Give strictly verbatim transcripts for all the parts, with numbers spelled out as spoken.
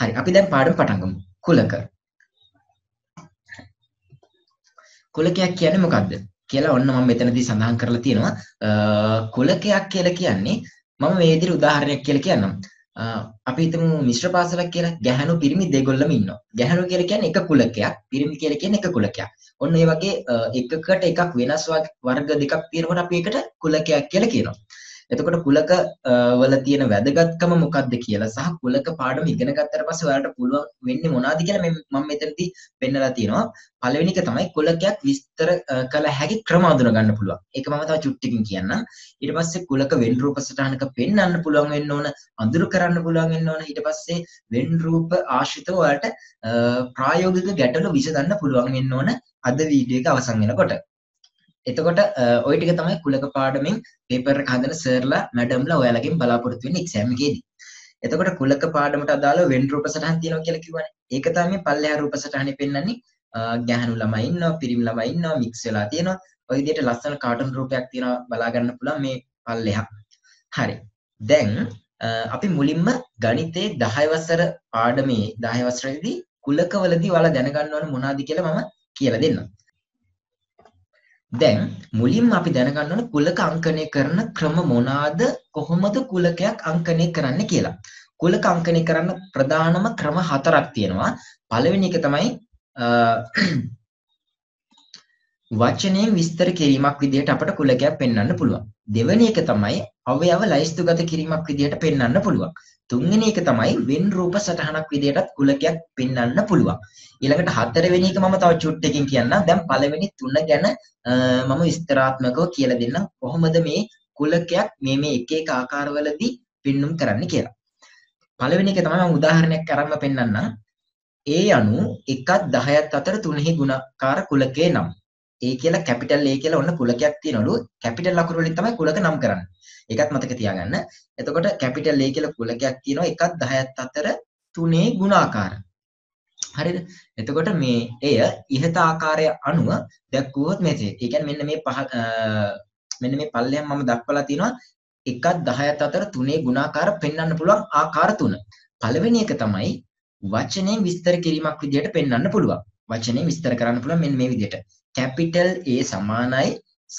හරි, අපි දැන් පාඩම පටන් ගමු. කුලක. කුලකයක් කියන්නේ මොකද්ද කියලා ඔන්න මම මෙතනදී සඳහන් කරලා තියෙනවා. කුලකයක් කියලා කියන්නේ මම මේ විදිහට උදාහරණයක් කියලා කියන්නම්. අපි හිතමු මිශ්‍ර පාසලක් කියලා. ගැහැණු පිරිමි දෙගොල්ලම ඉන්නවා. ගැහැණු කියලා කියන්නේ එක කුලකයක්, පිරිමි කියලා කියන්නේ එක කුලකයක්. ඔන්න ඒ වගේ එකකට එකක් වෙනස් වර්ග දෙකක් තියෙනකොට අපි ඒකට කුලකයක් කියලා කියනවා. එතකොට කුලක වල තියෙන වැදගත්කම මොකක්ද කියලා සහ කුලක පාඩම ඉගෙන ගත්තට පස්සේ ඔයාලට පුළුවන් වෙන්නේ මොනවද කියලා මම මෙතනදී පෙන්නලා තියෙනවා. පළවෙනි එක තමයි කුලකයක් විස්තර කළ හැකි ක්‍රම අඳුන ගන්න පුළුවන්. ඒක මම තව චුට්ටකින් කියන්නම්. ඊට පස්සේ කුලක වෙන් රූප සටහනක පෙන්වන්න පුළුවන් වෙන්න ඕන, අඳුර කරන්න පුළුවන් වෙන්න ඕන. ඊට පස්සේ වෙන් රූප ආශ්‍රිතව ඔයාලට ප්‍රායෝගික ගැටලු විසඳන්න පුළුවන් වෙන්න ඕන අද වීඩියෝ එක අවසන් වෙනකොට. එතකොට ඔය ටික තමයි කුලක පාඩමෙන් පේපර් එක හදන සර්ලා මැඩම්ලා ඔයාලගෙන් බලාපොරොත්තු වෙන්නේ එක්සෑම් එකේදී. එතකොට කුලක පාඩමට අදාළව වෙන් රූප සටහන් තියෙනවා කියලා කිව්වනේ. ඒක තමයි පල්ලෙහා රූප සටහනේ පෙන්වන්නේ. ගැහණු ළමයි ඉන්නවා, පිරිමි ළමයි ඉන්නවා, මික්ස් වෙලා තියෙනවා. ඔය විදිහට ලස්සන කාටුන් රූපයක් තියෙනවා බලා ගන්න පුළුවන් මේ පල්ලෙහා. හරි. දැන් අපි මුලින්ම ගණිතයේ දහය වසර පාඩමේ දහය වසරේදී කුලකවලදී ඔයාලා දැනගන්න ඕන මොනවද කියලා මම කියලා දෙන්නම්. දැන් මුලින්ම අපි දැනගන්න ඕන කුලක අංකණය කරන ක්‍රම මොනවාද, කොහොමද කුලකයක් අංකණය කරන්න කියලා. කුලක අංකණය කරන්න ප්‍රධානම ක්‍රම හතරක් තියෙනවා. පළවෙනි එක තමයි වචනයෙන් විස්තර කිරීමක් විදිහට අපට කුලකයක් පෙන්වන්න පුළුවන්. දෙවෙනි එක තමයි අවයව ලයිස්තුගත කිරීමක් විදිහට පෙන්වන්න පුළුවන්. තුන්වෙනි එක තමයි වෙන් රූප සටහනක් විදිහටත් කුලකයක් පෙන්වන්න පුළුවන්. ඊළඟට හතරවෙනි එක මම තව චුට්ටකින් කියන්නම්. දැන් පළවෙනි තුන ගැන මම විස්තරාත්මකව කියලා දෙන්නම්. කොහොමද මේ කුලකයක් මේ මේ එක එක ආකාරවලදී පෙන්눔 කරන්න කියලා. පළවෙනි එක තමයි මම උදාහරණයක් අරන්ම පෙන්වන්නම්. ඒ අනු එකත් දහයත් අතර තුනෙහි ගුණාකාර කුලකේ නම්. ඒ කියලා කැපිටල් A කියලා ඔන්න කුලකයක් තියෙනලු. කැපිටල් අකුරු වලින් තමයි කුලක නම් කරන්නේ. ඒකත් මතක තියාගන්න. එතකොට කැපිටල් A කියලා කුලකයක් තියෙනවා එකත් දහයත් අතර තුනේ ගුණාකාර. හරිද? එතකොට මේ එය ඉහත ආකාරය අනුව දැක්වුවොත් මෙසේ. ඒ කියන්නේ මෙන්න මේ පහ මෙන්න මේ පල්ලෙන් මම දක්වලා තියෙනවා එකත් දහයත් අතර තුනේ ගුණාකාර පෙන්වන්න පුළුවන් ආකාර තුන. පළවෙනි එක තමයි වචනයෙන් විස්තර කිරීමක් විදිහට පෙන්වන්න පුළුවන්. වචනයෙන් විස්තර කරන්න පුළුවන් මෙන්න මේ විදිහට. කැපිටල් A සමානයි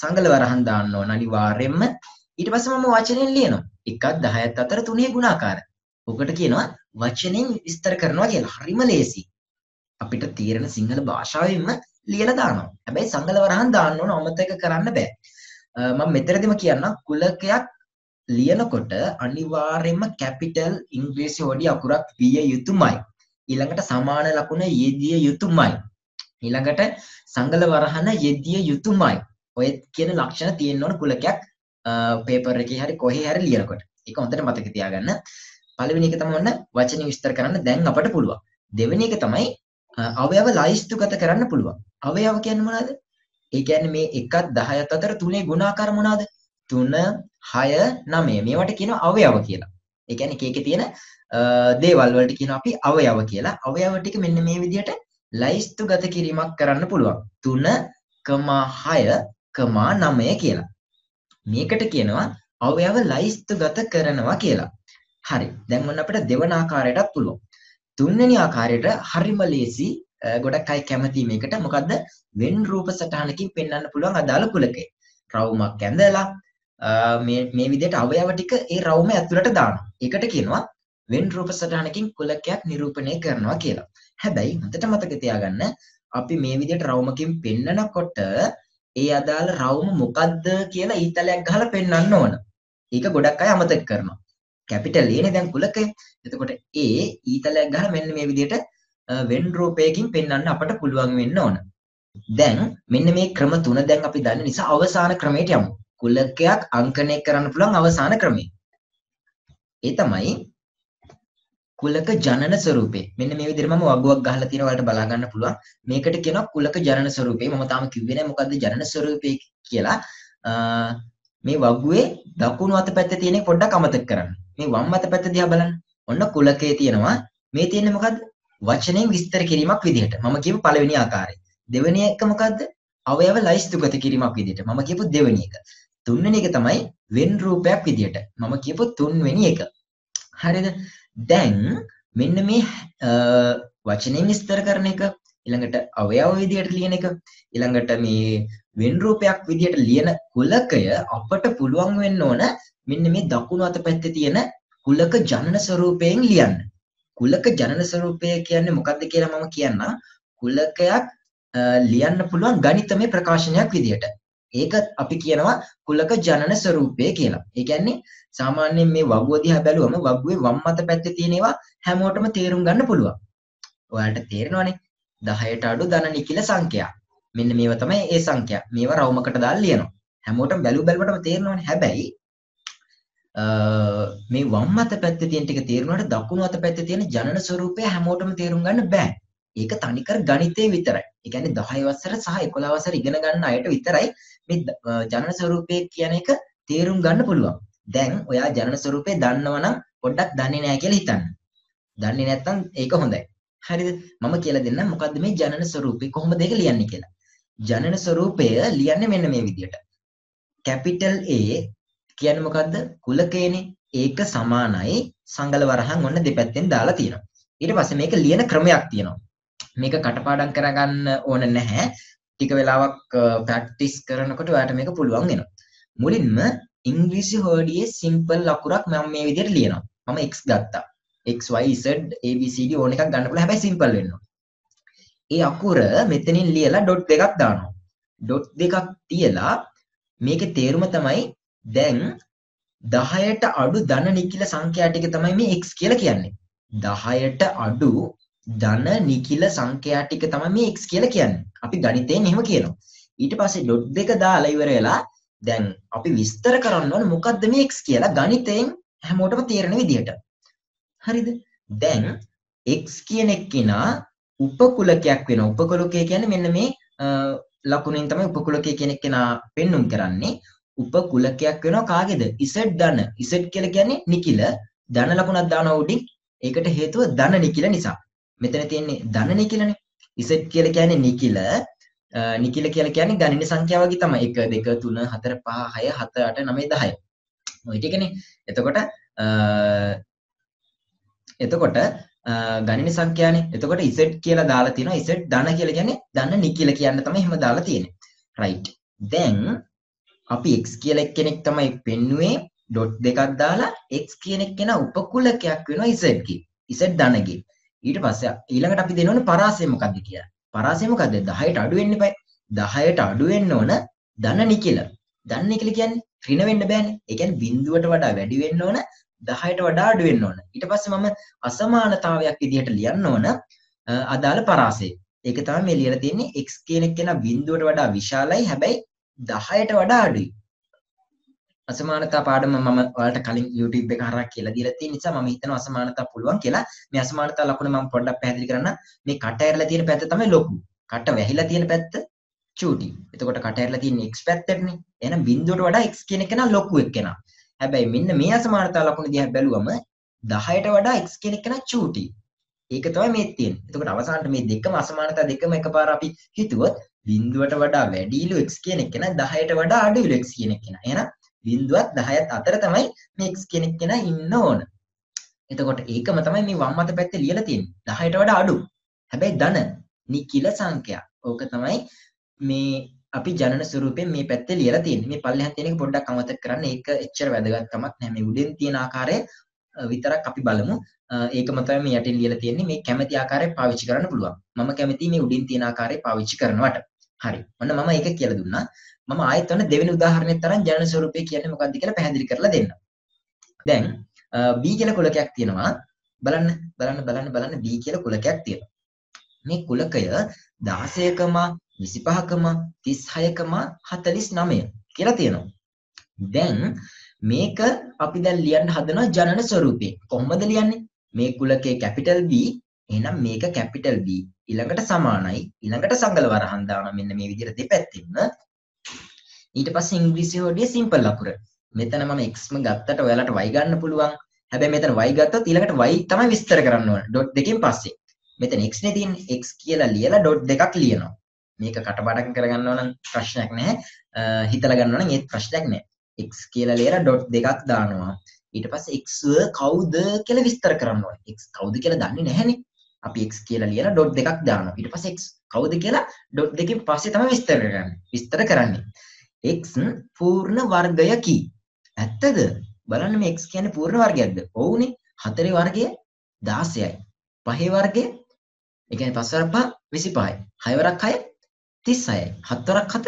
සංගල වරහන් දාන්න ඕන අනිවාර්යෙන්ම. ඊට පස්සේ මම වචනෙන් ලියනවා එකත් දහයත් අතර තුනේ ගුණාකාර. ඔකට කියනවා වචනෙන් විස්තර කරනවා කියලා. හරිම ලේසි. අපිට තීරණ සිංහල භාෂාවෙන්ම ලියලා දානවා. හැබැයි සංගල වරහන් දාන්න ඕන, අමතක කරන්න බෑ. මම මෙතනදිම කියන්නම් කුලකයක් ලියනකොට අනිවාර්යෙන්ම කැපිටල් ඉංග්‍රීසි හොඩි අකුරක් විය යුතුමයි. ඊළඟට සමාන ලකුණ යෙදිය යුතුමයි. ඊළඟට සංගල වරහන යෙදිය යුතුමයි. ඔය කියන ලක්ෂණ තියෙන්න ඕන කුලකයක් පේපර් එකේ හරි කොහේ හරි ලියනකොට. ඒක හොඳට මතක තියාගන්න. පළවෙනි එක තමයි ඔන්න වචනින් විස්තර කරන්න දැන් අපට පුළුවන්. දෙවෙනි එක තමයි අවයව ලයිස්තුගත කරන්න පුළුවන්. අවයව කියන්නේ මොනවද? ඒ කියන්නේ මේ එකත් දහයත් අතර තුනේ ගුණාකාර මොනවද? තුන, හය, නවය. මේවට කියනවා අවයව කියලා. ඒ කියන්නේ එක එකේ තියෙන දේවල් වලට කියනවා අපි අවයව කියලා. අවයව ටික මෙන්න මේ විදිහට ලයිස්තුගත කිරීමක් කරන්න පුළුවන්. තුන, හය, නවය කියලා. මේකට කියනවා අවයව ලයිස්තුගත කරනවා කියලා. හරි. දැන් මොන අපිට දෙවන ආකාරයටත් පුළුවන්. තුන්වෙනි ආකාරයට හරිම ලේසි. ගොඩක් අය කැමති මේකට. මොකද්ද? වෙන් රූප සටහනකින් පෙන්වන්න පුළුවන් අදාළ කුලකේ. රවුමක් ඇඳලා මේ මේ විදිහට අවයව ටික ඒ රවුම ඇතුළට දානවා. ඒකට කියනවා වෙන් රූප සටහනකින් කුලකයක් නිරූපණය කරනවා කියලා. හැබැයි හොඳට මතක තියාගන්න අපි මේ විදිහට රවුමකින් පෙන්නකොට ඒ අදාළ රවුම මොකද්ද කියලා ඊතලයක් ගහලා පෙන්වන්න ඕන. ඒක ගොඩක් අය අමතක කරනවා. කැපිටල් A දැන් කුලකය. එතකොට A ඊතලයක් ගහලා මෙන්න මේ විදිහට වෙන් රූපයකින් පෙන්වන්න අපට පුළුවන් වෙන්න ඕන. දැන් මෙන්න මේ ක්‍රම තුන දැන් අපි දන්න නිසා අවසාන ක්‍රමයට යමු. කුලකයක් අංකණය කරන්න පුළුවන් අවසාන ක්‍රමය. ඒ තමයි කුලක ජනන ස්වරූපේ. මෙන්න මේ විදිහට මම වගුවක් ගහලා තියෙනවා ඔයාලට බලා ගන්න පුළුවන්. මේකට කියනවා කුලක ජනන ස්වරූපේ. මම තාම කිව්වේ නැහැ මොකද්ද ජනන ස්වරූපේ කියලා. මේ වගුවේ දකුණු අත පැත්තේ තියෙන පොඩ්ඩක් අමතක කරන්න. මේ වම් අත පැත්ත දිහා බලන්න. ඔන්න කුලකයේ තියෙනවා. මේ තියෙන්නේ මොකද්ද? වචනෙන් විස්තර කිරීමක් විදිහට. මම කියපු පළවෙනි ආකාරය. දෙවෙනි එක මොකද්ද? අවයව ලයිස්තුගත කිරීමක් විදිහට. මම කියපු දෙවෙනි එක. තුන්වෙනි එක තමයි වෙන් රූපයක් විදිහට. මම කියපු තුන්වෙනි එක. හරිද? දැන් මෙන්න මේ වචනේ විස්තර කරන එක ඊළඟට අවයව විදියට ලියන එක ඊළඟට මේ වෙන් රූපයක් විදියට ලියන කුලකය අපට පුළුවන් වෙන්න ඕන මෙන්න මේ දකුණු අත පැත්තේ තියෙන කුලක ජනන ස්වරූපයෙන් ලියන්න. කුලක ජනන ස්වරූපය කියන්නේ මොකක්ද කියලා මම කියන්න. කුලකයක් ලියන්න පුළුවන් ගණිතමය ප්‍රකාශනයක් විදියට. ඒක අපි කියනවා කුලක ජනන ස්වරූපය කියලා. ඒ කියන්නේ සාමාන්‍යයෙන් මේ වගුව දිහා බැලුවම වගුවේ වම් අත පැත්තේ තියෙන ඒවා හැමෝටම තේරුම් ගන්න පුළුවන්. ඔයාලට තේරෙනවනේ දහයට අඩු ධන නිකිල සංඛ්‍යා. මෙන්න මේවා තමයි ඒ සංඛ්‍යා. මේවා රවුමකට දාලා ලියනවා. හැමෝටම බැලු බැලුවටම තේරෙනවනේ. හැබැයි මේ වම් අත පැත්තේ තියෙන ටික තේරුණාට දකුණු අත පැත්තේ තියෙන ජනන ස්වරූපය හැමෝටම තේරුම් ගන්න බෑ. ඒක තනිකර ගණිතයේ විතරයි. ඒ කියන්නේ දහය වසර සහ එකොළහ වසර ඉගෙන ගන්න අයට විතරයි මේ ජනන ස්වරූපය කියන එක තේරුම් ගන්න පුළුවන්. දැන් ඔයා ජනන ස්වරූපය දන්නවා නම් පොඩ්ඩක් දන්නේ නැහැ කියලා හිතන්න. දන්නේ නැත්නම් ඒක හොඳයි. හරිද? මම කියලා දෙන්නම් මොකද්ද මේ ජනන ස්වරූපය කොහොමද ඒක ලියන්නේ කියලා. ජනන ස්වරූපය ලියන්නේ මෙන්න මේ විදියට. කැපිටල් A කියන්නේ මොකද්ද? කුලකයනේ. ඒක සමානයි සංගල වරහන් ඔන්න දෙපැත්තෙන් දාලා තියෙනවා. ඊට පස්සේ මේක ලියන ක්‍රමයක් තියෙනවා. මේක කටපාඩම් කරගන්න ඕන නැහැ. ටික වෙලාවක් ප්‍රැක්ටිස් කරනකොට ඔයාලට මේක පුළුවන් වෙනවා. මුලින්ම ඉංග්‍රීසි හෝඩියේ සිම්පල් ලකුණක් මම මේ විදිහට ලියනවා. මම x ගත්තා. x y z a b c d ඕන එකක් ගන්න පුළුවන්. හැබැයි සිම්පල් වෙන්න ඕන. ඒ අකුර මෙතනින් ලියලා ඩොට් දෙකක් දානවා. ඩොට් දෙකක් තියලා මේකේ තේරුම තමයි දැන් දහයට අඩු ධන නිකිල සංඛ්‍යා ටික තමයි මේ x කියලා කියන්නේ. දහයට අඩු ධන නිකිල සංඛ්‍යා ටික තමයි මේ x කියලා කියන්නේ. අපි ගණිතයෙන් එහෙම කියනවා. ඊට පස්සේ ඩොට් දෙක දාලා ඉවර වෙලා දැන් අපි විස්තර කරන්න ඕන මොකද්ද මේ x කියලා ගණිතයෙන් හැමෝටම තේරෙන විදිහට. හරිද? දැන් x කියන එක්කිනා උපකුලකයක් වෙන. උපකුලකය කියන්නේ මෙන්න මේ ලකුණෙන් තමයි උපකුලකය කියන එක්කිනා පෙන්වුම් කරන්නේ. උපකුලකයක් වෙනවා කාගේද? z ධන. z කියලා කියන්නේ නිකිල. ධන ලකුණක් දානවා උඩින්. ඒකට හේතුව ධන නිකිල නිසා. මෙතන තියෙන්නේ ධන නිකිලනේ. z කියලා කියන්නේ නිකිල. නිකිල කියලා කියන්නේ ගණන සංඛ්‍යාව වගේ තමයි. එක, දෙක, තුන, හතර, පහ, හය, හත, අට, නව, දස. ඔය ටිකනේ. එතකොට එතකොට ගණන සංඛ්‍යානේ. එතකොට z කියලා දාලා තිනවා. z ධන කියලා කියන්නේ ධන නිකිල කියන්න තමයි එහෙම දාලා තියෙන්නේ. right. දැන් අපි x කියලා එක්කෙනෙක් තමයි පෙන්නුවේ ඩොට් දෙකක් දාලා x කියන එක්කෙනා උපකුලකයක් වෙනවා z ගේ. z ධනගේ. ඊට පස්සේ ඊළඟට අපි දෙන්න ඕනේ පරාසය මොකද්ද කියලා. පරාසය මොකද්ද? දහයට අඩු වෙන්න එපා. දහයට අඩු වෙන්න ඕන ධන නිකිල. ධන නිකිල කියන්නේ ඍණ වෙන්න බෑනේ. ඒ කියන්නේ බිඳුවට වඩා වැඩි වෙන්න ඕන දහයට වඩා අඩු වෙන්න ඕන. ඊට පස්සේ මම අසමානතාවයක් විදිහට ලියන්න ඕන අදාළ පරාසය. ඒක තමයි මේ ලියලා තියෙන්නේ x කියන එක කෙනා බිඳුවට වඩා විශාලයි හැබැයි දහයට වඩා අඩුයි. අසමානතා පාඩම මම ඔයාලට කලින් YouTube එක හරහා කියලා දීලා තියෙන නිසා මම හිතනවා අසමානතා පුළුවන් කියලා. මේ අසමානතා ලකුණ මම පොඩ්ඩක් පැහැදිලි කරන්න. මේ කට ඇරලා තියෙන පැත්ත තමයි ලොකු. කට වැහිලා තියෙන පැත්ත චූටි. එතකොට කට ඇරලා තියෙන්නේ x පැත්තටනේ. එහෙනම් බිඳුවට වඩා x කියන එක නා ලොකු එක්කෙනා. හැබැයි මෙන්න මේ අසමානතා ලකුණ දිහා බැලුවම දහයට වඩා x කියන එක නා චූටි. ඒක තමයි මේ තියෙන්නේ. එතකොට අවසානට මේ දෙකම අසමානතා දෙකම එකපාර අපි හිතුවොත් බිඳුවට වඩා වැඩිලු x කියන එක නා දහයට වඩා අඩුලු x කියන එක නා. එහෙනම් බිඳුවත් දහයත් අතර තමයි මේ x කෙනෙක් කෙනා ඉන්න ඕන. එතකොට ඒකම තමයි මේ වම් අත පැත්තේ ලියලා තියෙන්නේ. දහයට වඩා අඩු. හැබැයි ධන නිකිල සංඛ්‍යා. ඕක තමයි මේ අපි ජනන ස්වරූපයෙන් මේ පැත්තේ ලියලා තියෙන්නේ. මේ පල්ලෙහාන් තියෙන එක පොඩ්ඩක් අමතක කරන්න. ඒක එච්චර වැදගත් කමක් නැහැ. මේ උඩින් තියෙන ආකාරය විතරක් අපි බලමු. ඒකම තමයි මේ යටින් ලියලා තියෙන්නේ. මේ කැමැති ආකාරය පාවිච්චි කරන්න පුළුවන්. මම කැමැති මේ උඩින් තියෙන ආකාරය පාවිච්චි කරනවට. හරි. ඔන්න මම ඒක කියලා දුන්නා. මම ආයෙත් ඔන්න දෙවෙනි උදාහරණය තරම් ජනන ස්වරූපය කියන්නේ මොකක්ද කියලා පැහැදිලි කරලා දෙන්න. දැන් B කියලා කුලකයක් තියෙනවා. බලන්න බලන්න බලන්න බලන්න B කියලා කුලකයක් තියෙනවා. මේ කුලකය දාසයකම, විසිපහකම, තිස්හයකම, හතළිස්නවයකම කියලා තියෙනවා. දැන් මේක අපි දැන් ලියන්න හදනවා ජනන ස්වරූපේ. කොහොමද ලියන්නේ? මේ කුලකයේ කැපිටල් B එහෙනම් මේක කැපිටල් B ඊළඟට සමානයි ඊළඟට සංගල වරහන් දානවා මෙන්න මේ විදිහට දෙපැත්තෙම. ඊට පස්සේ ඉංග්‍රීසි හොඩියේ සිම්පල් ලකුර. මෙතන මම x ම ගත්තට ඔයාලට y ගන්න පුළුවන්. හැබැයි මෙතන y ගත්තොත් ඊළඟට y තමයි විස්තර කරන්න ඕන. ඩොට් දෙකෙන් පස්සේ. මෙතන x නේ තියෙන්නේ. x කියලා ලියලා ඩොට් දෙකක් ලියනවා. මේක කටපාඩම් කරගන්න ඕන නම් ප්‍රශ්නයක් නැහැ. හිතලා ගන්න ඕන නම් ඒත් ප්‍රශ්නයක් නැහැ. x කියලා ලියලා ඩොට් දෙකක් දානවා. ඊට පස්සේ x කවුද කියලා විස්තර කරන්න ඕනේ. x කවුද කියලා දන්නේ නැහැනේ. අපි x කියලා ලියලා ඩොට් දෙකක් දානවා. ඊට පස්සේ x කවුද කියලා ඩොට් දෙකෙන් පස්සේ තමයි විස්තර කරන්නේ. විස්තර කරන්නේ. x පූර්ණ වර්ගයකි. ඇත්තද? බලන්න මේ x කියන්නේ පූර්ණ වර්ගයක්ද? ඔව්නේ. හතරේ වර්ගය දාසයයි. පහේ වර්ගය ඒ කියන්නේ පහ වරක් පහ විසිපහයි. හය වරක් හය තිස්සයයි. හත් වරක් හත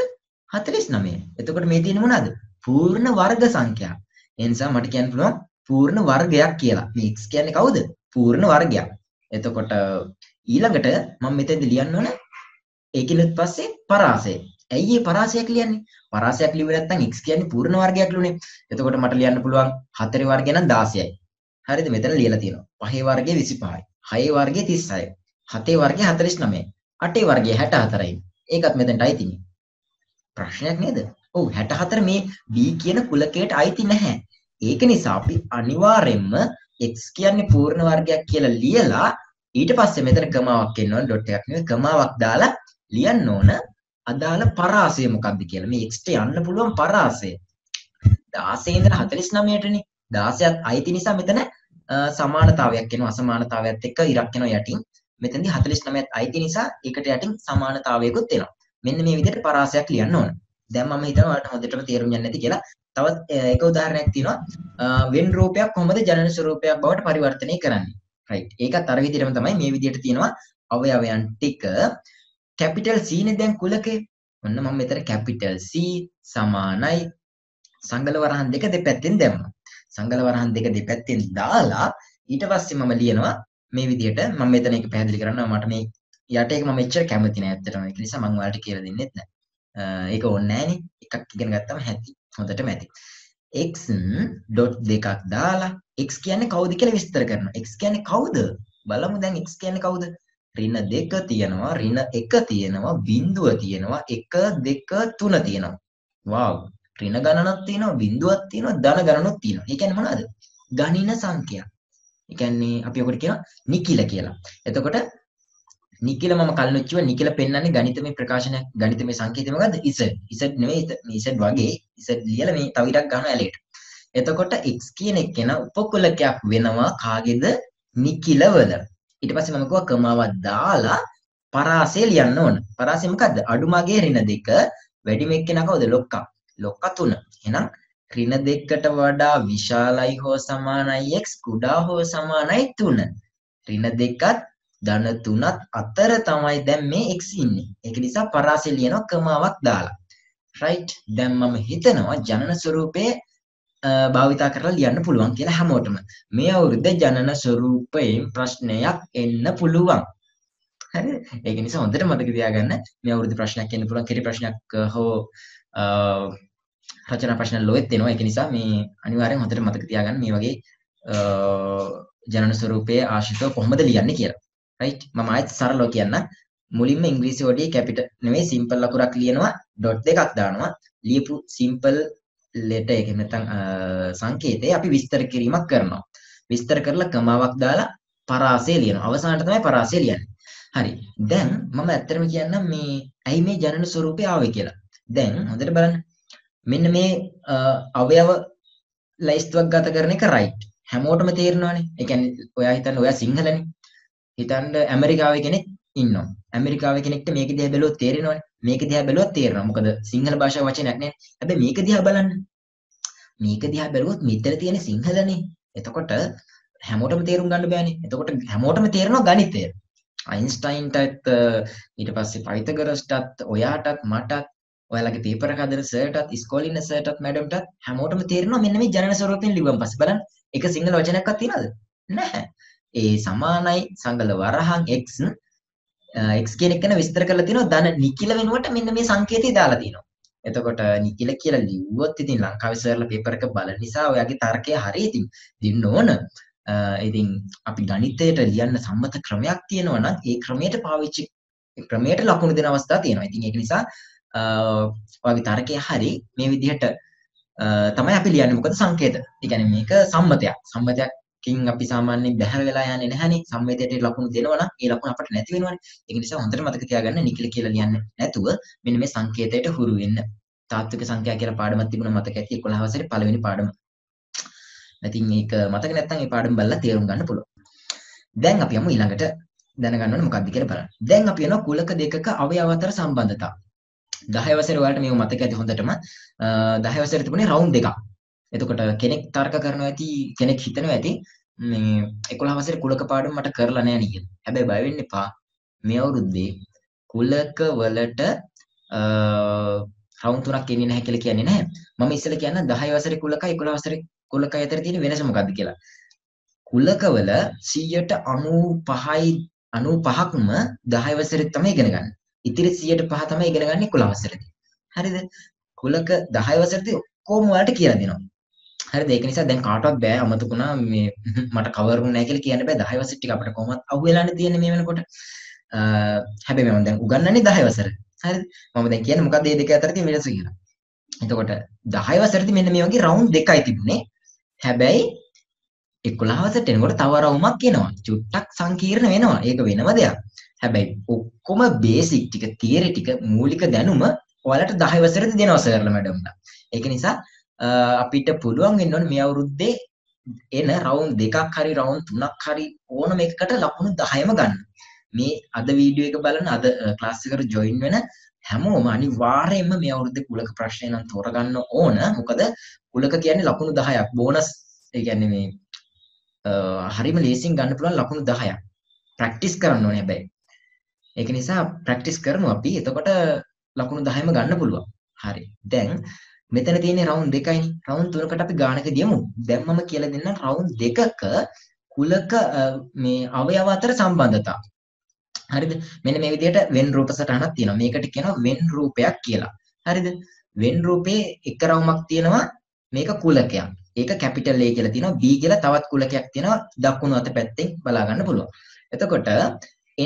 හතලිස් නවයයි. එතකොට මේ තියෙන්නේ මොනවද? පූර්ණ වර්ග සංඛ්‍යා. එනිසා මට කියන්න පුළුවන් පූර්ණ වර්ගයක් කියලා. මේ x කියන්නේ කවුද? පූර්ණ වර්ගයක්. එතකොට ඊළඟට මම මෙතෙන්ද ලියන්න ඕන ඒකිනුත් පස්සේ පරාසය. ඇයි මේ පරාසය කියන්නේ? පරාසයක් ලිව්වේ නැත්නම් x කියන්නේ පූර්ණ වර්ගයක් ලුනේ. එතකොට මට ලියන්න පුළුවන් හතරේ වර්ගය නම් දාසයයි. හරිද? මෙතන ලියලා තියෙනවා. පහේ වර්ගය විසිපහයි. හයේ වර්ගය තිස්සයයි. හතේ වර්ගය හතලිස් නවයයි. අටේ වර්ගය හැට හතරයි. ඒකත් මෙතෙන්ට අයිති නේ. ප්‍රශ්නයක් නේද? ඔව් හැට හතර මේ b කියන කුලකයට අයිති නැහැ. ඒක නිසා අපි අනිවාර්යෙන්ම x කියන්නේ පූර්ණ වර්ගයක් කියලා ලියලා ඊට පස්සේ මෙතන කමාවක් එන්න ඕන ඩොට් එකක් නෙවෙයි කමාවක් දාලා ලියන්න ඕන අදාළ පරාසය මොකක්ද කියලා. මේ x ට යන්න පුළුවන් පරාසය. දාසයේ ඉඳලා හතලිස් නවයටනේ. දාසයත් අයිති නිසා මෙතන සමානතාවයක් එනවා. අසමානතාවයත් එක්ක ඉරක් යනවා යටින්. මෙතනදී හතලිස් නවයත් අයිති නිසා ඒකට යටින් සමානතාවයකුත් එනවා. මෙන්න මේ විදිහට පරාසයක් ලියන්න ඕන. දැන් මම හිතනවා ඔයාලට හොඳටම තේරුම් යන්නේ නැති කියලා. තවත් එක උදාහරණයක් තියෙනවා. වෙන් රූපයක් කොහොමද ජනන ස්වරූපයක් බවට පරිවර්තනය කරන්නේ? right. ඒකත් අර විදිහටම තමයි මේ විදිහට තියෙනවා අවයවයන් ටික. capital C නේ දැන් කුලකේ. ඔන්න මම මෙතන capital C සමානයි සංගල වරහන් දෙක දෙපැත්තෙන් දැම්මා. සංගල වරහන් දෙක දෙපැත්තෙන් දාලා ඊට පස්සේ මම ලියනවා මේ විදිහට. මම මෙතන එක පැහැදිලි කරනවා. මට මේ යට එක මම එච්චර කැමති නෑ ඇත්තටම. ඒක නිසා මම ඔයාලට කියලා දෙන්නෙත් නෑ. ඒක ඕනේ නැහනේ. එකක් ඉගෙන ගත්තම හැටි හොඳටම ඇති. x ඩොට් දෙකක් දාලා x කියන්නේ කවුද කියලා විස්තර කරනවා. x කියන්නේ කවුද? බලමු දැන් x කියන්නේ කවුද? ඍණ දෙක තියෙනවා, ඍණ එක තියෙනවා, බිඳුව තියෙනවා, එක දෙක තුන තියෙනවා. වාව්. ඍණ ගණනක් තියෙනවා, බිඳුවක් තියෙනවා, ධන ගණනක් තියෙනවා. ඒ කියන්නේ මොනවද? ගණින සංඛ්‍යා. ඒ කියන්නේ අපි ඔකට කියනවා නිකිල කියලා. එතකොට නිකිල මම කලින් කිව්වා නිකිල පෙන්වන්නේ ගණිතමය ප්‍රකාශන ගණිතමය සංකේතය මොකද්ද? ඉස. ඉස නෙවෙයි මේ ඉස වගේ ඉස ලියලා මේ තව ඉරක් ගන්න ඇලෙට. එතකොට x කියන එක වෙන උපකුලකයක් වෙනවා කාගේද? නිකිල වල. ඊට පස්සේ මම කිව්වා කමාවක් දාලා පරාසය ලියන්න ඕන. පරාසය මොකද්ද? අඩුමගේ ඍණ දෙක වැඩිම එක්කෙනා කවුද? ලොක්කා. ලොක්කා තුන. එහෙනම් ඍණ දෙකකට වඩා විශාලයි හෝ සමානයි x කුඩා හෝ සමානයි තුන. ඍණ දෙකත් ධන තුනත් අතර තමයි දැන් මේ x ඉන්නේ. ඒක නිසා පරාසය ලියනවා කමාවක් දාලා. right. දැන් මම හිතනවා ජනන ස්වරූපය භාවිතා කරලා ලියන්න පුළුවන් කියලා හැමෝටම. මේ අවුරුද්දේ ජනන ස්වරූපයෙන් ප්‍රශ්නයක් එන්න පුළුවන්. හරිද? ඒක නිසා හොඳට මතක තියාගන්න මේ අවුරුද්දේ ප්‍රශ්නයක් එන්න පුළුවන්. කිරි ප්‍රශ්නයක් හෝ රචනා ප්‍රශ්න ලොයෙත් එනවා. ඒක නිසා මේ අනිවාර්යෙන් හොඳට මතක තියාගන්න මේ වගේ ජනන ස්වරූපයේ ආශ්‍රිතව කොහොමද ලියන්නේ කියලා. right මම ආයෙත් සරලව කියන්න මුලින්ම ඉංග්‍රීසි වලදී කැපිටල් නෙවෙයි සිම්පල් ලකුණක් ලියනවා ඩොට් දෙකක් දානවා ලියපු සිම්පල් ලෙටර් එක නැත්නම් සංකේතේ අපි විස්තර කිරීමක් කරනවා විස්තර කරලා කමාවක් දාලා පරාසය ලියනවා අවසානට තමයි පරාසය ලියන්නේ හරි දැන් මම ඇත්තටම කියන්නම් මේ ඇයි මේ ජනන ස්වරූපය ආවේ කියලා දැන් හොඳට බලන්න මෙන්න මේ අවයව ලයිස්ට්ුවක් ගත කරන එක right හැමෝටම තේරෙනවානේ ඒ කියන්නේ ඔයා හිතන්නේ ඔයා සිංහලනේ හිතන්න ඇමරිකාවේ කෙනෙක් ඉන්නවා. ඇමරිකාවේ කෙනෙක්ට මේක දිහා බැලුවොත් තේරෙනවනේ. මේක දිහා බැලුවත් තේරෙනවා. මොකද සිංහල භාෂාව වචනයක් නෑනේ. හැබැයි මේක දිහා බලන්න. මේක දිහා බැලුවොත් මෙතන තියෙන සිංහලනේ. එතකොට හැමෝටම තේරුම් ගන්න බෑනේ. එතකොට හැමෝටම තේරෙනවා ගණිතය. අයින්ස්ටයින්ටත් ඊට පස්සේ පයිතගොරස්ටත් ඔයාටත් මටත් ඔයාලගේ පේපර් එක හදන සර්ටත් ඉස්කෝලේ ඉන්න සර්ටත් මැඩම්ටත් හැමෝටම තේරෙනවා මෙන්න මේ ජනන ස්වරූපයෙන් ලිව්වන් පස්සේ බලන්න. එක සිංහල වචනයක්වත් තියනවද? නැහැ. ඒ සමානයි සංගල වරහන් x x කියන එක ගැන විස්තර කරලා තිනවා ධන නිකිල වෙනුවට මෙන්න මේ සංකේතය දාලා තිනවා. එතකොට නිකිල කියලා ලිව්වොත් ඉතින් ලංකාවේ සර්ල පේපර් එක බලන නිසා ඔයාගේ තර්කය හරිය ඉතින් දෙන්න ඕන. ඉතින් අපි ගණිතයට ලියන්න සම්මත ක්‍රමයක් තියෙනවා නම් ඒ ක්‍රමයට පාවිච්චි ක්‍රමයට ලකුණු දෙන අවස්ථා තියෙනවා. ඉතින් ඒක නිසා ඔයාගේ තර්කය හරිය මේ විදිහට තමයි අපි ලියන්නේ. මොකද සංකේත. ඒ කියන්නේ මේක සම්මතයක්. සම්මතයක් කින් අපි සාමාන්‍යයෙන් බැහැර වෙලා යන්නේ නැහනේ සංවේදයට ලකුණු දෙනවා නම් ඒ ලකුණ අපිට නැති වෙනවනේ ඒක නිසා හොඳට මතක තියාගන්න නිකිල කියලා ලියන්න නැතුව මෙන්න මේ සංකේතයට හුරු වෙන්න තාත්වික සංඛ්‍යා කියලා පාඩමක් තිබුණා මතක ඇති එකොළහ වසරේ පළවෙනි පාඩම ඉතින් ඒක මතක නැත්නම් මේ පාඩම බලලා තේරුම් ගන්න පුළුවන්. දැන් අපි යමු ඊළඟට දැනගන්න ඕනේ මොකක්ද කියලා බලන්න. දැන් අපි යනවා කුලක දෙකක අවයව අතර සම්බන්ධතාව. දහය වසරේ ඔයාලට මේව මතක ඇති හොඳටම. දහය වසරේ තිබුණේ රවුන්ඩ් එකක්. එතකොට කෙනෙක් තර්ක කරනවා ඇති කෙනෙක් හිතනවා ඇති මේ එකොළහ වසරේ කුලක පාඩම මට කරලා නැහැ නේද. හැබැයි බය වෙන්න එපා. මේ අවුරුද්දේ කුලක වලට රවුන්ඩ් තුනක් එන්නේ නැහැ කියලා කියන්නේ නැහැ. මම ඉස්සෙල්ලා කියන්න දහය වසරේ කුලකයි එකොළහ වසරේ කුලක අතර තියෙන වෙනස මොකක්ද කියලා. කුලක වල සියයට අනූපහයි අනූපහක්ම දහය වසරේ තමයි ඉගෙන ගන්න. ඉතින් සියයට පහ තමයි ඉගෙන ගන්න එකොළහ වසරේදී. හරිද? කුලක දහය වසරේදී ඔක්කොම ඔයාලට කියලා දෙනවා. හරිද? ඒක නිසා දැන් කාටවත් බෑ අමතකුණා මේ මට කවර් වුණේ නැහැ කියලා කියන්න බෑ. දහය වසර ටික අපිට කොහොමවත් අහුවෙලානේ තියෙන්නේ මේ වෙනකොට. අ හැබැයි මම දැන් උගන්වන්නේ දහය වසර. හරිද? මම දැන් කියන්නේ මොකක්ද මේ දෙක අතර තියෙන වෙනස කියලා. එතකොට දහය වසරේදී මෙන්න මේ වගේ රවුන්ඩ් දෙකයි තිබුණේ. හැබැයි එකොළහ වසරට එනකොට තව රවුමක් එනවා. චුට්ටක් සංකීර්ණ වෙනවා. ඒක වෙනම දෙයක්. හැබැයි ඔක්කොම බේසික් ටික, තියරි ටික, මූලික දැනුම ඔයාලට දහය වසරේදී දෙනවා සර්ලා මැඩම්ලා. ඒක නිසා අපිට පුළුවන් වෙන්න ඕනේ මේ අවුරුද්දේ එන රවුන්ඩ් දෙකක් හරි රවුන්ඩ් තුනක් හරි ඕනම එකකට ලකුණු දහයම ගන්න. මේ අද වීඩියෝ එක බලන අද ක්ලාස් එකට ජොයින් වෙන හැමෝම අනිවාර්යයෙන්ම මේ අවුරුද්දේ කුලක ප්‍රශ්නේ නම් තෝරගන්න ඕන. මොකද කුලක කියන්නේ ලකුණු දහයක් බෝනස්. ඒ කියන්නේ මේ හරියම ලේසියෙන් ගන්න පුළුවන් ලකුණු දහයක්. ප්‍රැක්ටිස් කරන්න ඕනේ හැබැයි. ඒක නිසා ප්‍රැක්ටිස් කරමු අපි. එතකොට ලකුණු දහයම ගන්න පුළුවන්. හරි. දැන් මෙතන තියෙන්නේ රවුන්ඩ් දෙකයිනේ. රවුන්ඩ් තුනකට අපි ගානක දෙමු. දැන් මම කියලා දෙන්නම් රවුන්ඩ් දෙකක කුලක මේ අවයව අතර සම්බන්ධතාව. හරිද? මෙන්න මේ විදිහට wen රූප සටහනක් තියෙනවා. මේකට කියනවා wen රූපයක් කියලා. හරිද? wen රූපේ එක රවුමක් තියෙනවා. මේක කුලකයක්. ඒක කැපිටල් A කියලා තියෙනවා. B කියලා තවත් කුලකයක් තියෙනවා. දකුණු අත පැත්තෙන් බලා ගන්න පුළුවන්. එතකොට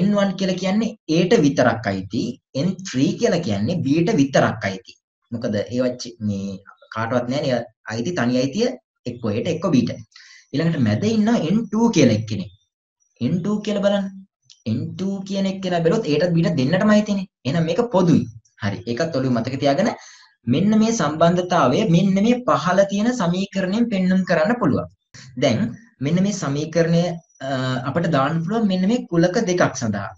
N one කියලා කියන්නේ A ට විතරක් අයිති. N three කියලා කියන්නේ B ට විතරක් අයිති. මොකද ඒවත් මේ කාටවත් නැහැ අයිති තනි අයිතිය එක්ක A ට එක්ක B ට. ඊළඟට මැද ඉන්නවා N two කියලා එක්කෙනෙක්. N two කියලා බලන්න. N two කියන එක කියලා බැලුවොත් A ටත් B ට දෙන්නටම අයිතිනේ. එහෙනම් මේක පොදුයි. හරි. ඒකත් ඔළුවේ මතක තියාගෙන මෙන්න මේ සම්බන්ධතාවය මෙන්න මේ පහළ තියෙන සමීකරණයෙන් පෙන්වන්න කරන්න පුළුවන්. දැන් මෙන්න මේ සමීකරණය අපිට දාන්න පුළුවන් මෙන්න මේ කුලක දෙකක් සඳහා.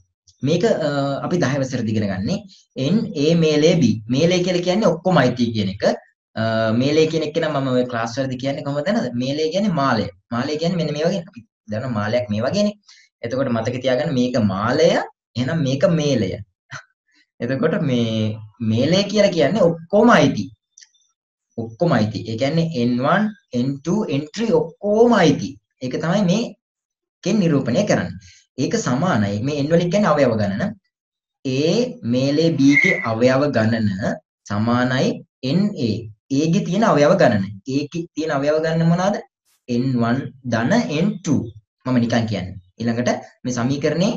මේක අපි දහය වසරේදී ඉගෙන ගන්නේ N A මේලේ B. මේලේ කියලා කියන්නේ ඔක්කොම අයිති කියන එක. මේලේ කියන එක නම් මම ඔය ක්ලාස් වලදී කියන්නේ කොහොමද නේද? මේලේ කියන්නේ මාලය. මාලය කියන්නේ මෙන්න මේ වගේ. අපි දන්නවා මාලයක් මේ වගේනේ. එතකොට මතක තියාගන්න මේක මාලය. එහෙනම් මේක මේලය. එතකොට මේ මේලේ කියලා කියන්නේ ඔක්කොම අයිති. ඔක්කොම අයිති. ඒ කියන්නේ N one, N two, N three ඔක්කොම අයිති. ඒක තමයි මේකෙන් නිරූපණය කරන්නේ. ඒක සමානයි මේ N වලින් කියන්නේ අවයව ගණන. A මේලේ B ගේ අවයව ගණන සමානයි N A. A ගේ තියෙන අවයව ගණන. A ගේ තියෙන අවයව ගණන මොනවාද? N one ධන N two. මම නිකන් කියන්නේ. ඊළඟට මේ සමීකරණේ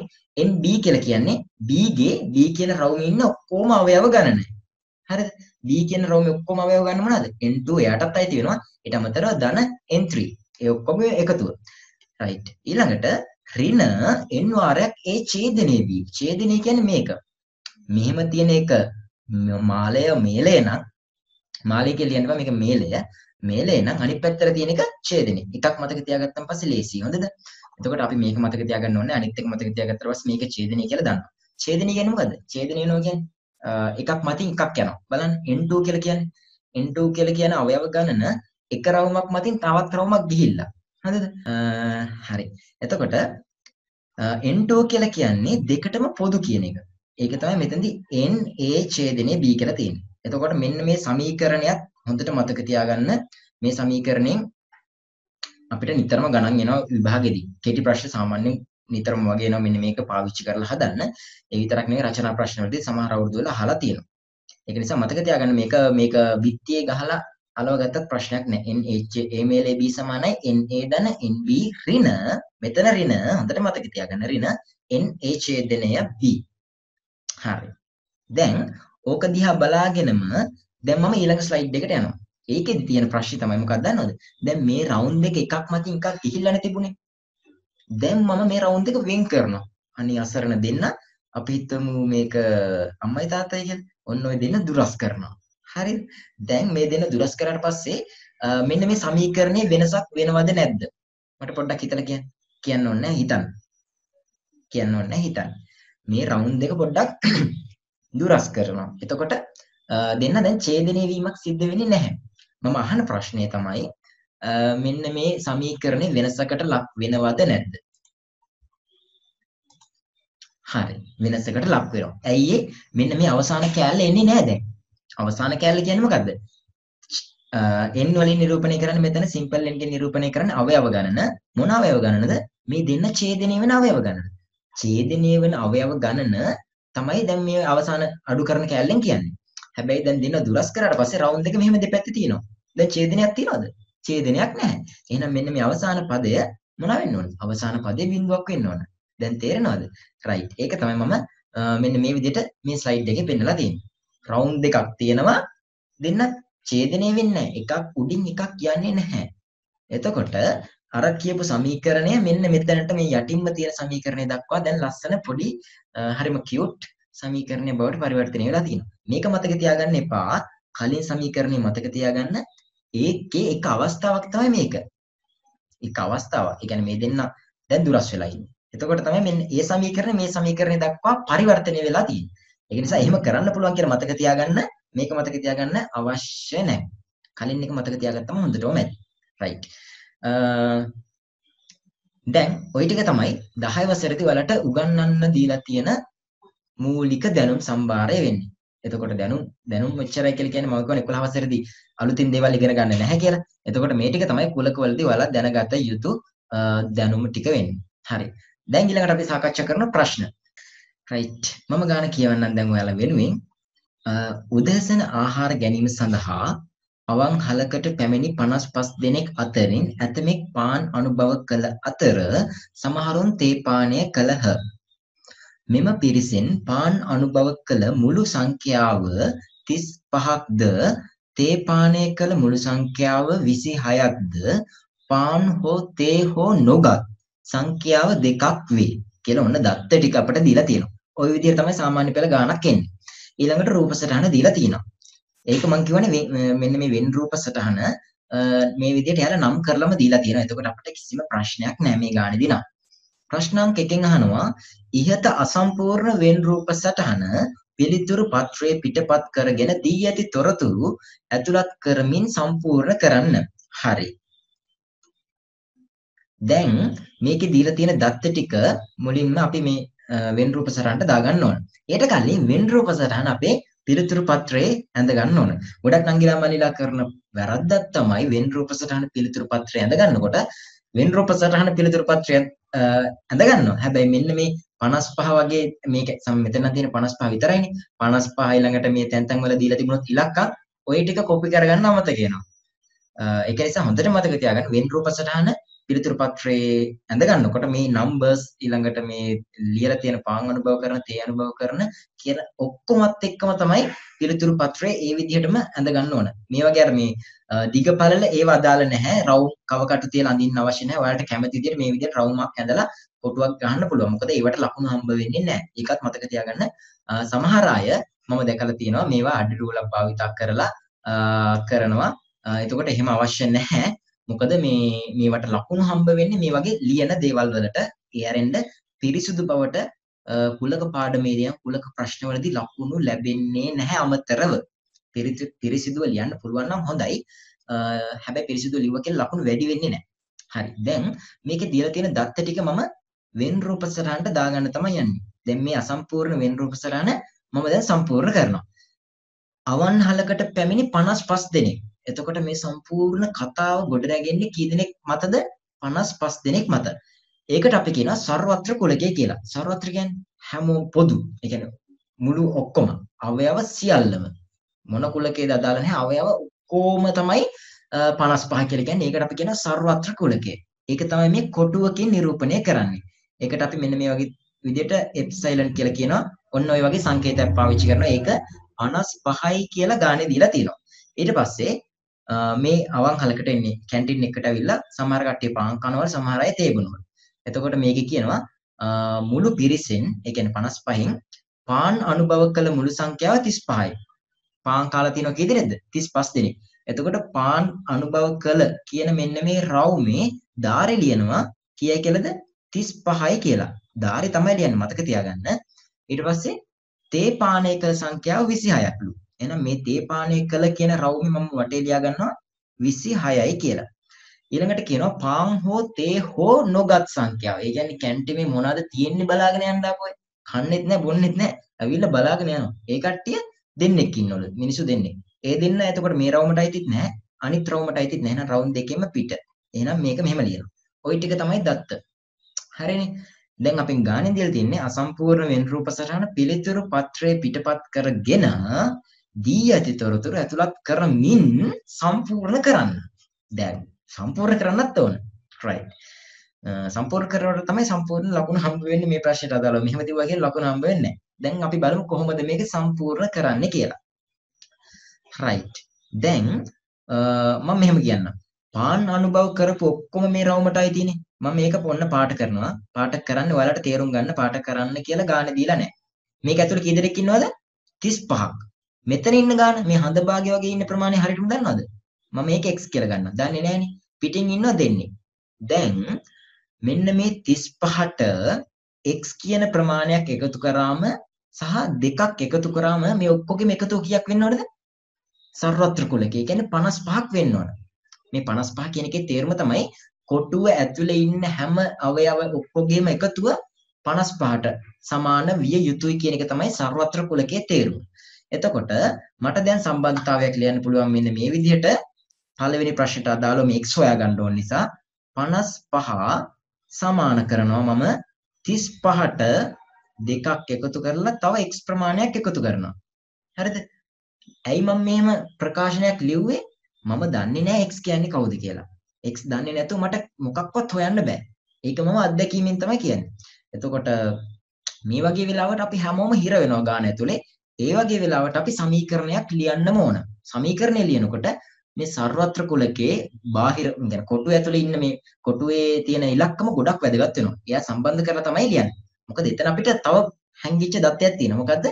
N B කියලා කියන්නේ B ගේ B කියන රවුමේ ඉන්න ඔක්කොම අවයව ගණනයි. හරිද? B කියන රවුමේ ඔක්කොම අවයව ගන්න මොනවාද? N two එයාටත් අයිති වෙනවා. ඊට අමතරව ධන N three. ඒ ඔක්කොම එකතුව. right. ඊළඟට ඍණ N වාරයක් A ඡේදනයේ B. ඡේදනය කියන්නේ මේක. මෙහෙම තියෙන එක මාලය මේලය නම් මාලය කියලා කියනවා මේක මේලය. මේලය නම් අනිත් පැත්තට තියෙන එක ඡේදනය. එකක් මතක තියාගත්තන් පස්සේ ලේසියි. හොඳද? එතකොට අපි මේක මතක තියාගන්න ඕනේ අනිත් එක මතක තියාගත්තට පස්සේ මේක ඡේදනය කියලා දානවා. ඡේදනය කියන්නේ මොකද්ද? ඡේදනය වෙනවා කියන්නේ එකක් මතින් එකක් යනවා. බලන්න N two කියලා කියන්නේ N two කියලා කියන අවයව ගණන එක රවුමක් මතින් තවත් රවුමක් ගිහිල්ලා. හරිද? හරි. එතකොට N two කියලා කියන්නේ දෙකටම පොදු කියන එක. ඒක තමයි මෙතනදී N A ඡේදනයේ B කියලා තියෙන්නේ. එතකොට මෙන්න මේ සමීකරණයත් හොඳට මතක තියාගන්න. මේ සමීකරණයෙන් අපිට නිතරම ගණන් එනවා විභාගෙදී. කෙටි ප්‍රශ්න සාමාන්‍යයෙන් නිතරම වගේ එනවා මෙන්න මේක පාවිච්චි කරලා හදන්න. ඒ විතරක් නෙවෙයි රචනා ප්‍රශ්න වලදී සමහර අවුරුදු වල අහලා තියෙනවා. ඒක නිසා මතක තියාගන්න මේක මේක විත්තියේ ගහලා අලව ගත්තත් ප්‍රශ්නයක් නැහැ. N H A මේලේ B සමානයි N A ධන N B ඍණ මෙතන ඍණ හොඳට මතක තියාගන්න ඍණ N A ඡේදනය B. හරි. දැන් ඕක දිහා බලාගෙනම දැන් මම ඊළඟ ස්ලයිඩ් එකට යනවා. ඒකෙදි තියෙන ප්‍රශ්නේ තමයි මොකක්ද දන්නවද? දැන් මේ රවුන්ඩ් එක එකක් මතින් එකක් ගිහිල්ලානේ තිබුණේ. දැන් මම මේ රවුන්ඩ් එක වෙන් කරනවා. අනේ අසරණ දෙන්න අපි හිතමු මේක අම්මයි තාත්තයි කියලා. ඔන්න ඔය දෙන්න දුරස් කරනවා. හරිද? දැන් මේ දෙන්න දුරස් කරාට පස්සේ මෙන්න මේ සමීකරණේ වෙනසක් වෙනවද නැද්ද? මට පොඩ්ඩක් හිතලා කියන්න. කියන්න ඕනේ නැහැ හිතන්න. කියන්න ඕනේ නැහැ හිතන්න. මේ රවුන්ඩ් එක පොඩ්ඩක් දුරස් කරනවා. එතකොට දෙන්න දැන් ඡේදනය වීමක් සිද්ධ වෙන්නේ නැහැ. මම අහන ප්‍රශ්නේ තමයි මෙන්න මේ සමීකරණේ වෙනසකට ලක් වෙනවද නැද්ද? හරි. වෙනසකට ලක් වෙනවා. ඇයි ඒ? මෙන්න මේ අවසාන කැලේ එන්නේ නැහැ දැන්. අවසාන කැලේ කියන්නේ මොකද්ද? n වලින් නිරූපණය කරන්න මෙතන සිම්පල් n ගෙන් නිරූපණය කරන්න අවයව ගණන මොන අවයව ගණනද මේ දෙන්න ඡේදනය වෙන අවයව ගණන ඡේදනය වෙන අවයව ගණන තමයි දැන් මේ අවසාන අඩු කරන කැලෙන් කියන්නේ. හැබැයි දැන් දෙන්න දුරස් කරාට පස්සේ රවුන්ඩ් එක මෙහෙම දෙපැත්තේ තියෙනවා. දැන් ඡේදනයක් තියනවද? ඡේදනයක් නැහැ. එහෙනම් මෙන්න මේ අවසාන පදය මොන වෙන්න ඕනද? අවසාන පදේ බිංදුවක් වෙන්න ඕන. දැන් තේරෙනවද? රයිට්. ඒක තමයි මම මෙන්න මේ විදිහට මේ ස්ලයිඩ් එකේ පෙන්නලා තියෙන්නේ. රවුන්ඩ් එකක් තියෙනවා දෙන්න ඡේදනය වෙන්නේ එකක් උඩින් එකක් යන්නේ නැහැ. එතකොට අර කියපු සමීකරණය මෙන්න මෙතනට මේ යටින්ම තියෙන සමීකරණය දක්වා දැන් ලස්සන පොඩි හරිම කියුට් සමීකරණයක් බවට පරිවර්තනය වෙලා තියෙනවා. මේක මතක තියාගන්න එපා. කලින් සමීකරණය මතක තියාගන්න. ඒකේ එක අවස්ථාවක් තමයි මේක. එක අවස්ථාවක්. ඒ කියන්නේ මේ දෙන්න දැන් දුරස් වෙලා ඉන්නේ. එතකොට තමයි මෙන්න මේ සමීකරණය මේ සමීකරණය දක්වා පරිවර්තනය වෙලා තියෙන්නේ. ඒ නිසා එහෙම කරන්න පුළුවන් කියලා මතක තියාගන්න. මේක මතක තියාගන්න අවශ්‍ය නැහැ. කලින් එක මතක තියාගත්තම හොඳටම ඇති. රයිට්. දැන් ওই ටික තමයි දහය වසරේදී ඔයාලට උගන්වන්න දීලා තියෙන මූලික දැනුම් සම්භාරය වෙන්නේ. එතකොට දැනුම් දැනුම් මෙච්චරයි කියලා කියන්නේ මම කියන්නේ එකොළහ වසරේදී අලුතින් දේවල් ඉගෙන ගන්න නැහැ කියලා. එතකොට මේ ටික තමයි කුලකවලදී ඔයාලා දැනගත යුතු දැනුම ටික වෙන්නේ. හරි. දැන් ඊළඟට අපි සාකච්ඡා කරන ප්‍රශ්න. රයිට්. මම ගාන කියවන්නම් දැන් ඔයාලා වෙනුවෙන්. උදෑසන ආහාර ගැනීම සඳහා අවන්හලකට පැමිණි පනස් පහ දෙනෙක් අතරින් ඇතමෙක් පාන් අනුභව කළ අතර සමහරුන් තේ පානය කළහ. මෙම පිරිසෙන් පාන් අනුභව කළ මුළු සංඛ්‍යාව තිස් පහක්ද තේ පානය කළ මුළු සංඛ්‍යාව විසි හයක්ද පාන් හෝ තේ හෝ නොගත් සංඛ්‍යාව දෙකක් වේ කියලා ඔන්න දත්ත ටික අපිට දීලා තියෙනවා. ওই විදිහට තමයි සාමාන්‍ය පෙළ ගණනක් එන්නේ. ඊළඟට රූප සටහන දීලා තියෙනවා. ඒක මම කියවනේ මෙන්න මේ වෙන් රූප සටහන මේ විදිහට යාලා නම් කරලම දීලා තියෙනවා. එතකොට අපිට කිසිම ප්‍රශ්නයක් නැහැ මේ ගානේදී නම්. ප්‍රශ්න අංක එකෙන් අහනවා ඉහත අසම්පූර්ණ වෙන් රූප සටහන පිළිතුරු පත්‍රයේ පිටපත් කරගෙන දී ඇති තොරතුරු ඇතුළත් කරමින් සම්පූර්ණ කරන්න. හරි. දැන් මේකේ දීලා තියෙන දත්ත ටික මුලින්ම අපි මේ වෙන් රූප සටහනට දාගන්න ඕන. ඊට කලින් වෙන් රූප සටහන අපේ පිළිතුරු පත්‍රයේ ඇඳ ගන්න ඕන. ගොඩක් නංගිලා මල්ලිලා කරන වැරද්දක් තමයි වෙන් රූප සටහන පිළිතුරු පත්‍රයේ ඇඳ ගන්නකොට වෙන් රූප සටහන පිළිතුරු පත්‍රය ඇඳ ගන්නවා. හැබැයි මෙන්න මේ පනස් පහ වගේ මේක මෙතන තියෙන පනස් පහ විතරයිනේ. පනස් පහ ඊළඟට මේ තැන් තැන් වල දීලා තිබුණොත් ඉලක්කම් ওই ටික කොපි කරගන්න අමතක වෙනවා. ඒක නිසා හොඳට මතක තියාගන්න වෙන් රූප සටහන පිළිතුරු පත්‍රයේ ඇඳ ගන්නකොට මේ නම්බර්ස් ඊළඟට මේ ලියලා තියෙන පාන් අනුභව කරන තේ අනුභව කරන කියන ඔක්කොමත් එක්කම තමයි පිළිතුරු පත්‍රයේ ඒ විදිහටම ඇඳ ගන්න ඕන. මේ වගේ අර මේ දිගපළල ඒව අදාළ නැහැ. රවුම් කවකටු තියලා අඳින්න අවශ්‍ය නැහැ. ඔයාලට කැමති විදිහට මේ විදිහට රවුමක් ඇඳලා කොටුවක් ගන්න පුළුවන්. මොකද ඒවට ලකුණු හම්බ වෙන්නේ නැහැ. ඒකත් මතක තියාගන්න. සමහර අය මම දැකලා තියෙනවා මේවා අඩි රූලක් භාවිතා කරලා කරනවා. එතකොට එහෙම අවශ්‍ය නැහැ. මොකද මේ මේවට ලකුණු හම්බ වෙන්නේ මේ වගේ ලියන දේවල් වලට ඒ ඇරෙන්න පිරිසුදු බවට කුලක පාඩමේදීන් කුලක ප්‍රශ්නවලදී ලකුණු ලැබෙන්නේ නැහැ අමතරව පිරිසිදුව ලියන්න පුළුවන් නම් හොඳයි. හැබැයි පිරිසිදුව ලිව්ව කියලා ලකුණු වැඩි වෙන්නේ නැහැ. හරි. දැන් මේකේ දීලා තියෙන දත්ත ටික මම වෙන් රූප සටහනට දාගන්න තමයි යන්නේ. දැන් මේ අසම්පූර්ණ වෙන් රූප සටහන මම දැන් සම්පූර්ණ කරනවා. අවන්හලකට පැමිණි පනස් පහ දෙනෙක්. එතකොට මේ සම්පූර්ණ කතාව ගොඩ නැගෙන්නේ කී දෙනෙක් මතද? පනස් පහ දෙනෙක් මත. ඒකට අපි කියනවා සර්වත්‍ර කුලකය කියලා. සර්වත්‍ර කියන්නේ හැම පොදු. ඒ කියන්නේ මුළු ඔක්කොම අවයව සියල්ලම. මොන කුලකයේද අදාළ නැහැ. අවයව ඔක්කොම තමයි පනස් පහ කියලා කියන්නේ. ඒකට අපි කියනවා සර්වත්‍ර කුලකය. ඒක තමයි මේ කොටුවකින් නිරූපණය කරන්නේ. ඒකට අපි මෙන්න මේ වගේ විදිහට එප්සයිලන් කියලා කියනවා. ඔන්න ඔය වගේ සංකේතයක් පාවිච්චි කරනවා. ඒක පනස් පහයි කියලා ගානේ දීලා තියෙනවා. ඊට පස්සේ මේ අවන්හලකට එන්නේ කැන්ටින් එකට ඇවිල්ලා සමහර කට්ටිය පාන් කනවල සමහර අය තේ බොනවල. එතකොට මේකේ කියනවා මුළු පිරිසෙන් ඒ කියන්නේ පනස් පහෙන් පාන් අනුභව කළ මුළු සංඛ්‍යාව තිස් පහයි. පාන් කාලා තියෙනවා කී දෙනෙක්ද? තිස් පහ දෙනෙක්. එතකොට පාන් අනුභව කළ කියන මෙන්න මේ රවුමේ ධාරි ලියනවා කීයයි කියලාද තිස් පහයි කියලා. ධාරි තමයි ලියන්නේ මතක තියාගන්න. ඊට පස්සේ තේ පානය කළ සංඛ්‍යාව විසිහයක්ලු. එහෙනම් මේ තේ පානය කළ කියන රවුමේ මම වටේ ලියා ගන්නවා විසිහයයි කියලා. ඊළඟට කියනවා පාන් හෝ තේ හෝ නොගත් සංඛ්‍යාව. ඒ කියන්නේ කැන්ටිමේ මොනවද තියෙන්නේ බලාගෙන යන්න අපෝ. කන්නේත් නැහැ බොන්නේත් නැහැ. අවිල්ල බලාගෙන යනවා. ඒ කට්ටිය දෙන්නෙක් ඉන්නවලු. මිනිස්සු දෙන්නෙක්. ඒ දෙන්න එතකොට මේ රවුමට අයිතිත් නැහැ අනිත් රවුමට අයිතිත් නැහැ එහෙනම් රවුන්ඩ් දෙකෙම පිට. එහෙනම් මේක මෙහෙම ලියනවා. ওই ටික තමයි දත්ත. හරිනේ. දැන් අපෙන් ගානේ දීලා තින්නේ අසම්පූර්ණ වෙන් රූප සටහන පිළිතුරු පත්‍රයේ පිටපත් කරගෙන දී ඇති තොරතුරු ඇතුළත් කරමින් සම්පූර්ණ කරන්න. දැන් සම්පූර්ණ කරන්නත් ඕන. right. සම්පූර්ණ කරනකොට තමයි සම්පූර්ණ ලකුණු හම්බ වෙන්නේ මේ ප්‍රශ්නෙට අදාළව. මෙහෙම දිවවා කියන ලකුණු හම්බ වෙන්නේ නැහැ. දැන් අපි බලමු කොහොමද මේක සම්පූර්ණ කරන්නේ කියලා. right then මම මෙහෙම කියන්න පාන් අනුභව කරපු ඔක්කොම මේ රවුමටයි තියෙන්නේ මම මේක පොන්න පාට කරනවා පාට කරන්නේ ඔයාලට තේරුම් ගන්න පාට කරන්න කියලා ගානේ දීලා නැහැ මේක ඇතුළේ කී දෙනෙක් ඉන්නවද තිස් පහක් මෙතන ඉන්න ගාන මේ හඳ භාගය වගේ ඉන්න ප්‍රමාණය හරියටම දන්නවද මම මේක x කියලා ගන්නවා දන්නේ නැහනේ පිටින් ඉන්නව දෙන්නේ දැන් මෙන්න මේ තිස් පහට x කියන ප්‍රමාණයක් එකතු කරාම සහ දෙකක් එකතු කරාම මේ ඔක්කොගෙම එකතුව කීයක් වෙන්නවද සර්වත්‍ර කුලකේ කියන්නේ පනස් පහක් වෙන්න ඕන. මේ පනස් පහ කියන එකේ තේරුම තමයි කොටුව ඇතුලේ ඉන්න හැම අවයව ඔක්කොගේම එකතුව පනස් පහට සමාන විය යුතුයි කියන එක තමයි සර්වත්‍ර කුලකේ තේරුම. එතකොට මට දැන් සම්බන්ධතාවයක් ලියන්න පුළුවන් මෙන්න මේ විදිහට පළවෙනි ප්‍රශ්නට අදාළව මේ x හොයාගන්න ඕන නිසා පනස් පහ සමාන කරනවා මම තිස් පහට දෙකක් එකතු කරලා තව x ප්‍රමාණයක් එකතු කරනවා. හරිද? ඇයි මම මෙහෙම ප්‍රකාශනයක් ලිව්වේ මම දන්නේ නැහැ x කියන්නේ කවුද කියලා. x දන්නේ නැතුව මට මොකක්වත් හොයන්න බෑ. ඒක මම අත්දැකීමෙන් තමයි කියන්නේ. එතකොට මේ වගේ වෙලාවට අපි හැමෝම හිර වෙනවා ගාන ඇතුලේ. ඒ වගේ වෙලාවට අපි සමීකරණයක් ලියන්නම ඕන. සමීකරණය ලියනකොට මේ සර්වත්‍ර කුලකයේ බාහිර يعني කොටුව ඇතුලේ ඉන්න මේ කොටුවේ තියෙන ඉලක්කම ගොඩක් වැදගත් වෙනවා. එයා සම්බන්ධ කරලා තමයි ලියන්නේ. මොකද එතන අපිට තව හැංගිච්ච දත්තයක් තියෙනවා. මොකද්ද?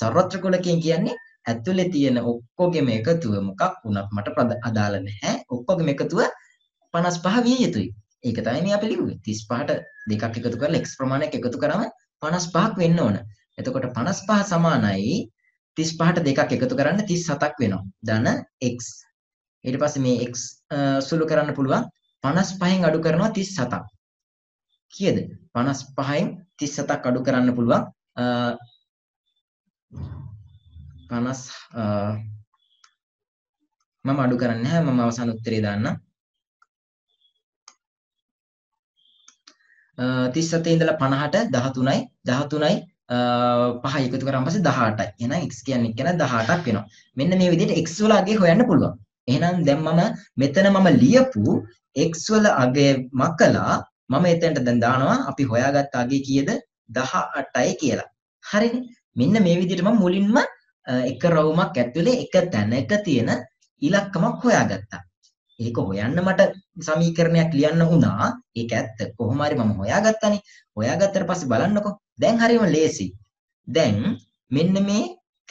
සර්වත්‍ර කුලකයෙන් කියන්නේ ඇතුලේ තියෙන ඔක්කොගෙම එකතුව මොකක් වුණත් මට අදාළ නැහැ ඔක්කොගෙම එකතුව පනස් පහ විය යුතුයි. ඒක තමයි මේ අපි ලිව්වේ. තිස් පහට දෙකක් එකතු කරලා x ප්‍රමාණයක් එකතු කරාම පනස් පහක් වෙන්න ඕන. එතකොට පනස් පහ සමානයි තිස් පහට දෙකක් එකතු කරන්න තිස් හතක් වෙනවා. ධන x. ඊට පස්සේ මේ x සුළු කරන්න පුළුවන් පනස් පහෙන් අඩු කරනවා තිස් හතක්. කීයද? පනස් පහෙන් තිස් හතක් අඩු කරන්න පුළුවන් පනස් මම අඩු කරන්නේ නැහැ මම අවසාන උත්තරේ දාන්නම් තිස් හතේ ඉඳලා පනහට දහතුනයි දහතුනයි පහ එකතු කරාම පස්සේ දහඅටයි එහෙනම් x කියන්නේ කියන දහඅටක් වෙනවා මෙන්න මේ විදිහට x වල අගය හොයන්න පුළුවන් එහෙනම් දැන් මම මෙතන මම ලියපු x වල අගය මකලා මම එතනට දැන් දානවා අපි හොයාගත්ත අගය කීයද දහඅටයි කියලා හරිනේ මෙන්න මේ විදිහට මම මුලින්ම එක රවුමක් ඇතුලේ එක තැනක තියෙන ඉලක්කමක් හොයාගත්තා. ඒක හොයන්න මට සමීකරණයක් ලියන්න වුණා. ඒක ඇත්ත. කොහොම හරි මම හොයාගත්තානේ. හොයාගත්තට පස්සේ බලන්නකෝ. දැන් හරියම ලේසි. දැන් මෙන්න මේ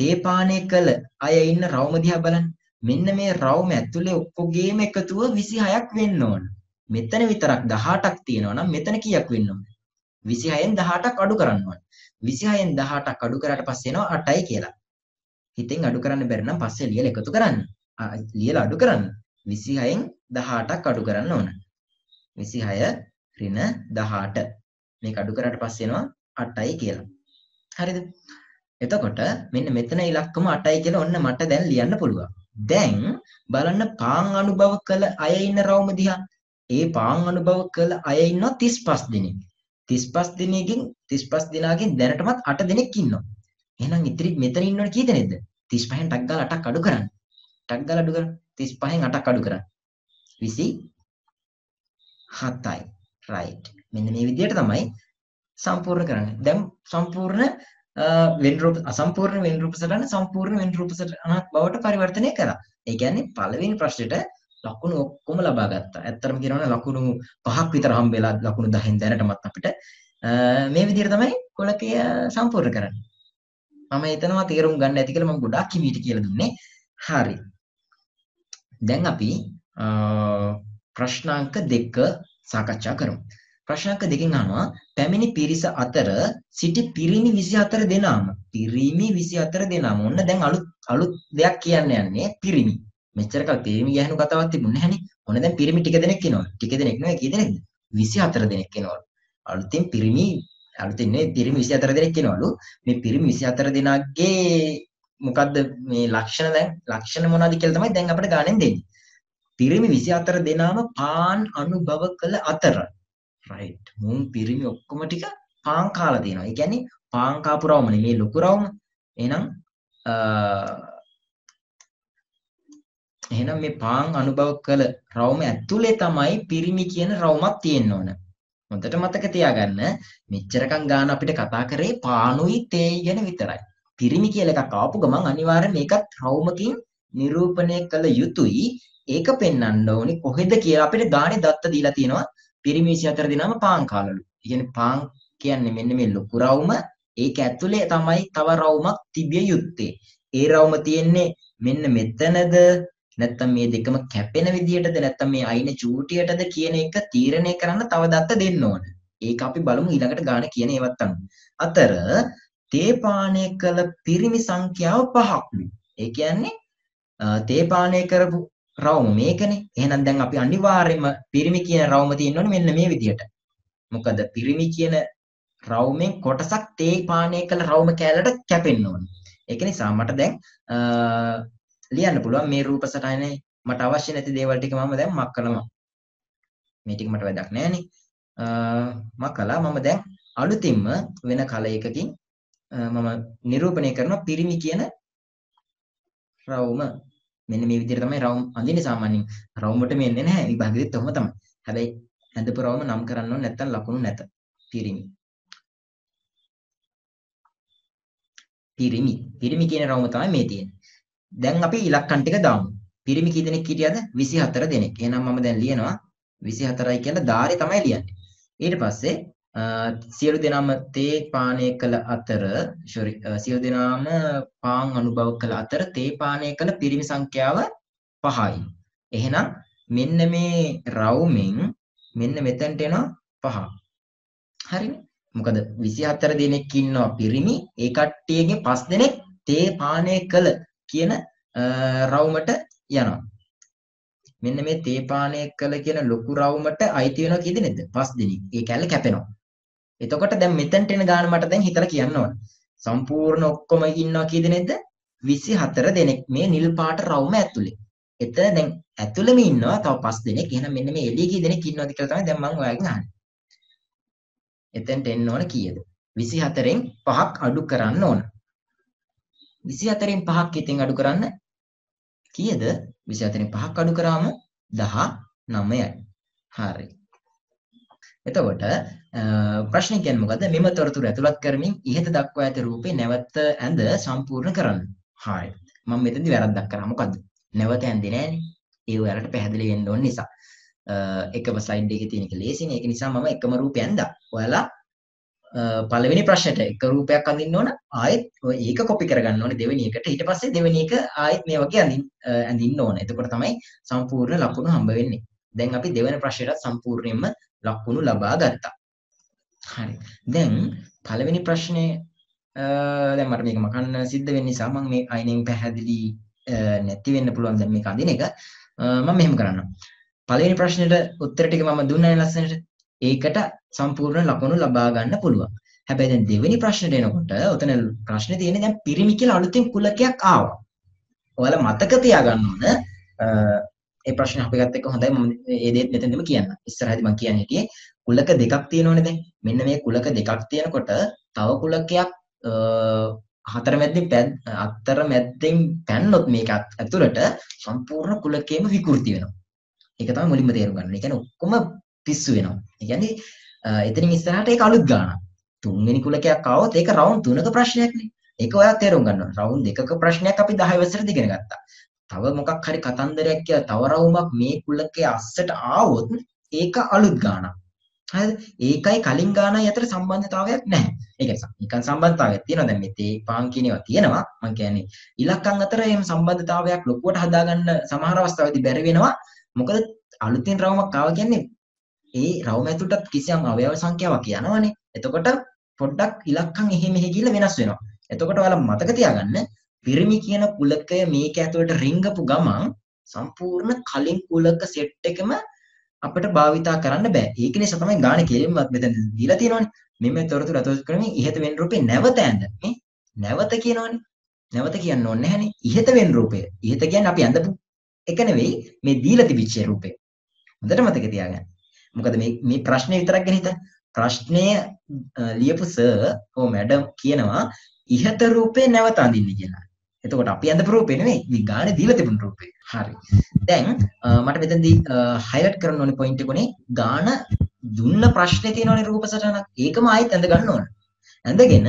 තේ පානය කළ අය ඉන්න රවුම දිහා බලන්න. මෙන්න මේ රවුම ඇතුලේ ඔක්කොගේම එකතුව විසිහයක් වෙන්න ඕන. මෙතන විතරක් දහඅටක් තියෙනවා නම් මෙතන කීයක් වෙන්න ඕනද? විසිහයෙන් දහඅටක් අඩු කරන්න ඕන. විසිහයෙන් දහඅටක් අඩු කරාට පස්සේ එනවා අටයි කියලා. හිතෙන් අඩු කරන්න බැරි නම් පස්සේ ලියලා එකතු කරන්න. ලියලා අඩු කරන්න. විසිහයෙන් දහඅටක් අඩු කරන්න ඕන. විසිහය ඍණ දහඅට. මේක අඩු කරාට පස්සේ එනවා අටයි කියලා. හරිද? එතකොට මෙන්න මෙතන ඉලක්කම අටයි කියලා ඔන්න මට දැන් ලියන්න පුළුවන්. දැන් බලන්න පාන් අනුභව කළ අය ඉන්න රවුම දිහා. ඒ පාන් අනුභව කළ අය ඉන්නවා තිස් පහ දිනෙක. තිස් පහ දිනෙකින් තිස් පහ දිනාගෙන් දැනටමත් අට දිනෙක ඉන්නවා. එහෙනම් ඉතින් මෙතන ඉන්නවනේ කී දෙනෙක්ද? තිස් පහෙන් ටක් ගාලා අටක් අඩු කරන්න. ටක් ගාලා අඩු කරන්න. තිස් පහෙන් අටක් අඩු කරන්න. විසිහතයි. right. මෙන්න මේ විදිහට තමයි සම්පූර්ණ කරන්නේ. දැන් සම්පූර්ණ වෙන් රූප අසම්පූර්ණ වෙන් රූප සටහන සම්පූර්ණ වෙන් රූප සටහනක් බවට පරිවර්තනය කරා. ඒ කියන්නේ පළවෙනි ප්‍රශ්නෙට ලකුණු ඔක්කොම ලබා ගත්තා. ඇත්තටම කියනවනම් ලකුණු පහක් විතර හම්බ වෙලා ලකුණු දහෙන් දැනටමත් අපිට මේ විදිහට තමයි කොලකය සම්පූර්ණ කරන්නේ. මම හිතනවා තේරුම් ගන්න ඇති කියලා මම ගොඩාක් කිමිට කියලා දුන්නේ. හරි. දැන් අපි ප්‍රශ්නාංක දෙක සාකච්ඡා කරමු. ප්‍රශ්නාංක දෙකෙන් අහනවා පැමිණි පිරිස අතර සිටි පිරිමි විසි හතර දෙනාම පිරිමි විසි හතර දෙනාම ඔන්න දැන් අලුත් අලුත් දෙයක් කියන්න යන්නේ පිරිමි. මෙච්චර කාලේ පිරිමි ගැහෙන කතාවක් තිබුණේ නැහනේ. ඔන්න දැන් පිරිමි ටික දෙනෙක් ඉනවා. ටික දෙනෙක් නෙවෙයි කී දෙනෙක්ද? විසි හතර දෙනෙක් ඉනවලු. අලුතින් පිරිමි අලුතින් නේ පිරිමි විසි හතර දෙනෙක් ඉනවලු. මේ පිරිමි විසි හතර දෙනාගේ මොකද්ද මේ ලක්ෂණ දැන් ලක්ෂණ මොනවද කියලා තමයි දැන් අපිට ගානෙන් දෙන්නේ. පිරිමි විසි හතර දෙනාම පාන් අනුභව කළ අතර right මුන් පිරිමි ඔක්කොම ටික පාන් කාලා තියෙනවා. ඒ කියන්නේ පාන් කාපු රවුම නෙමෙයි ලොකු රවුම. එහෙනම් එහෙනම් මේ පාන් අනුභව කළ රවුම ඇතුලේ තමයි පිරිමි කියන රවුමක් තියෙන්න ඕන. හොඳට මතක තියාගන්න මෙච්චරකම් ගාන අපිට කතා කරේ පානුයි තේයි ගැන විතරයි. පිරිමි කියලා එකක් ආපු ගමන් අනිවාර්යෙන් මේකත් රවුමකින් නිරූපණය කළ යුතුයි. ඒක පෙන්වන්න ඕනි කොහෙද කියලා අපිට ගානේ දත්ත දීලා තියෙනවා. පිරිමි විසි හතර දෙනාම පාන් කාලලු. ඒ කියන්නේ පාන් කියන්නේ මෙන්න මේ ලොකු රවුම. ඒක ඇතුලේ තමයි තව රවුමක් තිබිය යුත්තේ. ඒ රවුම තියෙන්නේ මෙන්න මෙතනද නැත්නම් මේ දෙකම කැපෙන විදියටද නැත්නම් මේ අයින චූටියටද කියන එක තීරණය කරන්න තව දත්ත දෙන්න ඕන. ඒක අපි බලමු ඊළඟට ගාන කියන ඒවත් අනුව. අතර තේ පානය කළ පිරිමි සංඛ්‍යාව පහක්ලු. ඒ කියන්නේ තේ පානය කරපු රවුම මේකනේ. එහෙනම් දැන් අපි අනිවාර්යයෙන්ම පිරිමි කියන රවුම තියෙනවනේ මෙන්න මේ විදියට. මොකද පිරිමි කියන රවුමෙන් කොටසක් තේ පානය කළ රවුම කැලලට කැපෙන්න ඕනේ. ඒක නිසා මට දැන් ලියන්න පුළුවන් මේ රූප සටහනේ මට අවශ්‍ය නැති දේවල් ටික මම දැන් මක් කළා. මේ ටික මට වැඩක් නැහැ නේ. මම කළා මම දැන් අලුතින්ම වෙන කලයකකින් මම නිරූපණය කරනවා පිරිමි කියන රවුම. මෙන්න මේ විදිහට තමයි රවුම් අඳින්නේ සාමාන්‍යයෙන්. රවුමට මෙන්නේ නැහැ විභාගෙත් ඔහොම තමයි. හැබැයි ඇඳපු රවුම නම් කරන්න ඕනේ නැත්නම් ලකුණු නැත. පිරිමි. පිරිමි. පිරිමි කියන රවුම තමයි මේ තියෙන්නේ. දැන් අපි ඉලක්කම් ටික දාමු. පිරිමි කී දෙනෙක් හිටියද? විසි හතර දෙනෙක්. එහෙනම් මම දැන් ලියනවා විසි හතරයි කියලා ධාරේ තමයි ලියන්නේ. ඊට පස්සේ සියලු දෙනාම තේ පානය කළ අතර sorry සියලු දෙනාම පාන් අනුභව කළ අතර තේ පානය කළ පිරිමි සංඛ්‍යාව පහයි. එහෙනම් මෙන්න මේ රවුමෙන් මෙන්න මෙතනට එනවා පහ. හරිනේ. මොකද විසි හතර දෙනෙක් ඉන්නවා පිරිමි. ඒ කට්ටියගේ පස් දෙනෙක් තේ පානය කළ කියන රවුමට යනවා. මෙන්න මේ තේ පානය කළ කියන ලොකු රවුමට අයිති වෙනවා කී දෙනෙක්ද? පස් දෙනෙක්. ඒ කැල්ල කැපෙනවා. එතකොට දැන් මෙතෙන්ට එන ගාන මට දැන් හිතලා කියන්න ඕන. සම්පූර්ණ ඔක්කොම ඉන්නවා කී දෙනෙක්ද? විසි හතර දෙනෙක් මේ නිල් පාට රවුම ඇතුලේ. එතන දැන් ඇතුළෙම ඉන්නවා තව පස් දෙනෙක්. එහෙනම් මෙන්න මේ එළිය කී දෙනෙක් ඉන්නවද කියලා තමයි දැන් මම ඔයාගෙන් අහන්නේ. එතෙන්ට එන්න ඕන කීයද? විසි හතරෙන් පහක් අඩු කරන්න ඕන. විසි හතරෙන් පහක් ඉතින් අඩු කරන්න කීයද? විසි හතරෙන් පහක් අඩු කරාම දහනවයයි. හරි. එතකොට ප්‍රශ්නේ කියන්නේ මොකද්ද? මෙම තොරතුරු ඇතුළත් කරමින් ඉහත දක්වා ඇති රූපේ නැවත ඇඳ සම්පූර්ණ කරන්න. හරි. මම මෙතනදී වැරද්දක් කරා. මොකද්ද? නැවත ඇඳේ නෑනේ. ඒ ඔයාලට පැහැදිලි වෙන්න ඕන නිසා. එකම ස්ලයිඩ් එකේ තියෙන එක ලේසිනේ. ඒක නිසා මම එකම රූපය ඇඳා. ඔයාලා පළවෙනි ප්‍රශ්නෙට එක රූපයක් අඳින්න ඕන. ආයෙත් ඒක කොපි කරගන්න ඕනේ දෙවෙනි එකට. ඊට පස්සේ දෙවෙනි එක ආයෙත් මේ වගේ අඳින්න ඕන. එතකොට තමයි සම්පූර්ණ ලකුණු හම්බ වෙන්නේ. දැන් අපි දෙවෙනි ප්‍රශ්නෙට සම්පූර්ණයෙන්ම ලකුණු ලබා ගත්තා. හරි. දැන් පළවෙනි ප්‍රශ්නේ දැන් මට මේක මකන්න සිද්ධ වෙන නිසා මම මේ අයිනෙන් පැහැදිලි නැති වෙන්න පුළුවන් දැන් මේක අඳින එක. මම මෙහෙම කරන්නම්. පළවෙනි ප්‍රශ්නෙට උත්තර ටික මම දුන්නානේ ලස්සනට. ඒකට සම්පූර්ණ ලකුණු ලබා ගන්න පුළුවන්. හැබැයි දැන් දෙවෙනි ප්‍රශ්නෙට එනකොට ඔතන ප්‍රශ්නේ තියෙන්නේ දැන් පිරිමි කියලා අලුතින් කුලකයක් ආවා. ඔයාලා මතක තියාගන්න ඕන ඒ ප්‍රශ්නේ අපි ගත්ත එක හොඳයි. මම ඒ දෙයත් මෙතනදිම කියන්න. ඉස්සරහදී මම කියන්නේ හිටියේ කුලක දෙකක් තියෙනවනේ දැන්. මෙන්න මේ කුලක දෙකක් තියෙනකොට තව කුලකයක් හතරමැද්දෙන් අතරමැද්දෙන් පැන්නොත් මේක ඇතුළට සම්පූර්ණ කුලකේම විකෘති වෙනවා. ඒක තමයි මුලින්ම තේරුම් ගන්න. ඒ කියන්නේ ඔක්කොම පිස්සු වෙනවා. ඒ කියන්නේ එතනින් ඉස්සරහට ඒක අලුත් ගානක්. තුන්වෙනි කුලකයක් ආවොත් ඒක රවුන්ඩ් තුනක ප්‍රශ්නයක්නේ. ඒක ඔයා තේරුම් ගන්න ඕන. රවුන්ඩ් දෙකක ප්‍රශ්නයක් අපි දහය වසරේදී ඉගෙන ගත්තා. තව මොකක් හරි කතන්දරයක් කියලා තව රවුමක් මේ කුලකයේ අස්සට ආවොත් ඒක අලුත් ගානක්. හරිද? ඒකයි කලින් ගානයි අතර සම්බන්ධතාවයක් නැහැ. ඒ කියන්නේ නිකන් සම්බන්ධතාවයක් තියෙනවා. දැන් මේ තේ පාන් කියන ඒවා තියෙනවා. මම කියන්නේ ඉලක්කම් අතර එහෙම සම්බන්ධතාවයක් ලොකුවට හදාගන්න සමහර අවස්ථාවේදී බැරි වෙනවා. මොකද අලුතින් රවුමක් ආවා කියන්නේ ඒ රවුම ඇතුළටත් කිසියම් අවයව සංඛ්‍යාවක් යනවනේ. එතකොට පොඩ්ඩක් ඉලක්කම් එහෙ මෙහෙ ගිහලා වෙනස් වෙනවා. එතකොට ඔයාලා මතක තියාගන්න පිරිමි කියන කුලකය මේක ඇතුළට රිංගපු ගමන් සම්පූර්ණ කලින් කුලක සෙට් එකම අපිට භාවිතා කරන්න බෑ. ඒක නිසා තමයි ගාන කෙලින්මත් මෙතන දීලා තියෙනවනේ. මෙමෙ තොරතුරු අතොස් කරමින් ඉහත වෙන රූපේ නැවත ඇඳ. මේ නැවත කියනවනේ. නැවත කියන්න ඕනේ නැහනේ. ඉහත වෙන රූපය. ඉහත කියන්නේ අපි ඇඳපු එක නෙවෙයි මේ දීලා තිබිච්ච රූපේ. හොඳට මතක තියාගන්න. මොකද මේ මේ ප්‍රශ්නේ විතරක් ගැන හිතන්න. ප්‍රශ්නය ලියපු සර් හෝ මැඩම් කියනවා ඉහත රූපේ නැවත අඳින්න කියලා. එතකොට අපි අඳපු රූපේ නෙවෙයි මේ ගානේ දීලා තිබුණු රූපේ. හරි. දැන් මට මෙතනදී highlight කරන්න ඕනේ point එක උනේ ගාන දුන්න ප්‍රශ්නේ තියෙනවනේ රූප සටහනක්. ඒකම ආයෙත් අඳ ගන්න ඕන. අඳගෙන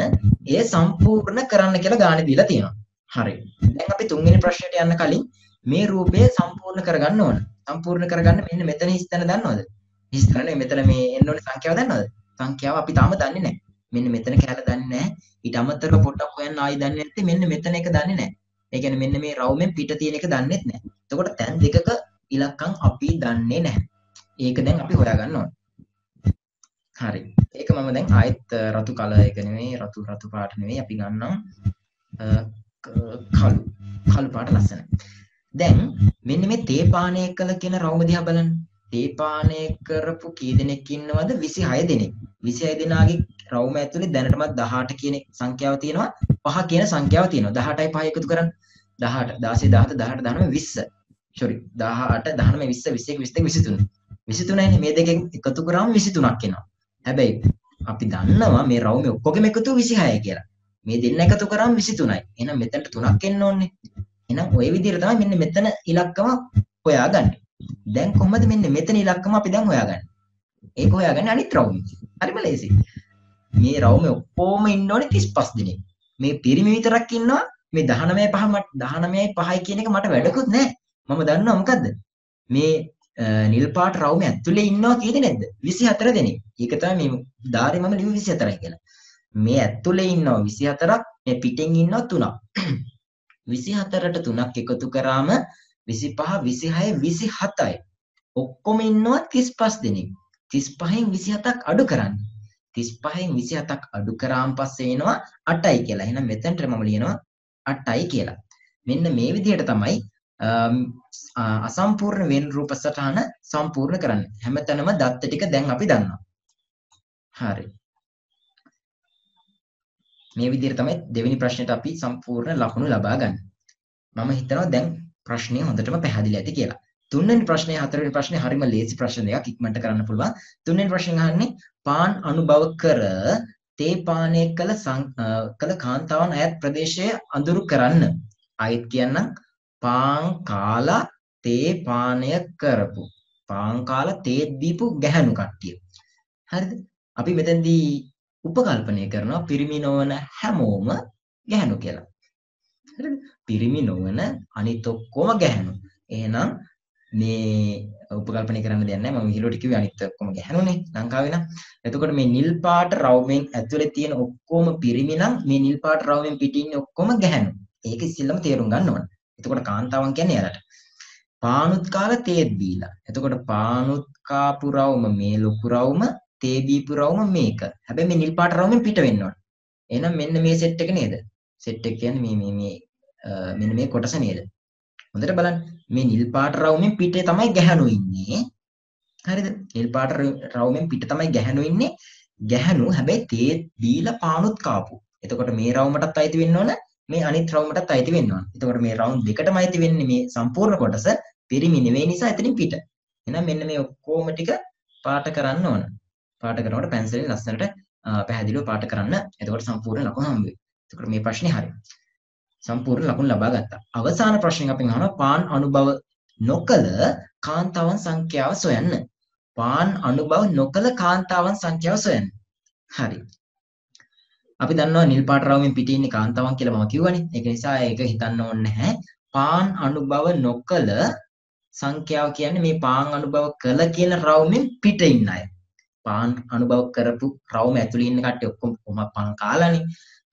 ඒ සම්පූර්ණ කරන්න කියලා ගානේ දීලා තියෙනවා. හරි. දැන් අපි තුන්වෙනි ප්‍රශ්නෙට යන්න කලින් මේ රූපය සම්පූර්ණ කරගන්න ඕන. සම්පූර්ණ කරගන්න මෙන්න මෙතන හිස්තන දන්නවද? හිස්තන මෙතන මේ එන්න ඕනේ සංඛ්‍යාව දන්නවද? සංඛ්‍යාව අපි තාම දන්නේ නැහැ. මෙන්න මෙතන කැල දන්නේ නැහැ. ඊට අමතරව පොඩ්ඩක් හොයන්න ආයි දන්නේ නැත්තේ මෙන්න මෙතන එක දන්නේ නැහැ. ඒ කියන්නේ මෙන්න මේ රවුමෙන් පිට තියෙන එක දන්නේත් නැහැ. එතකොට තැන් දෙකක ඉලක්කම් අපි දන්නේ නැහැ. ඒක දැන් අපි හොයාගන්න ඕනේ. හරි. ඒක මම දැන් ආයෙත් රතු කල එක නෙමෙයි රතු රතු පාට නෙමෙයි අපි ගන්නම් කළු. කළු පාට ලස්සන. දැන් මෙන්න මේ තේ පානය කළ කියන රවුම දිහා බලන්න. තේ පානය කරපු කී දෙනෙක් ඉන්නවද? විසිහය දෙනෙක්. විසිහය දෙනාගේ රවුම ඇතුලේ දැනටමත් දහඅට කියන සංඛ්‍යාව තියෙනවා. පහ කියන සංඛ්‍යාව තියෙනවා. දහඅටයි පහයි එකතු කරන්න. දහඅට, දාසය, දහසත්, දහඅට, දහනවය, විස්ස. sorry. දහඅට, දහනවය, විස්ස, විස්ස එක, විස්ස එක, විස්ස තුන. විස්ස තුනයි මේ දෙකෙන් එකතු කරාම විස්ස තුනක් එනවා. හැබැයි අපි දන්නවා මේ රවුමේ ඔක්කොගෙම එකතු විසිහයයි කියලා. මේ දෙන්න එකතු කරාම විස්ස තුනයි. එහෙනම් මෙතනට තුනක් එන්න ඕනේ. එහෙනම් ওই විදිහට තමයි මෙන්න මෙතන ඉලක්කම හොයාගන්නේ. දැන් කොහොමද මෙන්න මෙතන ඉලක්කම අපි දැන් හොයාගන්නේ? ඒක හොයාගන්නේ අනිත් රවුමේ. හරිම ලේසියි. මේ රවුමේ ඔක්කොම ඉන්න ඕනේ තිස්පස් දිනේ. මේ පිරිමි විතරක් ඉන්නවා. මේ දහනවයයි පහයි කියන එක මට වැඩකුත් නැහැ. මම දන්නවා මොකද්ද? මේ නිල් පාට රවුමේ ඇතුලේ ඉන්නවා කීයද නැද්ද? විසිහතර දෙනෙක්. ඒක තමයි මේ ධාරේ මම ලිව්වේ විසිහතරයි කියලා. මේ ඇතුලේ ඉන්නවා විසිහතරක්, මේ පිටින් ඉන්නවා තුනක්. විසිහතරට තුනක් එකතු කරාම විසිපහ, විසිහය, විසිහතයි. ඔක්කොම ඉන්නවා තිස්පස් දෙනෙක්. තිස්පහෙන් විසිහතක් අඩු කරන්න. තිස්පහෙන් විසිහතක් අඩු කරාන් පස්සේ එනවා අටයි කියලා. එහෙනම් මෙතනට මම ලියනවා අටයි කියලා. මෙන්න මේ විදිහට තමයි අසම්පූර්ණ වෙන රූප සටහන සම්පූර්ණ කරන්නේ. හැමතැනම දත්ත ටික දැන් අපි දන්නවා. හරි. මේ විදිහට තමයි දෙවෙනි ප්‍රශ්නෙට අපි සම්පූර්ණ ලකුණු ලබා ගන්න. මම හිතනවා දැන් ප්‍රශ්නේ හොඳටම පැහැදිලි ඇති කියලා. තුන්වෙනි ප්‍රශ්නේ හතරවෙනි ප්‍රශ්නේ හරිම ලේසි ප්‍රශ්න දෙකක් ඉක්මනට කරන්න පුළුවන්. තුන්වෙනි ප්‍රශ්නේ අහන්නේ පාන් අනුභව කර තේ පානය කළ කළ කාන්තාවන් අයත් ප්‍රදේශයේ අඳුරු කරන්න. අයත් කියන්නම් පාන් කාලා තේ පානය කරපු. පාන් කාලා තේ දීපු ගැහණු කට්ටිය. හරිද? අපි මෙතෙන්දී උපකල්පනය කරනවා පිරිමි නොවන හැමෝම ගැහණු කියලා. හරිද? පිරිමි නොවන අනිත් ඔක්කොම ගැහණු. එහෙනම් මේ උපකල්පනය කරන්න දෙයක් නැහැ. මම විහිළුවට කිව්වේ අනිත් ඔක්කොම ගැහණුනේ ලංකාවේ නම්. එතකොට මේ නිල් පාට රවුමෙන් ඇතුලේ තියෙන ඔක්කොම පිරිමි නම් මේ නිල් පාට රවුමෙන් පිටින් ඉන්නේ ඔක්කොම ගැහණු. ඒක ඉස්සෙල්ලම තේරුම් ගන්න ඕන. එතකොට කාන්තාවන් කියන්නේ එයාලට. පානුත් කාලා තේත් බීලා. එතකොට පානුත් කාපු රවුම මේ ලොකු රවුම, තේ දීපු රවුම මේක. හැබැයි මේ නිල් පාට රවුමෙන් පිට වෙන්න ඕන. එහෙනම් මෙන්න මේ සෙට් එක නේද? සෙට් එක කියන්නේ මේ මේ මේ මෙන්න මේ කොටස නේද? හොඳට බලන්න මේ නිල් පාට රවුමෙන් පිටේ තමයි ගැහණු ඉන්නේ. හරිද? නිල් පාට රවුමෙන් පිට තමයි ගැහණු ඉන්නේ. ගැහණු හැබැයි තේ දීලා පානුත් කාපු. එතකොට මේ රවුමටත් අයිති වෙන්න ඕන, මේ අනිත් රවුමටත් අයිති වෙන්න ඕන. එතකොට මේ රවුම් දෙකටම අයිති වෙන්නේ මේ සම්පූර්ණ කොටස. පිරිමි නෙවෙයි නිසා එතනින් පිට. එහෙනම් මෙන්න මේ ඔක්කොම ටික පාට කරන්න ඕන. පාට කරනකොට පැන්සිලෙන් ලස්සනට පැහැදිලිව පාට කරන්න. එතකොට සම්පූර්ණ ලකුණු හම්බ වෙයි. එතකොට මේ ප්‍රශ්නේ හරියි. සම්පූර්ණ ලකුණු ලබා ගත්තා. අවසාන ප්‍රශ්නයක් අපි අහනවා පාන් අනුභව නොකළ කාන්තාවන් සංඛ්‍යාව සොයන්න. පාන් අනුභව නොකළ කාන්තාවන් සංඛ්‍යාව සොයන්න. හරි. අපි දන්නවා නිල් පාට රවුමෙන් පිටින් ඉන්නේ කාන්තාවන් කියලා මම කිව්වනේ. ඒක නිසා ඒක හිතන්න ඕනේ නැහැ. පාන් අනුභව නොකළ සංඛ්‍යාව කියන්නේ මේ පාන් අනුභව කළ කියන රවුමෙන් පිට ඉන්න අය. පාන් අනුභව කරපු රවුම ඇතුළේ ඉන්න කට්ටිය ඔක්කොම කොහොමද පාන් කාලානේ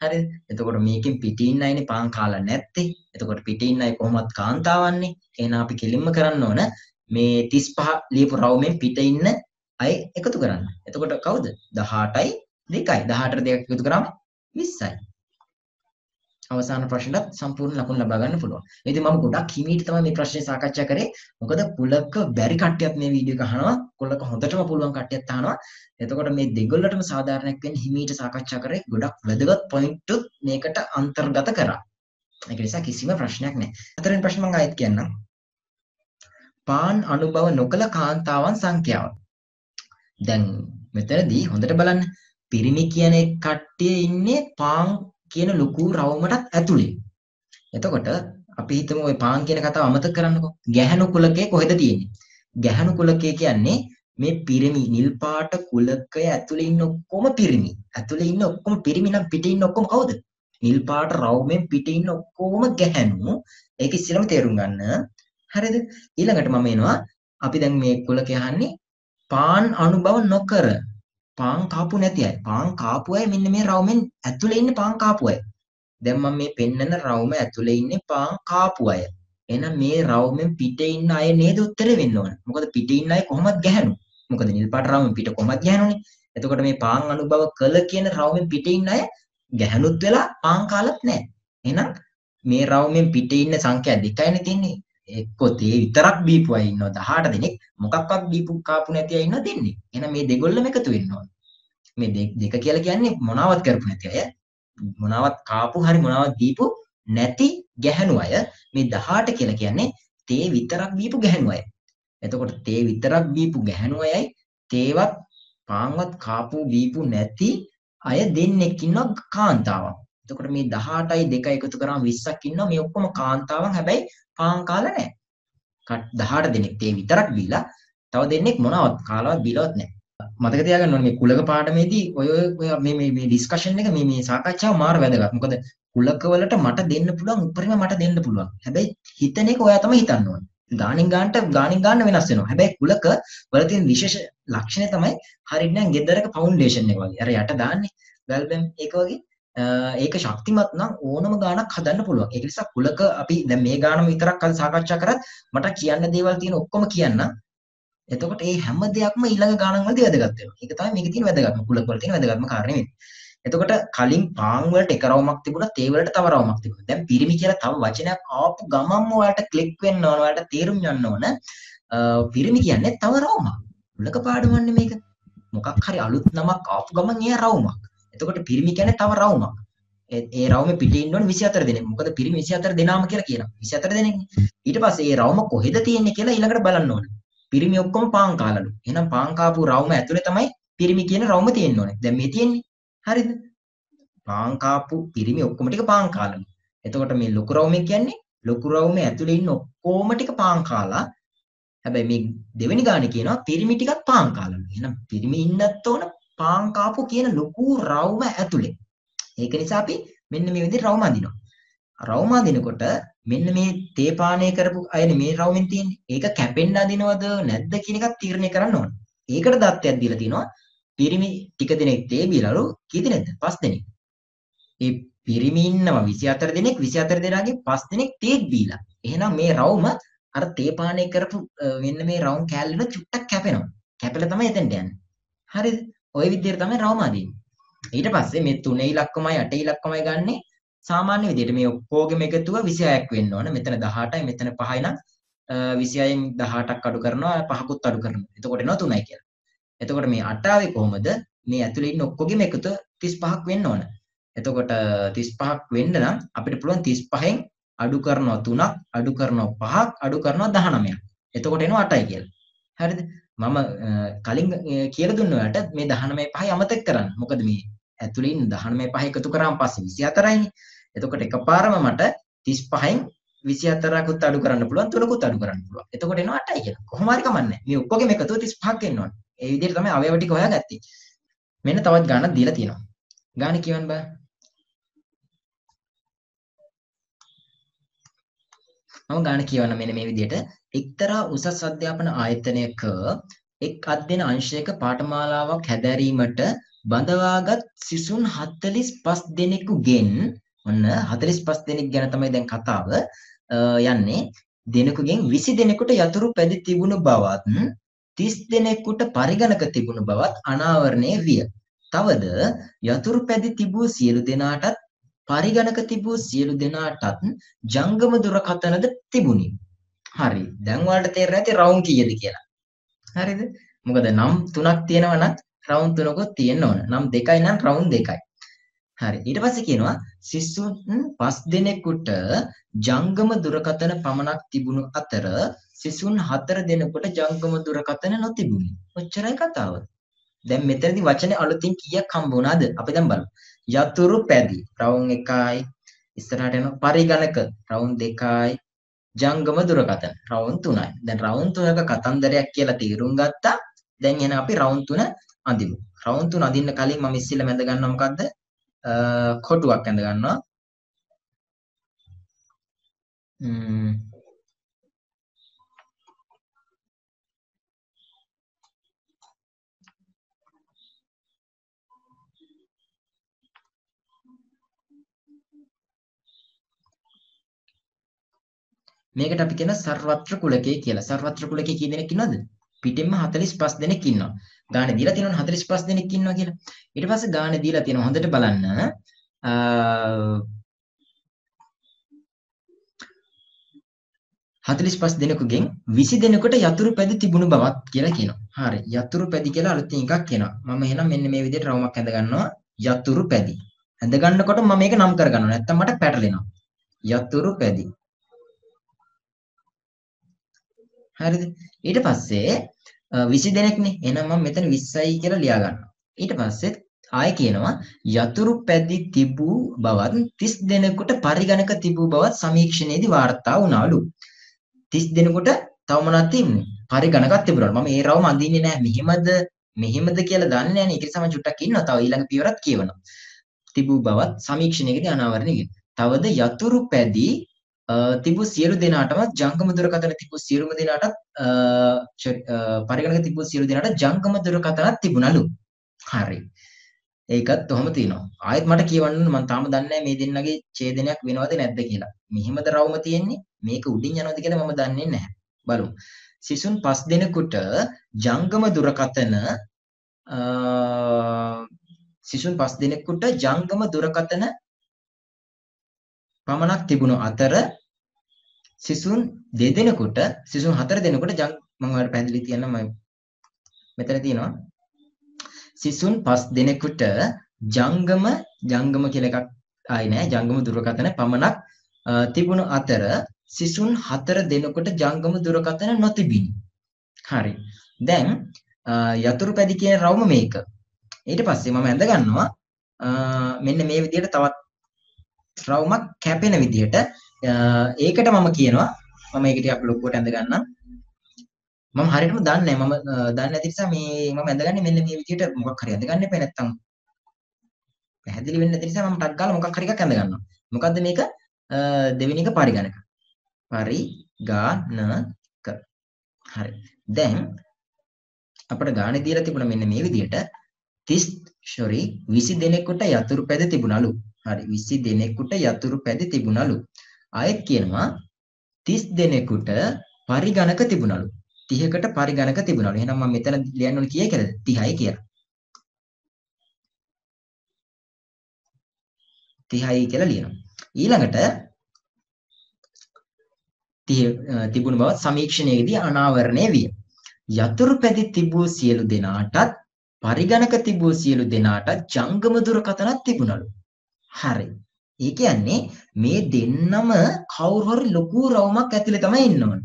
හරිද එතකොට මේකෙන් පිටින් නැයිනේ පාන් කාලා නැත්තේ එතකොට පිටින් නැයි කොහොමවත් කාන්තාවන්නේ එහෙනම් අපි කෙලින්ම කරන්න ඕන මේ තිස් පහ ලියපු රවුමෙන් පිට ඉන්න අය එකතු කරන්න එතකොට කවුද දහඅටයි දෙකයි දහඅටට දෙකක් එකතු කරාම විස්සයි අවසාන ප්‍රශ්නට සම්පූර්ණ ලකුණු ලබා ගන්න පුළුවන්. ඉතින් මම ගොඩක් හිමීට තමයි මේ ප්‍රශ්නේ සාකච්ඡා කරේ. මොකද කුලක බැරි කට්ටියත් මේ වීඩියෝ එක අහනවා. කුලක හොඳටම පුළුවන් කට්ටියත් අහනවා. එතකොට මේ දෙගොල්ලටම සාධාරණයක් වෙන්න හිමීට සාකච්ඡා කරේ. ගොඩක් වැදගත් පොයින්ට් උත් මේකට අන්තර්ගත කරා. ඒක නිසා කිසිම ප්‍රශ්නයක් නැහැ. හතරවෙනි ප්‍රශ්න මම ආයෙත් කියන්නම්. පාන් අනුභව නොකළ කාන්තාවන් සංඛ්‍යාව. දැන් මෙතනදී හොඳට බලන්න. පිරිමි කියන කට්ටිය ඉන්නේ පාන් කියන ලොකු රවුමටත් ඇතුලේ. එතකොට අපි හිතමු ওই පාන් කියන කතාව අමතක කරන්නකෝ. ගැහැණු කුලකේ කොහෙද තියෙන්නේ? ගැහැණු කුලකේ කියන්නේ මේ පිරිමි නිල් පාට කුලකය ඇතුලේ ඉන්න ඔක්කොම පිරිමි. ඇතුලේ ඉන්න ඔක්කොම පිරිමි නම් පිටේ ඉන්න ඔක්කොම කවුද? නිල් පාට රවුමෙන් පිටේ ඉන්න ඔක්කොම ගැහැණු. ඒක ඉස්සෙල්ලම තේරුම් ගන්න. හරිද? ඊළඟට මම එනවා අපි දැන් මේ කුලකේ අහන්නේ පාන් අනුභව නොකර පාන් කාපු නැති අය පාන් කාපු අය මෙන්න මේ රවුමෙන් ඇතුලේ ඉන්නේ පාන් කාපු අය දැන් මම මේ පෙන්නන රවුම ඇතුලේ ඉන්නේ පාන් කාපු අය එහෙනම් මේ රවුමෙන් පිටේ ඉන්න අය නේද උත්තරේ වෙන්න ඕන මොකද පිටේ ඉන්න අය කොහොමද ගැහණු මොකද නිල් පාට රවුමෙන් පිට කොහොමද ගැහණුනේ එතකොට මේ පාන් අනුභව කළ කියන රවුමෙන් පිටේ ඉන්න අය ගැහණුත් වෙලා පාන් කාලත් නැහැ එහෙනම් මේ රවුමෙන් පිටේ ඉන්න සංඛ්‍යා දෙකයිනේ තියෙන්නේ එක්කෝ තේ විතරක් බීපු අය ඉන්නවා දහඅට දෙනෙක් මොකක්වත් බීපු කාපු නැති අය ඉන්නවා දෙන්නේ එහෙනම් මේ දෙගොල්ලම එකතු වෙන්න ඕන මේ දෙක කියලා කියන්නේ මොනවත් කරපු නැති අය මොනවත් කාපු හරි මොනවත් දීපු නැති ගැහණු අය මේ දහඅට කියලා කියන්නේ තේ විතරක් බීපු ගැහණු අය එතකොට තේ විතරක් බීපු ගැහණු අයයි තේවත් පාන්වත් කාපු බීපු නැති අය දෙන්නෙක් ඉන්නවා කාන්තාවක් එතකොට මේ දහඅටයි දෙකයි එකතු කරාම විස්සක් ඉන්නවා මේ ඔක්කොම කාන්තාවන් හැබැයි පාන් කාලා නැහැ. දහඅට දෙනෙක් තේ විතරක් බීලා තව දෙන්නෙක් මොනවත් කාලවත් බීලවත් නැහැ. මතක තියාගන්න ඕනේ මේ කුලක පාඩමේදී ඔය ඔය මේ මේ මේ ඩිස්කෂන් එක මේ මේ සාකච්ඡාව මාර වැදගත්. මොකද කුලකවලට මට දෙන්න පුළුවන් උපරිම මට දෙන්න පුළුවන්. හැබැයි හිතන එක ඔයා තමයි හිතන්න ඕනේ. ගාණින් ගානට ගාණින් ගාන වෙනස් වෙනවා. හැබැයි කුලක වල තියෙන විශේෂ ලක්ෂණය තමයි හරියට නම් ගෙදරක ෆවුන්ඩේෂන් එක වගේ. අර යට දාන්නේ ගල්බැම් ඒක වගේ. ඒක ශක්තිමත් නම් ඕනම ගානක් හදන්න පුළුවන්. ඒක නිසා කුලක අපි දැන් මේ ගානම විතරක් අද සාකච්ඡා කරත් මට කියන්න දේවල් තියෙන ඔක්කොම කියන්න. එතකොට මේ හැම දෙයක්ම ඊළඟ ගානන් වලදී වැදගත් වෙනවා. ඒක තමයි මේකේ තියෙන වැදගත්ම කුලක වල තියෙන වැදගත්ම කාරණේ වෙන්නේ. එතකොට කලින් පාන් වලට එක රවුමක් තිබුණා, තේ වලට තව රවුමක් තිබුණා. දැන් පිරිමි කියලා තව වචනයක් ආපු ගමන්ම ඔයාලට ක්ලික් වෙන්න ඕන, ඔයාලට තේරුම් ගන්න ඕන. පිරිමි කියන්නේ තව රවුමක්. කුලක පාඩමන්නේ මේක. මොකක් හරි අලුත් නමක් ආපු ගමන් එයා රවුමක්. එතකොට පිරිමි කියන්නේ තව රවුමක්. ඒ රවුමේ පිටේ ඉන්න ඕනේ විස්සහතර දෙනෙක්. මොකද පිරිමි විස්සහතර දෙනාම කියලා කියනවා. විස්සහතර දෙනෙක්නේ. ඊට පස්සේ ඒ රවුම කොහෙද තියෙන්නේ කියලා ඊළඟට බලන්න ඕනේ. පිරිමි ඔක්කොම පාන් කාලලු. එහෙනම් පාන් කාපු රවුම ඇතුලේ තමයි පිරිමි කියන රවුම තියෙන්න ඕනේ. දැන් මේ තියෙන්නේ. හරිද? පාන් කාපු පිරිමි ඔක්කොම ටික පාන් කාලලු. එතකොට මේ ලොකු රවුම කියන්නේ ලොකු රවුමේ ඇතුලේ ඉන්න ඔක්කොම ටික පාන් කාලා. හැබැයි මේ දෙවෙනි ගානේ කියනවා පිරිමි ටිකක් පාන් කාලලු. එහෙනම් පිරිමි ඉන්නත් ඕන පාන් කාපු කියන ලොකු රවුම ඇතුලේ. ඒක නිසා අපි මෙන්න මේ විදිහට රවුම අඳිනවා. රවුම අඳිනකොට මෙන්න මේ තේ පානය කරපු අයනේ මේ රවුමෙන් තියෙන්නේ. ඒක කැපෙන්න අඳිනවද නැද්ද කියන එකත් තීරණය කරන්න ඕන. ඒකට දත්තයක් දීලා තිනවා. පිරිමි ටික දෙනෙක් තේ බීලාලු කී දෙනෙක්ද? පස් දෙනෙක්. මේ පිරිමි ඉන්නවා විස්සහතර දෙනෙක්. විස්සහතර දෙනාගේ පස් දෙනෙක් තේ බීලා. එහෙනම් මේ රවුම අර තේ පානය කරපු මෙන්න මේ රවුම් කෑල්ලෙන චුට්ටක් කැපෙනවා. කැපෙලා තමයි එතෙන්ට යන්නේ. හරිද? ඔය විදිහට තමයි රවුම අඳින්නේ. ඊට පස්සේ මේ තුනේ ඉලක්කමයි අටේ ඉලක්කමයි ගන්නෙ සාමාන්‍ය විදිහට මේ ඔක්කොගෙම එකතුව විස්සයක් වෙන්න ඕන. මෙතන දහඅටයි මෙතන පහයි නම් විස්සයෙන් දහඅටක් අඩු කරනවා පහකුත් අඩු කරනවා. එතකොට එනවා තුනයි කියලා. එතකොට මේ අට ආවේ කොහමද? මේ ඇතුලේ ඉන්න ඔක්කොගෙම එකතුව තිස් පහක් වෙන්න ඕන. එතකොට තිස් පහක් වෙන්න නම් අපිට පුළුවන් තිස් පහෙන් අඩු කරනවා තුනක් අඩු කරනවා පහක් අඩු කරනවා දහනවයක්. එතකොට එනවා අටයි කියලා. හරිද? මම කලින් කියලා දුන්න ඔයාලට මේ දහනවය පහයි අමතක කරන්න. මොකද මේ ඇතුළේ ඉන්න දහනවය පහ එකතු කරාම පස්සේ විස්සහතරයිනේ. එතකොට එකපාරම මට තිස් පහෙන් විස්සහතරකුත් අඩු කරන්න පුළුවන් තුනකුත් අඩු කරන්න පුළුවන්. එතකොට එනවා අටයි කියලා. කොහොම හරි කමන්නේ. මේ ඔක්කොගෙම එකතුව තිස් පහක් වෙන්න ඕනේ. ඒ විදිහට තමයි අවයව ටික හොයාගත්තේ. මෙන්න තවත් ගාණක් දීලා තියෙනවා. ගාණ කියවන්න බෑ. මම ගාණ කියවන්න මෙන්න මේ විදිහට. එක්තරා උසස් අධ්‍යාපන ආයතනයක එක් අධ්‍යන අංශයක පාඨමාලාවක් හැදෑරීමට බඳවාගත් සිසුන් හතළිස් පහ දෙනෙකුගෙන් ඔන්න හතළිස් පහ දෙනෙක් ගැන තමයි දැන් කතාව යන්නේ. දෙනෙකුගෙන් විසි දෙනෙකුට යතුරු පැදි තිබුණු බවත් තිස් දෙනෙකුට පරිගණක තිබුණු බවත් අනාවරණය විය. තවද යතුරු පැදි තිබූ සියලු දෙනාටත් පරිගණක තිබූ සියලු දෙනාටත් ජංගම දුරකථනද තිබුණි. හරි. දැන් ඔයාලට තේරෙන්නේ නැති රවුම් කීයද කියලා. හරිද? මොකද නම් තුනක් තියෙනවා නම් රවුම් තුනකුත් තියෙන්න ඕන. නම් දෙකයි නම් රවුම් දෙකයි. හරි. ඊට පස්සේ කියනවා සිසුන් පහ දෙනෙකුට ජංගම දුරකථන පමණක් තිබුණු අතර සිසුන් හතර දෙනෙකුට ජංගම දුරකථන නොතිබුණි. ඔච්චරයි කතාව. දැන් මෙතනදී වචනේ අලුතින් කීයක් හම්බ වුණාද? අපි දැන් බලමු. යතුරු පැදි රවුම් එකයි, ඉස්සරහට යන පරිගණක රවුම් දෙකයි, ජංගම දුරකථන රවුම් තුනයි. දැන් රවුම් තුනක කතන්දරයක් කියලා තීරුම් ගත්තා. දැන් එන අපි රවුම් තුන අඳිමු. රවුම් තුන අඳින්න කලින් මම ඉස්සෙල්ලා මැද ගන්නවා මොකද්ද? කොටුවක් ඇඳ ගන්නවා. ම්ම් මේකට අපි කියන සර්වත්‍ර කුලකේ කියලා. සර්වත්‍ර කුලකේ කී දෙනෙක් ඉන්නවද? පිටින්ම හතළිස් පහ දෙනෙක් ඉන්නවා. ගානේ දීලා තියෙනවනේ හතළිස් පහ දෙනෙක් ඉන්නවා කියලා. ඊට පස්සේ ගානේ දීලා තියෙනවා හොඳට බලන්න. හතළිස් පහ දෙනෙකුගෙන් විසි දෙනෙකුට යතුරු පැදි තිබුණු බවත් කියලා කියනවා. හරි. යතුරු පැදි කියලා අලුතින් එකක් එනවා. මම එහෙනම් මෙන්න මේ විදිහට රවුමක් ඇඳ ගන්නවා. යතුරු පැදි. ඇඳ ගන්නකොට මම මේක නම් කර ගන්නවා. නැත්තම් මට පැටලෙනවා. යතුරු පැදි. හරිද? ඊට පස්සේ විසි දෙනෙක්නේ. එහෙනම් මම මෙතන විස්සයි කියලා ලියා ගන්නවා. ඊට පස්සේ ආයෙ කියනවා යතුරු පැදි තිබූ බවත් තිස් දෙනෙකුට පරිගණක තිබූ බවත් සමීක්ෂණයේදී වාර්තා වුණාලු. තිස් දෙනෙකුට තව මොනවද තිබුණේ? පරිගණකක් තිබුණාලු. මම ඒ රවුම අඳින්නේ නැහැ. මෙහෙමද මෙහෙමද කියලා දන්නේ නැහැ නේ. ඒක නිසා මම චුට්ටක් ඉන්නවා. තව ඊළඟ පියවරක් කියවනවා. තිබූ බවත් සමීක්ෂණයේදී අනාවරණය වෙනවා. තවද යතුරු පැදි තිබූ සියලු දෙනාටම ජංගම දුරකථන තිබූ සියලුම දෙනාටත් පරිගණක තිබූ සියලු දෙනාට ජංගම දුරකථනක් තිබුණලු. හරි. ඒකත් ඔහම තියෙනවා. ආයෙත් මට කියවන්න මම තාම දන්නේ නැහැ මේ දෙන්නගේ ඡේදනයක් වෙනවද නැද්ද කියලා. මෙහිමද රවුම තියෙන්නේ? මේක උඩින් යනවද කියලා මම දන්නේ නැහැ. බලමු. සිසුන් පහ දෙනෙකුට ජංගම දුරකථන සිසුන් පහ දෙනෙකුට ජංගම දුරකථන පමණක් තිබුණු අතර සිසුන් දෙදෙනෙකුට සිසුන් හතර දෙනෙකුට ජං මම ඔයාලට පැහැදිලි කියන්න මම මෙතන තියෙනවා සිසුන් පහ දෙනෙකුට ජංගම ජංගම කියලා එකක් ආයි නෑ ජංගම දුරකථන පමණක් තිබුණු අතර සිසුන් හතර දෙනෙකුට ජංගම දුරකථන නොතිබිනි. හරි. දැන් යතුරු පැදි කියන රවුම මේක. ඊට පස්සේ මම ඇඳ ගන්නවා මෙන්න මේ විදිහට තවත් රවුමක් කැපෙන විදිහට ඒකට මම කියනවා මම ඒක ටිකක් ලොකුවට ඇඳ ගන්නම්. මම හරියටම දන්නේ නැහැ. මම දන්නේ නැති නිසා මේ මම ඇඳගන්නේ මෙන්න මේ විදිහට මොකක් හරි ඇඳගන්න එපා. නැත්තම් පැහැදිලි වෙන්නේ නැති නිසා මම ටක් ගාලා මොකක් හරි එකක් ඇඳ ගන්නවා. මොකද්ද මේක? දෙවෙනි එක පරිගණක. පරිගණක. හරි. දැන් අපිට ගානේ දීලා තිබුණා මෙන්න මේ විදිහට තිස් sorry විසි දෙනෙකුට යතුරු පැද තිබුණලු. හරි. විසි දෙනෙකුට යතුරු පැදි තිබුණලු. ආයෙත් කියනවා තිස් දෙනෙකුට පරිගණක තිබුණලු. තිහකට පරිගණක තිබුණලු. එහෙනම් මම මෙතන ලියන්න ඕනේ කීයද? තිහයි කියලා. තිහයි කියලා ලියනවා. ඊළඟට තිහ තිබුණු බව සමීක්ෂණයේදී අනාවරණය විය. යතුරු පැදි තිබූ සියලු දෙනාටත් පරිගණක තිබූ සියලු දෙනාටත් ජංගම දුරකථනක් තිබුණලු. හරි. ඒ කියන්නේ මේ දෙන්නම කවුරු හරි ලොකු රවුමක් ඇතුලේ තමයි ඉන්න ඕන.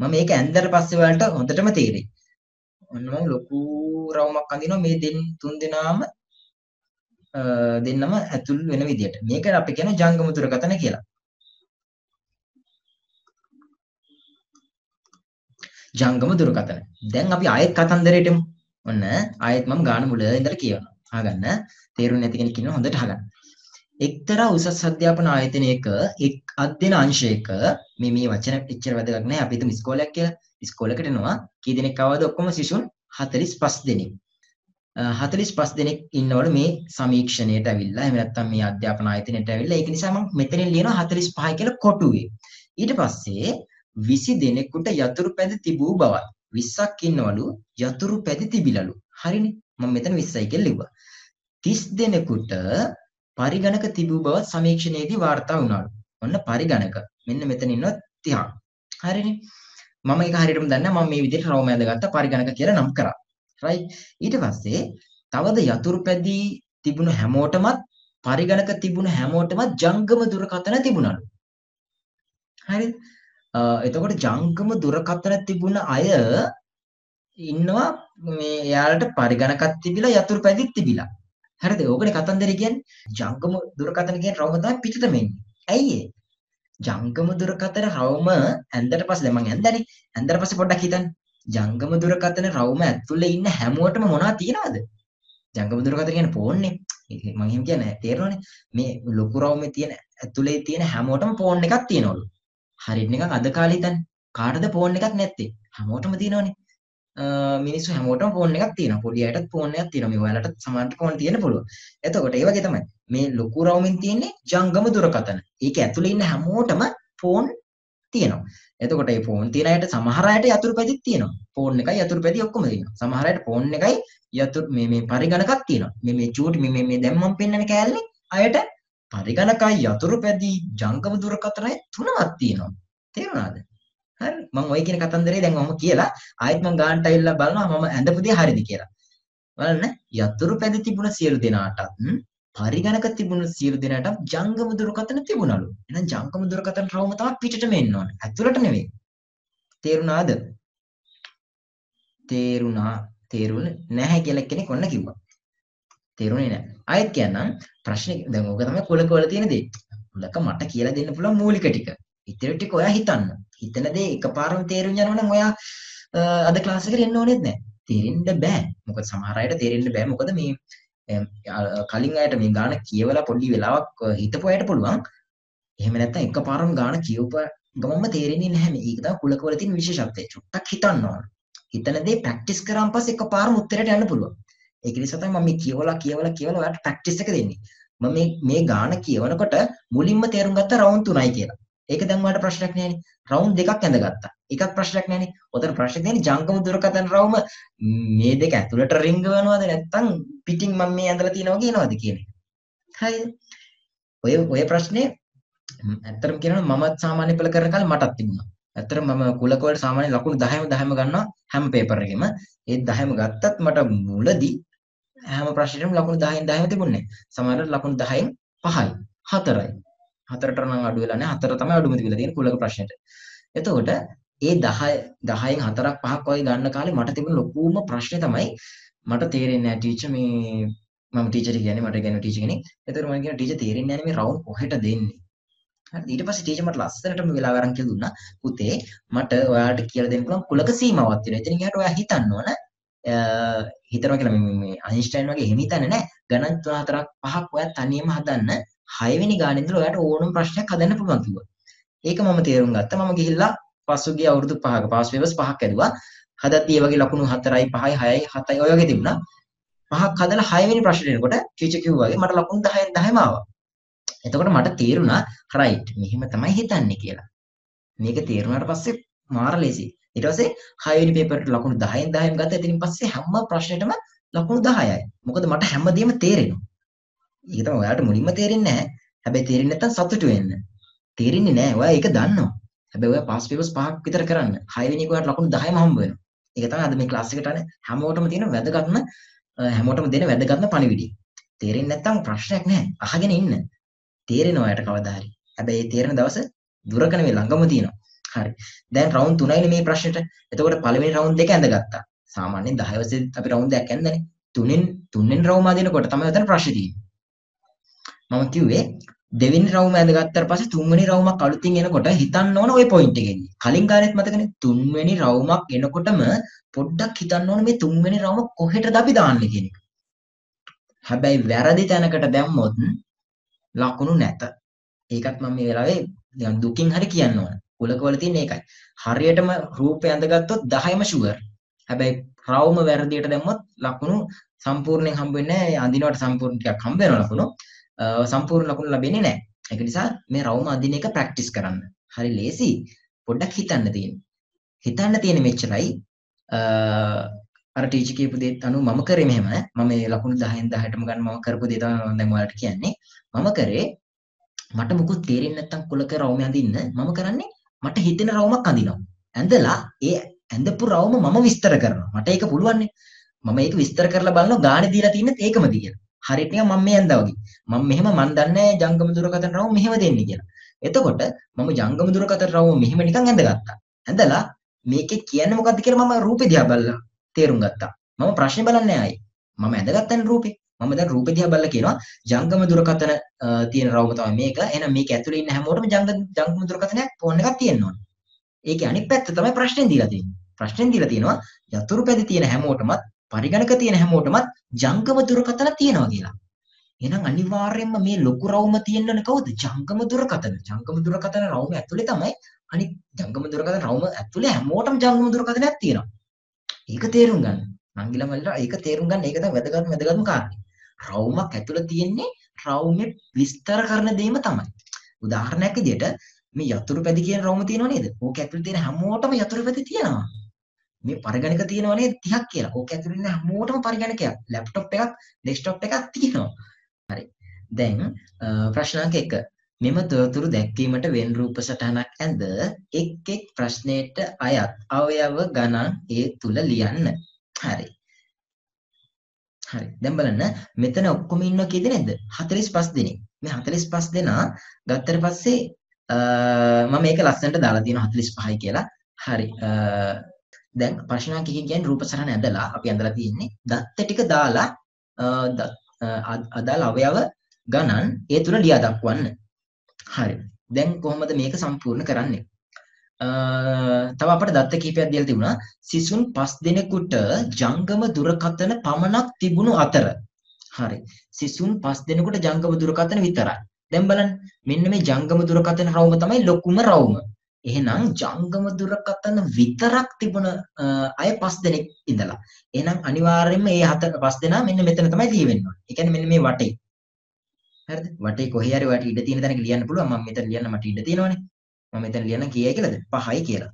මම මේක ඇන්දර පස්සේ වලට හොඳටම තේරෙයි. ඔන්න මම ලොකු රවුමක් අඳිනවා මේ දෙන් තුන් දෙනාම දෙන්නම ඇතුල් වෙන විදියට. මේක අපි කියන ජංගම දුරකථන කියලා. ජංගම දුරකථන. දැන් අපි ආයෙත් කතන්දරයට එමු. ඔන්න ආයෙත් මම ගාන මුල ඉඳලා කියවනවා. අහගන්න. තේරුම් නැති කෙනෙක් ඉන්නවා හොඳට අහගන්න. එක්තරා උසස් අධ්‍යාපන ආයතනයක එක් අධ්‍යන අංශයක මේ මේ වචන එච්චර වැදගත් නැහැ අපි හිතමු ඉස්කෝලයක් කියලා. ඉස්කෝලයකට එනවා. කී දෙනෙක් ආවද? ඔක්කොම සිසුන් හතළිස් පස් දෙනෙක් හතළිස් පස් දෙනෙක් ඉන්නවලු මේ සමීක්ෂණයට ඇවිල්ලා එහෙම නැත්නම් මේ අධ්‍යාපන ආයතනයට ඇවිල්ලා ඒක නිසා මම මෙතනින් ලියනවා හතළිස් පහයි කියලා කොටුවේ ඊට පස්සේ විසි දෙනෙකුට යතුරු පැදි තිබූ බවත් විස්සක් ඉන්නවලු යතුරු පැදි තිබිලලු හරිනේ මම මෙතන විස්සයි කියලා ලිව්වා තිස් දෙනෙකුට පරිගණක තිබූ බවත් සමීක්ෂණයේදී වාර්තා වුණාලු ඔන්න පරිගණක මෙන්න මෙතන ඉන්නවා තිහක් හරිනේ මම ඒක හරියටම දන්නා මම මේ විදිහට රෝමයද ගත්තා පරිගණක කියලා නම් කරා right ඊට පස්සේ තවද යතුරුපැදී තිබුණු හැමෝටමත් පරිගණක තිබුණු හැමෝටමත් ජංගම දුරකථන තිබුණලු හරිද එතකොට ජංගම දුරකථන තිබුණ අය ඉන්නවා මේ එයාලට පරිගණකක් තිබිලා යතුරුපැදිත් තිබිලා හරිද ඕකනේ කතන්දරේ කියන්නේ ජංගම දුරකථන කියන්නේ රෝම තමයි පිටතම ඉන්නේ ඇයි ජංගම දුරකථන රවුම ඇන්දට පස්සේ මම ඇන්දනේ ඇන්දට පස්සේ පොඩ්ඩක් හිතන්න ජංගම දුරකථන රවුම ඇතුලේ ඉන්න හැමෝටම මොනවා තියනවද ජංගම දුරකථන කියන්නේ ෆෝන් නේ මම එහෙම කියන්නේ තේරෙනවනේ මේ ලොකු රවුමේ තියෙන ඇතුලේ තියෙන හැමෝටම ෆෝන් එකක් තියෙනවලු හරියට නිකන් අද කාලේ හිතන්න කාටද ෆෝන් එකක් නැත්තේ හැමෝටම තියෙනවනේ මිනිස්සු හැමෝටම ෆෝන් එකක් තියෙනවා පොඩි අයටත් ෆෝන් එකක් තියෙනවා මේ ඔයාලටත් සමානට ෆෝන් තියෙන්න පුළුවන් එතකොට ඒ වගේ තමයි මේ ලොකු රවුමෙන් තියෙන්නේ ජංගම දුරකථන ඒක ඇතුලේ ඉන්න හැමෝටම ෆෝන් තියෙනවා එතකොට මේ ෆෝන් තියෙන අයට සමහර අයට යතුරුපැදිත් තියෙනවා ෆෝන් එකයි යතුරුපැදි ඔක්කොම තියෙනවා සමහර අයට ෆෝන් එකයි යතුරු මේ මේ පරිගණකක් තියෙනවා මේ මේ චූටි මේ මේ දැන් මම පෙන්නන කෑල්ලේ අයට පරිගණකයි යතුරුපැදි ජංගම දුරකථනයි තුනක් තියෙනවා තේරුණාද හරි මම ඔය කියන කතන්දරේ දැන් මම කියලා ආයෙත් මම ගානට ඇවිල්ලා බලනවා මම ඇඳපු දේ හරියද කියලා බලන්න යතුරුපැදි තිබුණ සියලු දෙනාටත් පරිගණක තිබුණ සියලු දෙනාටත් ජංගම දුරකථන තිබුණලු එහෙනම් ජංගම දුරකථන රවුම තමයි පිටටම එන්න ඕන ඇතුළට නෙවෙයි තේරුණාද තේරුණා තේරුණ නැහැ කියලා කෙනෙක් ඔන්න කිව්වා තේරුණේ නැහැ ආයෙත් කියන්නම් ප්‍රශ්නේ දැන් ඕක තමයි කුලක වල තියෙන දේ කුලක මට කියලා දෙන්න පුළුවන් මූලික ටික ඉතින් ටික ඔයා හිතන්න හිතන දේ එකපාරම තේරුම් යනවා නම් ඔයා අද ක්ලාස් එකට එන්න ඕනෙත් නැහැ. තේරෙන්න බෑ. මොකද සමහර අයට තේරෙන්න බෑ. මොකද මේ කලින් අයට මේ ගාන කියවලා පොඩි වෙලාවක් හිතපු අයට පුළුවන්. එහෙම නැත්නම් එකපාරම ගාන කියවප ගමන්ම තේරෙන්නේ නැහැ මේ. ඒක තමයි කුලකවල තියෙන විශේෂත්වය. චුට්ටක් හිතන්න ඕන. හිතන දේ ප්‍රැක්ටිස් කරාන් පස්සේ එකපාරම උත්තරයට යන්න පුළුවන්. ඒක නිසා තමයි මම මේ කියවලා කියවලා කියවලා ඔයාලට ප්‍රැක්ටිස් එක දෙන්නේ. මම මේ මේ ගාන කියවනකොට මුලින්ම තේරුම් ගත්තා රවුන්ඩ් තුනයි කියලා. ඒක දැන් ඔයාලට ප්‍රශ්නයක් නෑනේ. රවුන්ඩ් දෙකක් ඇඳගත්තා. ඒකත් ප්‍රශ්නයක් නෑනේ. උතන ප්‍රශ්නේ තියෙන්නේ ජංගම දුරකථන රවුම මේ දෙක ඇතුළට රිංගවනවද නැත්නම් පිටින් මම මේ ඇඳලා තියනවා කියනවාද කියන එක. හරිද? ඔය ඔය ප්‍රශ්නේ ඇත්තටම කියනවා මමත් සාමාන්‍ය පෙළ කරන කාලේ මටත් තිබුණා. ඇත්තටම මම කුලක වල සාමාන්‍ය ලකුණු දහයම දහයම ගන්නවා හැම පේපර් එකෙම. ඒ දහයම ගත්තත් මට මුලදී හැම ප්‍රශ්නෙටම ලකුණු දහයෙන් දහයම තිබුණේ නැහැ. සමහරවිට ලකුණු දහයෙන් පහයි හතරයි. හතරට නම් අඩු වෙලා නැහැ හතර තමයි අඩුම තිබිලා තියෙන කුලක ප්‍රශ්නෙට. එතකොට ඒ දහයෙන් හතරක් පහක් වගේ ගන්න කාලේ මට තිබුණ ලොකුම ප්‍රශ්නේ තමයි මට තේරෙන්නේ නැහැ ටීචර් මේ මම ටීචර් කියන්නේ මට කියන්නේ ටීචර් කෙනෙක්. එතකොට මම කියන ටීචර් තේරෙන්නේ නැහැ මේ රවුන්ඩ් කොහෙට දෙන්නේ. හරි ඊට පස්සේ ටීචර් මට ලස්සනටම වෙලාව අරන් කියලා දුන්නා. පුතේ මට ඔයාලට කියලා දෙන්න පුළුවන් කුලක සීමාවක් තියෙනවා. එතනින් එහාට ඔයා හිතන්න ඕන හිතනවා කියලා මේ මේ අයින්ස්ටයින් වගේ එහෙම හිතන්නේ නැහැ. ගණන් තුන හතරක් පහක් ඔයා තනියම හදන්න හය වෙනි ගානේ ඉඳලා ඔයාලට ඕනම ප්‍රශ්නයක් හදන්න පුළුවන් කිව්වා. ඒක මම තේරුම් ගත්තා. මම ගිහිල්ලා පසුගිය අවුරුදු පහක පාස් පේපර්ස් පහක් ඇදුවා. හදත් ඒ වගේ ලකුණු හතරයි පහයි හයයි හතයි ඔය වගේ තිබුණා. පහක් හදලා හය වෙනි ප්‍රශ්නේ එනකොට ටීචර් කිව්වා වගේ මට ලකුණු දහයෙන් දහයම ආවා. එතකොට මට තේරුණා රයිට් මෙහෙම තමයි හිතන්නේ කියලා. මේක තේරුණාට පස්සේ මාර ලේසි. ඊට පස්සේ හය වෙනි පේපරේට ලකුණු දහයෙන් දහයම ගත්තා. එතනින් පස්සේ හැම ප්‍රශ්නෙටම ලකුණු දහයයි. මොකද මට හැමදේම තේරෙනවා. ඒක තමයි ඔයාලට මුලින්ම තේරෙන්නේ නැහැ. හැබැයි තේරෙන්නේ නැත්නම් සතුටු වෙන්න. තේරෙන්නේ නැහැ. ඔයා ඒක දන්නවා. හැබැයි ඔයා පාස් පේපර්ස් පහක් විතර කරන්න. හය වෙනි එක ඔයාලට ලකුණු දහයම හම්බ වෙනවා. ඒක තමයි අද මේ ක්ලාස් එකට අනේ හැමෝටම තියෙන වැදගත්ම හැමෝටම දෙන වැදගත්ම පණිවිඩය. තේරෙන්නේ නැත්නම් ප්‍රශ්නයක් නැහැ. අහගෙන ඉන්න. තේරෙනවා ඔයාලට කවදා හරි. හැබැයි ඒ තේරෙන දවස දුරක නෙවෙයි ළඟම තියෙනවා. හරි. දැන් රවුන්ඩ් තුනයිනේ මේ ප්‍රශ්නෙට. එතකොට පළවෙනි රවුන්ඩ් දෙක ඇඳගත්තා. සාමාන්‍යයෙන් දහය වසෙත් අපි රවුන්ඩ් දෙකක් ඇඳන්නේ. තුනෙන් තුනෙන් රවුම ආදිනකොට තමයි ඔතන ප්‍රශ්නේ තියෙන්නේ. මම කිව්වේ දෙවෙනි රවුම ඇඳගත්තාට පස්සේ තුන්වෙනි රවුමක් අලුතින් එනකොට හිතන්න ඕන ওই පොයින්ට් එකේදී. කලින් ගානෙත් මතකනේ තුන්වෙනි රවුමක් එනකොටම පොඩ්ඩක් හිතන්න ඕන මේ තුන්වෙනි රවුම කොහෙටද අපි දාන්නේ කියන එක. හැබැයි වැරදි තැනකට දැම්මොත් ලකුණු නැත. ඒකත් මම මේ වෙලාවේ නිකන් දුකින් හරි කියන්න ඕන. කුලකවල තියෙන එකයි. හරියටම රූපය ඇඳගත්තොත් දහයම ෂුවර්. හැබැයි ක්‍රවම වැඩියට දැම්මොත් ලකුණු සම්පූර්ණයෙන් හම්බ වෙන්නේ නැහැ. අඳිනවට සම්පූර්ණ ටිකක් හම්බ වෙන ලකුණු සම්පූර්ණ ලකුණු ලැබෙන්නේ නැහැ. ඒක නිසා මේ රවුම අඳින එක ප්‍රැක්ටිස් කරන්න. හරි ලේසි. පොඩ්ඩක් හිතන්න තියෙනවා. හිතන්න තියෙන මෙච්චරයි අර ටීචර් කියපු දේත් අනුව මම කරේ මෙහෙම. මම මේ ලකුණු දහෙන් දහයටම ගන්න මම කරපු දේ තමයි මම දැන් ඔයාලට කියන්නේ. මම කරේ මට මොකුත් තේරෙන්නේ නැත්තම් කුලක රවුම අඳින්න මම කරන්නේ මට හිතෙන රවුමක් අඳිනවා. ඇඳලා ඒ ඇඳපු රවුම මම විස්තර කරනවා. මට ඒක පුළුවන් නේ. මම ඒක විස්තර කරලා බලනවා ගාණේ දීලා තින්නත් ඒකම දී කියලා. හරියට නිකන් මම මේ ඇඳා වගේ. මම මෙහෙම මන් දන්නේ ජංගම දුරකථන රවුම මෙහෙම දෙන්නේ කියලා. එතකොට මම ජංගම දුරකථන රවුම මෙහෙම නිකන් ඇඳගත්තා. ඇඳලා මේකේ කියන්නේ මොකද්ද කියලා මම රූපේ දිහා බලලා තේරුම් ගත්තා. මම ප්‍රශ්නේ බලන්නේ ආයි. මම ඇඳගත්තනේ රූපේ. මම දැන් රූපේ දිහා බලලා කියනවා ජංගම දුරකථන තියෙන රවුම තමයි මේක. එහෙනම් මේක ඇතුලේ ඉන්න හැමෝටම ජංගම ජංගම දුරකථනයක් ෆෝන් එකක් තියෙන්න ඕනේ. ඒකේ අනිත් පැත්ත තමයි ප්‍රශ්නේ දීලා තියෙන්නේ. ප්‍රශ්නේ දීලා තියෙනවා යතුරු පැති තියෙන හැමෝටමත් පරිගණක තියෙන හැමෝටමත් ජංගම දුරකථන තියෙනවා කියලා. එහෙනම් අනිවාර්යයෙන්ම මේ ලොකු රවුම තියෙන්නනේ කවුද? ජංගම දුරකථන. ජංගම දුරකථන රවුම ඇතුලේ තමයි අනිත් ජංගම දුරකථන රවුම ඇතුලේ හැමෝටම ජංගම දුරකථනයක් තියෙනවා. ඒක තේරුම් ගන්න. මංගිලා මල්ලා ඒක තේරුම් ගන්න. ඒක තමයි වැදගත්ම වැදගත්ම කාරණේ. රවුමක් ඇතුළේ තියෙන්නේ රවුමේ විස්තර කරන දේම තමයි. උදාහරණයක් විදිහට මේ යතුරු පැති කියන රවුම තියෙනව නේද? ඕක ඇතුළේ තියෙන හැමෝටම යතුරු පැති තියෙනවා. මේ පරිගණක තියෙනව නේද? තිහක් කියලා. ඕක ඇතුළේ ඉන්න හැමෝටම පරිගණකයක්. ලැප්ටොප් එකක්, ඩෙස්ක්ටොප් එකක් තියෙනවා. හරි. දැන් ප්‍රශ්න අංක එක. මෙම තොරතුරු දැක්වීමට වෙන් රූප සටහනක් ඇඳ එක් එක් ප්‍රශ්නයට අයත් අවයව ගණන් ඒ තුල ලියන්න. හරි. හරි. දැන් බලන්න මෙතන ඔක්කොම ඉන්නවා කී දෙනෙක්ද? හතළිස් පහ දෙනෙක්. මේ හතළිස් පහ දෙනා ගත්තට පස්සේ මම මේක ලස්සනට දාලා තියෙනවා හතළිස් පහයි කියලා. හරි. දැන් ප්‍රශ්න අංක එකේ කියන්නේ රූප සටහන ඇඳලා අපි ඇඳලා තියෙන්නේ දත්ත ටික දාලා අදාළ අවයව ගණන් ඒ තුල ලියා දක්වන්න. හරි. දැන් කොහොමද මේක සම්පූර්ණ කරන්නේ? තව අපිට දත්ත කීපයක් දීලා තිබුණා. සිසුන් පහ දෙනෙකුට ජංගම දුරකථන පමණක් තිබුණු අතර. හරි. සිසුන් පහ දෙනෙකුට ජංගම දුරකථන විතරයි. දැන් බලන්න මෙන්න මේ ජංගම දුරකථන රවුම තමයි ලොකුම රවුම. එහෙනම් ජංගම දුරකථන විතරක් තිබුණ අය පහ දෙනෙක් ඉඳලා. එහෙනම් අනිවාර්යයෙන්ම මේ හතර පහ දෙනා මෙන්න මෙතන තමයි ලියවෙන්න ඕනේ. ඒ කියන්නේ මෙන්න මේ වටේ. හරිද? වටේ කොහේ හරි ඔයාලට ඉඩ තියෙන තැනක ලියන්න පුළුවන්. මම මෙතන ලියන්න මට ඉඩ තියෙනවනේ. මම මෙතන ලියන්න කීයයි කියලාද? පහයි කියලා.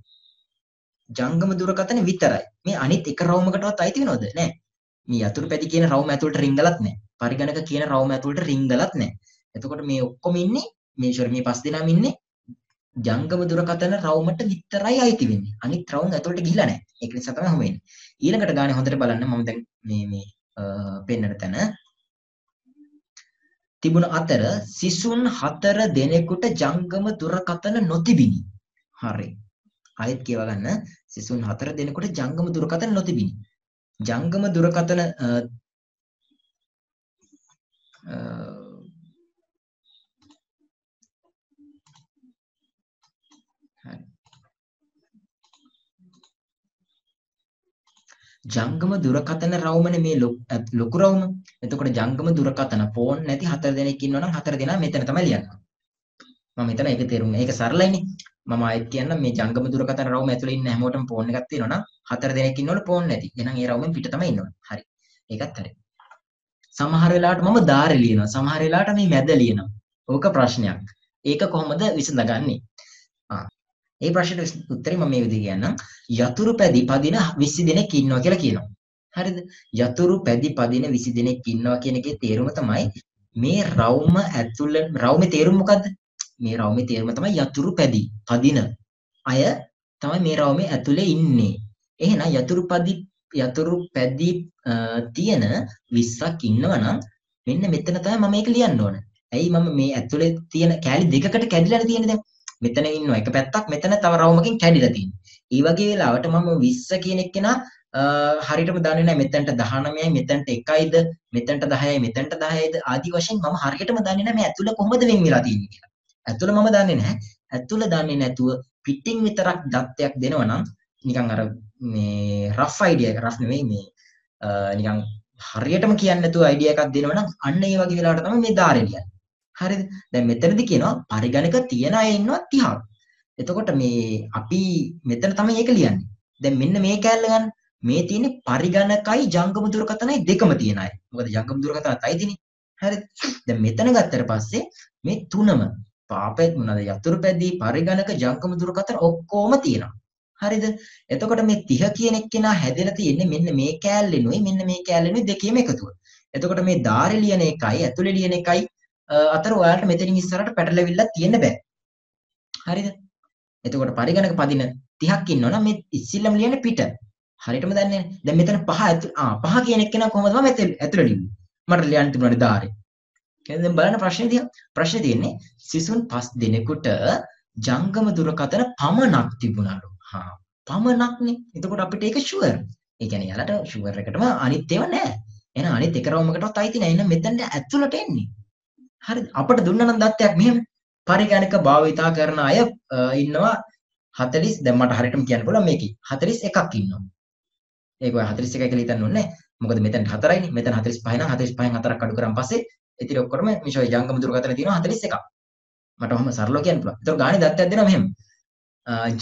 ජංගම දුරකථන විතරයි. මේ අනිත් එක රවුමකටවත් අයිති වෙනවද? නෑ. මේ යතුරු පැති කියන රවුම ඇතුළට රිංගලත් නෑ. පරිගණක කියන රවුම ඇතුළට රිංගලත් නෑ. එතකොට මේ ඔක්කොම ඉන්නේ මේ ෂොර් මේ පස් දෙනාම ඉන්නේ ජංගම දුරකථන රවුමට විතරයි අයිති වෙන්නේ. අනිත් රවුම් ඇතුළට ගිහිලා නෑ. ඒක නිසා තමයි හොම වෙන්නේ. ඊළඟට ගානේ හොඳට බලන්න මම දැන් මේ මේ පෙන්නන තැන තිබුණ අතර සිසුන් හතර දෙනෙකුට ජංගම දුරකථන නොතිබිනි. හරි. ආයෙත් කියවා ගන්න. සිසුන් හතර දෙනෙකුට ජංගම දුරකථන නොතිබිනි. ජංගම දුරකථන ජංගම දුරකථන රවුමනේ මේ ලොකු රවුම. එතකොට ජංගම දුරකථන ෆෝන් නැති හතර දෙනෙක් ඉන්නවනම් හතර දෙනා මෙතන තමයි ලියන්නේ. මම හිතන ඒක තේරුම් ගන්න. ඒක සරලයිනේ. මම ආයෙත් කියන්නම් මේ ජංගම දුරකථන රවුම ඇතුලේ ඉන්න හැමෝටම ෆෝන් එකක් තියෙනවනම් හතර දෙනෙක් ඉන්නවනේ ෆෝන් නැති. එහෙනම් ඒ රවුමෙන් පිට තමයි ඉන්නවනේ. හරි. ඒකත් හරි. සමහර වෙලාවට මම දාරේ ලියනවා. සමහර වෙලාවට මේ මැද ලියනවා. ඕක ප්‍රශ්නයක්. ඒක කොහොමද විසඳගන්නේ? ඒ ප්‍රශ්නෙට උත්තරේ මම මේ විදිහට කියන්නම්. යතුරු පැදි පදින විස්ස දෙනෙක් ඉන්නවා කියලා කියනවා. හරිද? යතුරු පැදි පදින විස්ස දෙනෙක් ඉන්නවා කියන එකේ තේරුම තමයි මේ රවුම ඇතුළ රවුමේ තේරුම මොකද්ද? මේ රවුමේ තේරුම තමයි යතුරු පැදි පදින අය තමයි මේ රවුමේ ඇතුළේ ඉන්නේ. එහෙනම් යතුරු පදි යතුරු පැදි තියෙන විස්සක් ඉන්නවනම් මෙන්න මෙතන තමයි මම මේක ලියන්න ඕන. ඇයි මම මේ ඇතුළේ තියෙන කෑලි දෙකකට කැඩිලාද තියෙන්නේ දැන්? මෙතන ඉන්නවා එක පැත්තක් මෙතන තව රවුමකින් කැඩිලා තියෙනවා. ඒ වගේ වෙලාවට මම විස්ස කියන එක්කෙනා හරියටම දන්නේ නැහැ මෙතනට දහනවයයි මෙතනට එකයිද මෙතනට දහයයි මෙතනට දහයයිද ආදි වශයෙන් මම හරියටම දන්නේ නැහැ මේ ඇතුළ කොහොමද වෙන් වෙලා තියෙන්නේ කියලා. ඇතුළ මම දන්නේ නැහැ. ඇතුළ දන්නේ නැතුව පිටින් විතරක් දත්තයක් දෙනවා නම් නිකන් අර මේ රෆ් අයිඩියා එක රෆ් නෙවෙයි මේ නිකන් හරියටම කියන්නේ නැතුව අයිඩියා එකක් දෙනවා නම් අන්න ඒ වගේ වෙලාවට තමයි මේ ධාරේ ලියන්නේ. හරිද? දැන් මෙතනදී කියනවා පරිගණක තියන අය ඉන්නවා තිහක්. එතකොට මේ අපි මෙතන තමයි ඒක ලියන්නේ. දැන් මෙන්න මේ කැලල ගන්න. මේ තියෙන්නේ පරිගණකයි ජංගම දුරකථනයි දෙකම තියෙන අය. මොකද ජංගම දුරකථනත් අය තියෙන්නේ. හරිද? දැන් මෙතන ගත්තට පස්සේ මේ තුනම පාපෙත් මොනවාද යතුරුපැදී පරිගණක ජංගම දුරකථන ඔක්කොම තියෙනවා. හරිද? එතකොට මේ තිහ කියන එක්කෙනා හැදෙලා තියෙන්නේ මෙන්න මේ කෑල්ලෙනුයි මෙන්න මේ කෑල්ලෙනුයි දෙකේම එකතුව. එතකොට මේ ධාරේ ලියන එකයි ඇතුලේ ලියන එකයි අතර ඔයාලට මෙතනින් ඉස්සරහට පැටලෙවිලා තියෙන්න බෑ. හරිද? එතකොට පරිගණක පදින තිහක් ඉන්නවනම් මේ ඉස්සෙල්ලම ලියන පිට හරියටම දන්නේ නැහැ. දැන් මෙතන පහ ඇතුළ ආ පහ කියන එක්කෙනා කොහමද මම මෙතන ඇතුළට ඉන්නේ. මට ලියන්න තිබුණානේ ධාරේ. එහෙනම් දැන් බලන්න ප්‍රශ්නේ තියා. ප්‍රශ්නේ තියෙන්නේ සිසුන් පස් දිනෙකට ජංගම දුරකථන පමණක් තිබුණලු. හා පමණක්නේ. එතකොට අපිට ඒක ෂුවර්. ඒ කියන්නේ යාලට ෂුවර් එකටම අනිත් ඒවා නැහැ. එහෙනම් අනිත් එක රවුමකටවත් අයිති නැහැ. එහෙනම් මෙතනට ඇතුළට එන්නේ. හරිද? අපිට දුන්නා නම් දත්තයක් මෙහෙම පරිගණක භාවිතා කරන අය ඉන්නවා හතළිස්. දැන් මට හරියටම කියන්න පුළුවන් මේකේ හතළිස් එකක් ඉන්නවා. ඒක ඔය හතළිස් එකයි කියලා හිතන්න ඕනේ නැහැ. මොකද මෙතන හතරයිනේ. මෙතන හතළිස් පහයි නම් හතළිස් පහෙන් හතරක් අඩු කරාන් පස්සේ ඉතින් ඔක්කොම මිෂෝයි ජංගම දුරකථන තියෙනවා හතළිස් එකක්. මට ඔහම සරලව කියන්න පුළුවන්. ඒතකොට ගානේ දත්තයක් දෙනවා මෙහෙම.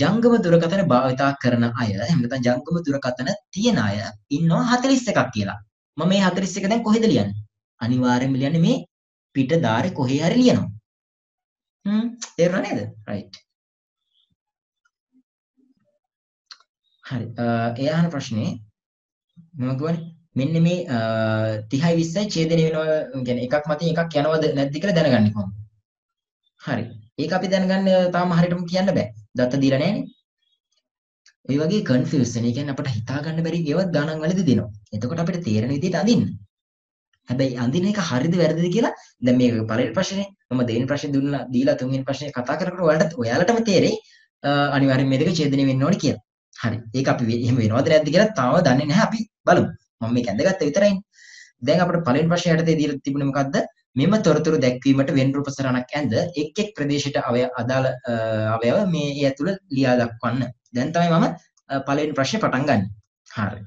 ජංගම දුරකථන භාවිතා කරන අය එහෙම නැත්නම් ජංගම දුරකථන තියෙන අය ඉන්නවා හතළිස් එකක් කියලා. මම මේ හතළිස් එක දැන් කොහෙද ලියන්නේ? අනිවාර්යයෙන්ම ලියන්නේ මේ පිට ධාරේ කොහේ හරි ලියනවා. හ්ම් තේරුණා නේද? right. හරි. ඒ අහන ප්‍රශ්නේ මම කියවනේ මෙන්න මේ තිහයි විස්සයි ඡේදනය වෙනවා කියන්නේ එකක් මතින් එකක් යනවද නැද්ද කියලා දැනගන්න කොහොමද? හරි. ඒක අපි දැනගන්න තාම හරියටම කියන්න බෑ. දත්ත දීලා නැහැනේ. ඒ වගේ කන්ෆියුසන්. ඒ කියන්නේ අපිට හිතා ගන්න බැරි ඒවත් ගණන් වලදී දෙනවා. එතකොට අපිට තේරෙන විදිහට අඳින්න. හැබැයි අඳින එක හරියද වැරදිද කියලා දැන් මේක පළවෙනි ප්‍රශ්නේ. මම දෙවෙනි ප්‍රශ්නේ දුන්නා දීලා තුන්වෙනි ප්‍රශ්නේ කතා කරනකොට ඔයාලට ඔයාලටම තේරෙයි අනිවාර්යෙන් මේ දෙක ඡේදනය වෙන්න ඕනේ කියලා. හරි. ඒක අපි එහෙම වෙනවද නැද්ද කියලා තාම දන්නේ නැහැ. අපි බලමු. මම මේක ඇඳගත්ත විතරයිනේ. දැන් අපිට පළවෙනි ප්‍රශ්නේ යටතේ දීලා තිබුණේ මොකද්ද? මෙම තොරතුරු දැක්වීමට වෙන් රූප සරණක් ඇඳ එක් එක් ප්‍රදේශයට අදාළ අවයව මේ ඒ ඇතුළ ලියා දක්වන්න. දැන් තමයි මම පළවෙනි ප්‍රශ්නේ පටන් ගන්නෙ. හරි.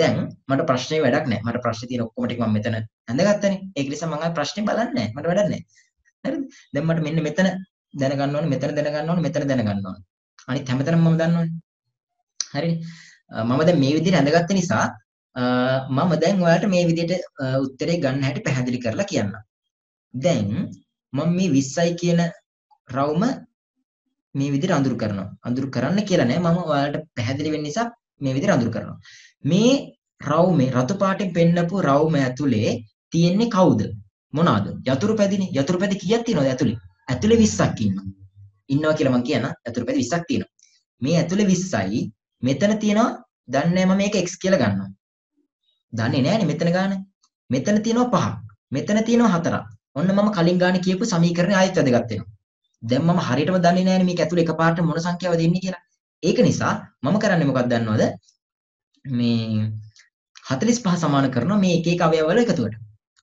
දැන් මට ප්‍රශ්නේ වැඩක් නැහැ. මට ප්‍රශ්නේ තියෙන ඔක්කොම ටික මම මෙතන ඇඳගත්තනේ. ඒක නිසා මම ආයෙ ප්‍රශ්නේ බලන්නේ නැහැ. මට වැඩක් නැහැ. හරිද? දැන් මට මෙන්න මෙතන දැනගන්න ඕනේ, මෙතන දැනගන්න ඕනේ, මෙතන දැනගන්න ඕනේ. අනිත් හැමතැනම මම දන්නවනේ. හරිනේ මම දැන් මේ විදිහට අඳගත්ත නිසා මම දැන් ඔයාලට මේ විදිහට උත්තරේ ගන්න හැටි පැහැදිලි කරලා කියන්නම්. දැන් මම මේ විස්සයි කියන රවුම මේ විදිහට අඳුරු කරනවා. අඳුරු කරන්න කියලා නෑ මම ඔයාලට පැහැදිලි වෙන්න නිසා මේ විදිහට අඳුරු කරනවා. මේ රවුමේ රතු පාටින් පෙන්නපු රවුම ඇතුලේ තියෙන්නේ කවුද? මොනවාද? යතුරු පැදිනේ. යතුරු පැදි කීයක් තියෙනවද ඇතුලේ? ඇතුලේ විස්සක් ඉන්නවා. ඉන්නවා කියලා මම කියනවා. යතුරු පැදි විස්සක් තියෙනවා. මේ ඇතුලේ විස්සයි මෙතන තියෙනවා දන්නේ නැහැ මම මේක x කියලා ගන්නවා. දන්නේ නැහැනේ මෙතන ගන්න. මෙතන තියෙනවා පහක්. මෙතන තියෙනවා හතරක්. ඔන්න මම කලින් ගන්න කියපු සමීකරණය ආයෙත් වැදගත් වෙනවා. දැන් මම හරියටම දන්නේ නැහැනේ මේක ඇතුලේ එකපාරට මොන සංඛ්‍යාවද ඉන්නේ කියලා. ඒක නිසා මම කරන්නේ මොකක්ද දන්නවද? මේ හතළිස් පහ සමාන කරනවා මේ එක එක අවයව වල එකතුවට.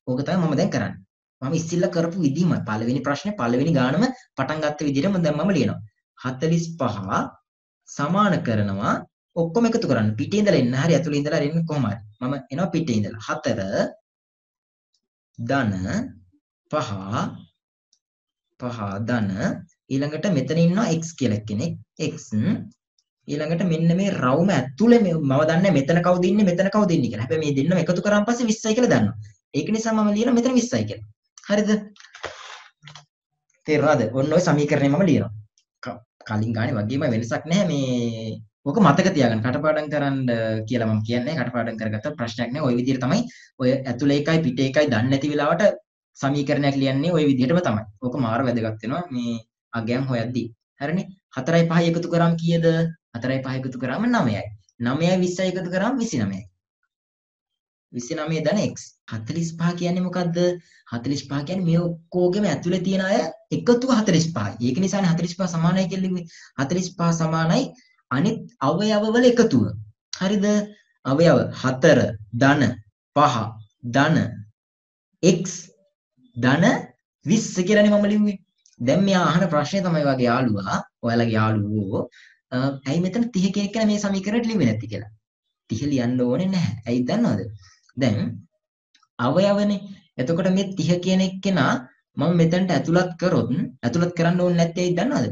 ඕක තමයි මම දැන් කරන්නේ. මම ඉස්සෙල්ලා කරපු විදිහම පළවෙනි ප්‍රශ්නේ පළවෙනි ගානම පටන් ගත්ත විදිහටම දැන් මම ලියනවා. හතළිස් පහ සමාන කරනවා ඔක්කොම එකතු කරන්න පිටේ ඉඳලා එන්න හරි ඇතුලේ ඉඳලා එන්න කොහොම හරි මම එනවා පිටේ ඉඳලා හතර ධන පහ පහ ධන ඊළඟට මෙතන ඉන්නවා x කියලා කෙනෙක් x ඊළඟට මෙන්න මේ රවුම ඇතුලේ මම දන්නේ මෙතන කවුද ඉන්නේ මෙතන කවුද ඉන්නේ කියලා. හැබැයි මේ දෙන්නම එකතු කරාන් පස්සේ විස්සයි කියලා දන්නවා. ඒක නිසා මම ලියනවා මෙතන විස්සයි කියලා. හරිද? තේරුණාද? ඔන්න ඔය සමීකරණය මම ලියනවා. කලින් ගානේ වගේම වෙනසක් නැහැ මේ ඔක මතක තියාගන්න කටපාඩම් කරන්න කියලා මම කියන්නේ කටපාඩම් කරගත්ත ප්‍රශ්නයක් නෑ ওই විදිහට තමයි ඔය ඇතුලේ එකයි පිටේ එකයි දන්නේ නැති වෙලාවට සමීකරණයක් ලියන්නේ ওই විදිහටම තමයි. ඔක මාර වැදගත් වෙනවා මේ අගයන් හොයද්දී. හරිනේ? හතරයි පහයි එකතු කරාම කීයද? හතරයි පහයි එකතු කරාම නවයයි. නවයයි විස්සයි එකතු කරාම විසිනවයයි. විසිනවය ධන x. හතළිස් පහ කියන්නේ මොකද්ද? හතළිස් පහ කියන්නේ මේ ඔක්කොගෙම ඇතුලේ තියෙන අය එකතුව හතළිස් පහයි. ඒක නිසානේ හතළිස් පහ සමානයි කියලා කිව්වේ. හතළිස් පහ සමානයි අනිත් අවයවවල එකතුව. හරිද? අවයව හතර ධන පහ ධන x ධන විස්ස කියලානේ මම ලිව්වේ. දැන් මෙයා අහන ප්‍රශ්නේ තමයි වගේ යාළුවා, ඔයාලගේ යාළුවෝ, ඇයි මෙතන තිහ කෙනෙක් කියලා මේ සමීකරණයට ලිව්වේ නැති කියලා. තිහ ලියන්න ඕනේ නැහැ. ඇයි දන්නවද? දැන් අවයවනේ. එතකොට මේ තිහ කියන එක්කෙනා මම මෙතනට ඇතුළත් කරොත් ඇතුළත් කරන්න ඕනේ නැත්තේ ඇයි දන්නවද?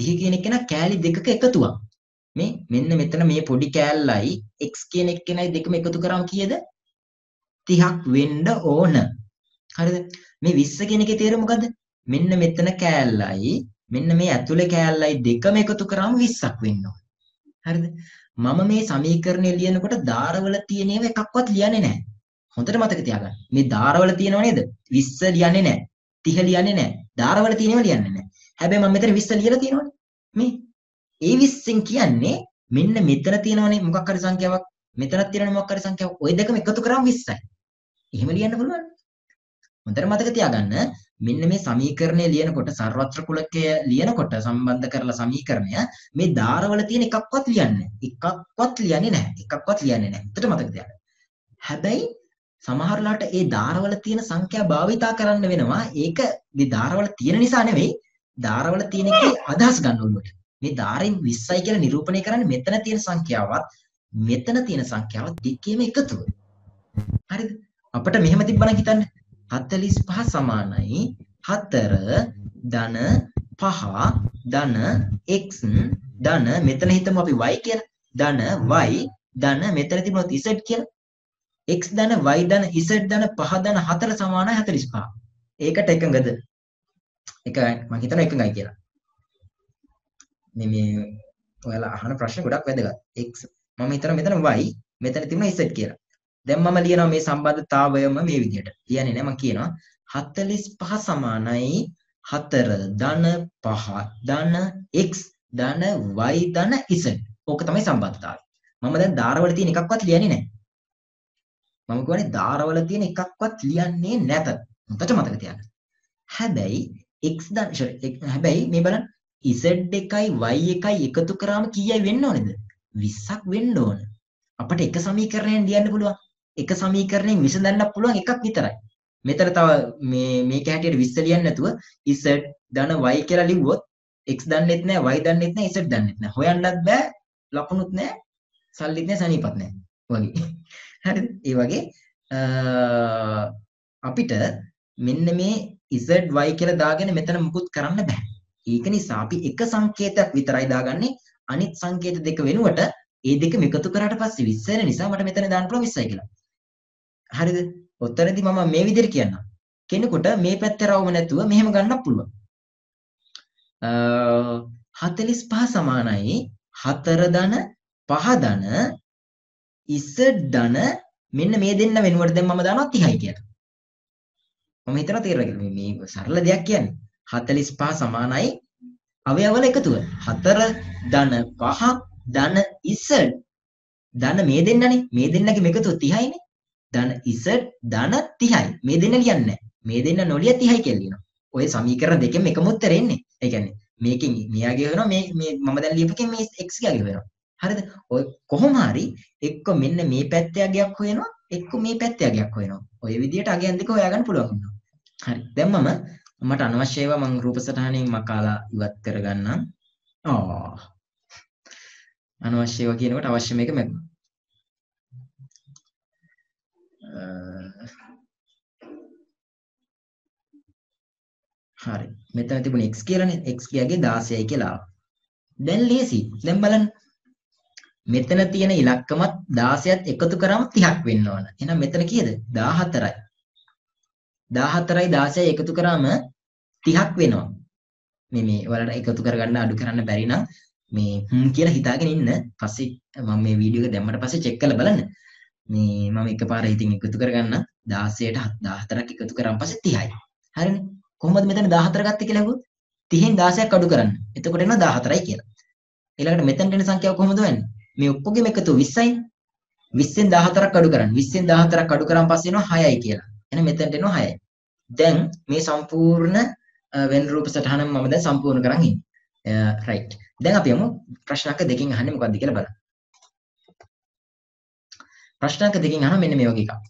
තිහ කියන එක්කෙනා කෑලි දෙකක එකතුවක්. මේ මෙන්න මෙතන මේ පොඩි කෑල්ලයි x කියන එක කෙනයි දෙකම එකතු කරාම කීයද තිහක් වෙන්න ඕන හරිද මේ විස්ස කියන එකේ තේරුම මොකද්ද මෙන්න මෙතන කෑල්ලයි මෙන්න මේ ඇතුලේ කෑල්ලයි දෙකම එකතු කරාම විස්සක් වෙන්න ඕන හරිද මම මේ සමීකරණය ලියනකොට ධාරවල තියෙන ඒවා එකක්වත් ලියන්නේ නැහැ හොඳට මතක තියාගන්න මේ ධාරවල තියෙනව නේද විස්ස ලියන්නේ නැහැ තිහ ලියන්නේ නැහැ ධාරවල තියෙන ඒවා ලියන්නේ නැහැ හැබැයි මම මෙතන විස්ස ලියලා තියෙනවනේ මේ ඒ විස්සෙන් කියන්නේ මෙන්න මෙතන තියෙනවනේ මොකක් හරි සංඛ්‍යාවක් මෙතනත් තියෙනවනේ මොකක් හරි සංඛ්‍යාවක් ඔය දෙකම එකතු කරාම විස්සයි. එහෙම ලියන්න පුළුවන්. හොඳට මතක තියාගන්න මෙන්න මේ සමීකරණය ලියනකොට සර්වත්‍ර කුලකය ලියනකොට සම්බන්ධ කරලා සමීකරණය මේ ධාරවල තියෙන එකක්වත් ලියන්නේ එකක්වත් ලියන්නේ නැහැ. එකක්වත් ලියන්නේ නැහැ. හිතට මතක තියාගන්න. හැබැයි සමහරලාට ඒ ධාරවල තියෙන සංඛ්‍යා භාවිතා කරන්න වෙනවා. ඒක මේ ධාරවල තියෙන නිසා නෙවෙයි ධාරවල තියෙන එකේ අදහස් ගන්න ඕනේ. මේ ධාරයෙන් විස්සයි කියලා නිරූපණය කරන්නේ මෙතන තියෙන සංඛ්‍යාවත් මෙතන තියෙන සංඛ්‍යාවත් දෙකේම එකතුව. හරිද? අපිට මෙහෙම තිබ්බනම් හිතන්න හතළිස් පහ සමානයි හතර ධන පහ ධන x ධන මෙතන හිතමු අපි y කියලා. ධන y ධන මෙතන තිබුණොත් z කියලා. x ධන y ධන z ධන පහ ධන හතර සමානයි හතළිස් පහ. ඒකට එකඟද? එකයි මම හිතනවා එකඟයි කියලා. මේ ඔයාලා අහන ප්‍රශ්න ගොඩක් වැදගත්. x මම හිතනවා මෙතන y මෙතන තිබුණා z කියලා. දැන් මම ලියනවා මේ සම්බන්ධතාවයම මේ විදිහට. කියන්නේ නෑ මම කියනවා හතළිස් පහ සමානයි හතර ධන පහ ධන x ධන y ධන z. ඕක තමයි සම්බන්ධතාවය. මම දැන් ධාරවල තියෙන එකක්වත් ලියන්නේ නෑ. මම කියන්නේ ධාරවල තියෙන එකක්වත් ලියන්නේ නැත. හොඳට මතක තියාගන්න. හැබැයි x ධන sorry හැබැයි මේ බලන්න Z එකයි Y එකයි එකතු කරාම කීයයි වෙන්න ඕනේද? විස්සක් වෙන්න ඕන. අපිට එක සමීකරණයෙන් ලියන්න පුළුවන්. එක සමීකරණයෙන් විසඳන්න පුළුවන් එකක් විතරයි. මෙතන තව මේ මේක හැටියට විස්ස ලියන්න නැතුව Z ධන Y කියලා ලිව්වොත් X දන්නෙත් නැහැ, Y දන්නෙත් නැහැ, Z දන්නෙත් නැහැ. හොයන්නත් බෑ, ලකුණුත් නැහැ, සල්ලිත් නැහැ, සනීපත් නැහැ. වගේ. හරිද? ඒ වගේ අපිට මෙන්න මේ Z Y කියලා දාගෙන මෙතන මුකුත් කරන්න බෑ. ඒක නිසා අපි එක සංකේතයක් විතරයි දාගන්නේ අනිත් සංකේත දෙක වෙනුවට ඒ දෙක එකතු කරාට පස්සේ විස්ස වෙන නිසා මට මෙතන දාන්න පුළුවන් විස්සයි කියලා. හරිද? ඔතනදී මම මේ විදිහට කියනවා. කෙනෙකුට මේ පැත්තට රවුම නැතුව මෙහෙම ගන්නත් පුළුවන්. අ හතළිස් පහ සමානයි හතර ධන පහ ධන ඉස්සර ධන මෙන්න මේ දෙන්න වෙනුවට දැන් මම දානවා තිහයි කියලා. මම හිතනවා තේරෙනවා කියලා. මේ සරල දෙයක් කියන්නේ. හතළිස් පහ සමානයි අවයවල එකතුව හතර ධන පහ ධන z ධන මේ දෙන්නනේ මේ දෙන්නගේ මේකතු තිහයිනේ ධන z ධන තිහයි මේ දෙන්න ලියන්නේ මේ දෙන්න නොලිය තිහයි කියලා ලියනවා ඔය සමීකරණ දෙකෙන් එකම උත්තරේ එන්නේ ඒ කියන්නේ මේකෙන් මෙයාගේ වෙනවා මේ මේ මම දැන් ලියපකෙන් මේ x ගේ වෙනවා හරිද ඔය කොහොම හරි එක්ක මෙන්න මේ පැත්තේ අගයක් හොයනවා එක්ක මේ පැත්තේ අගයක් හොයනවා ඔය විදිහට අගයන් දෙක හොයාගන්න පුළුවන් හරි දැන් මම මට අනවශ්‍ය ඒවා මම රූපසටහනෙන් මකාලා ඉවත් කරගන්නම්. ආ. අනවශ්‍ය ඒවා කියනකොට අවශ්‍ය මේක මම. හරි. මෙතන තිබුණේ x කියලානේ. x කියගේ දාසයයි කියලා. දැන් ලේසි. දැන් බලන්න. මෙතන තියෙන ඉලක්කමත් දාසයත් එකතු කරාම තිහක් වෙන්න ඕන. එහෙනම් මෙතන කීයද? දාහතරයි. දාහතරයි දාසයයි එකතු කරාම තිහක් වෙනවා. මේ මේ ඔයාලට එකතු කරගන්න අඩු කරන්න බැරි නම් මේ හ්ම් කියලා හිතාගෙන ඉන්න. පස්සේ මම මේ වීඩියෝ එක දැම්මට පස්සේ චෙක් කරලා බලන්න. මේ මම එකපාරට ඉතින් එකතු කරගන්න දාසයට දාහතරක් එකතු කරාම පස්සේ තිහයි. හරිනේ. කොහොමද මෙතන දාහතර ගත්තේ කියලා අහුවොත් තිහෙන් දාසයක් අඩු කරන්න. එතකොට එනවා දාහතරයි කියලා. ඊළඟට මෙතනට එන සංඛ්‍යාව කොහොමද වෙන්නේ? මේ ඔක්කොගෙම එකතු විස්සයි. විස්සෙන් දාහතරක් අඩු කරන්න. විස්සෙන් දාහතරක් අඩු කරාම පස්සේ එනවා හයයි කියලා. එන මෙතනට එනවා හයයි. දැන් මේ සම්පූර්ණ වෙන් රූප සටහන මම දැන් සම්පූර්ණ කරන් ඉන්නේ. රයිට්. දැන් අපි යමු ප්‍රශ්න අංක දෙකෙන් අහන්නේ මොකද්ද කියලා බලන්න. ප්‍රශ්න අංක දෙකෙන් අහන මෙන්න මේ වගේ එකක්.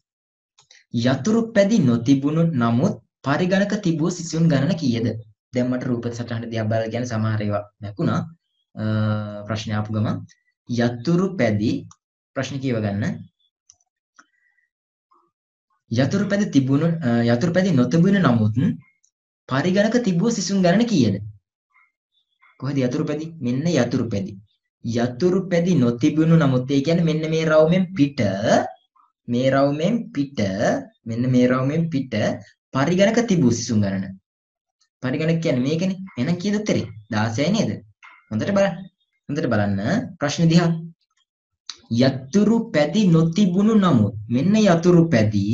යතුරු පැදි නොතිබුණු නමුත් පරිගණක තිබූ සිසුන් ගණන කීයද? දැන් මට රූප සටහන දිහා බලලා කියන්නේ සමහර ඒවා නැකුණා. ප්‍රශ්න ආපු ගමන් යතුරු පැදි ප්‍රශ්න කියව ගන්න. යතුරු පැදි තිබුණු යතුරු පැදි නොතිබුණු නමුත් පරිගණක තිබූ සිසුන් ගණන කීයද? කොහෙද යතුරු පැදි? මෙන්න යතුරු පැදි. යතුරු පැදි නොතිබුණු නමුත් ඒ කියන්නේ මෙන්න මේ රවුමෙන් පිට මේ රවුමෙන් පිට මෙන්න මේ රවුමෙන් පිට පරිගණක තිබු සිසුන් ගණන පරිගණක කියන්නේ මේකනේ එහෙනම් කීයද උත්තරේ දාසයයි නේද හොඳට බලන්න හොඳට බලන්න ප්‍රශ්න දිහා යතුරු පැදි නොතිබුණු නමුත් මෙන්න යතුරු පැදි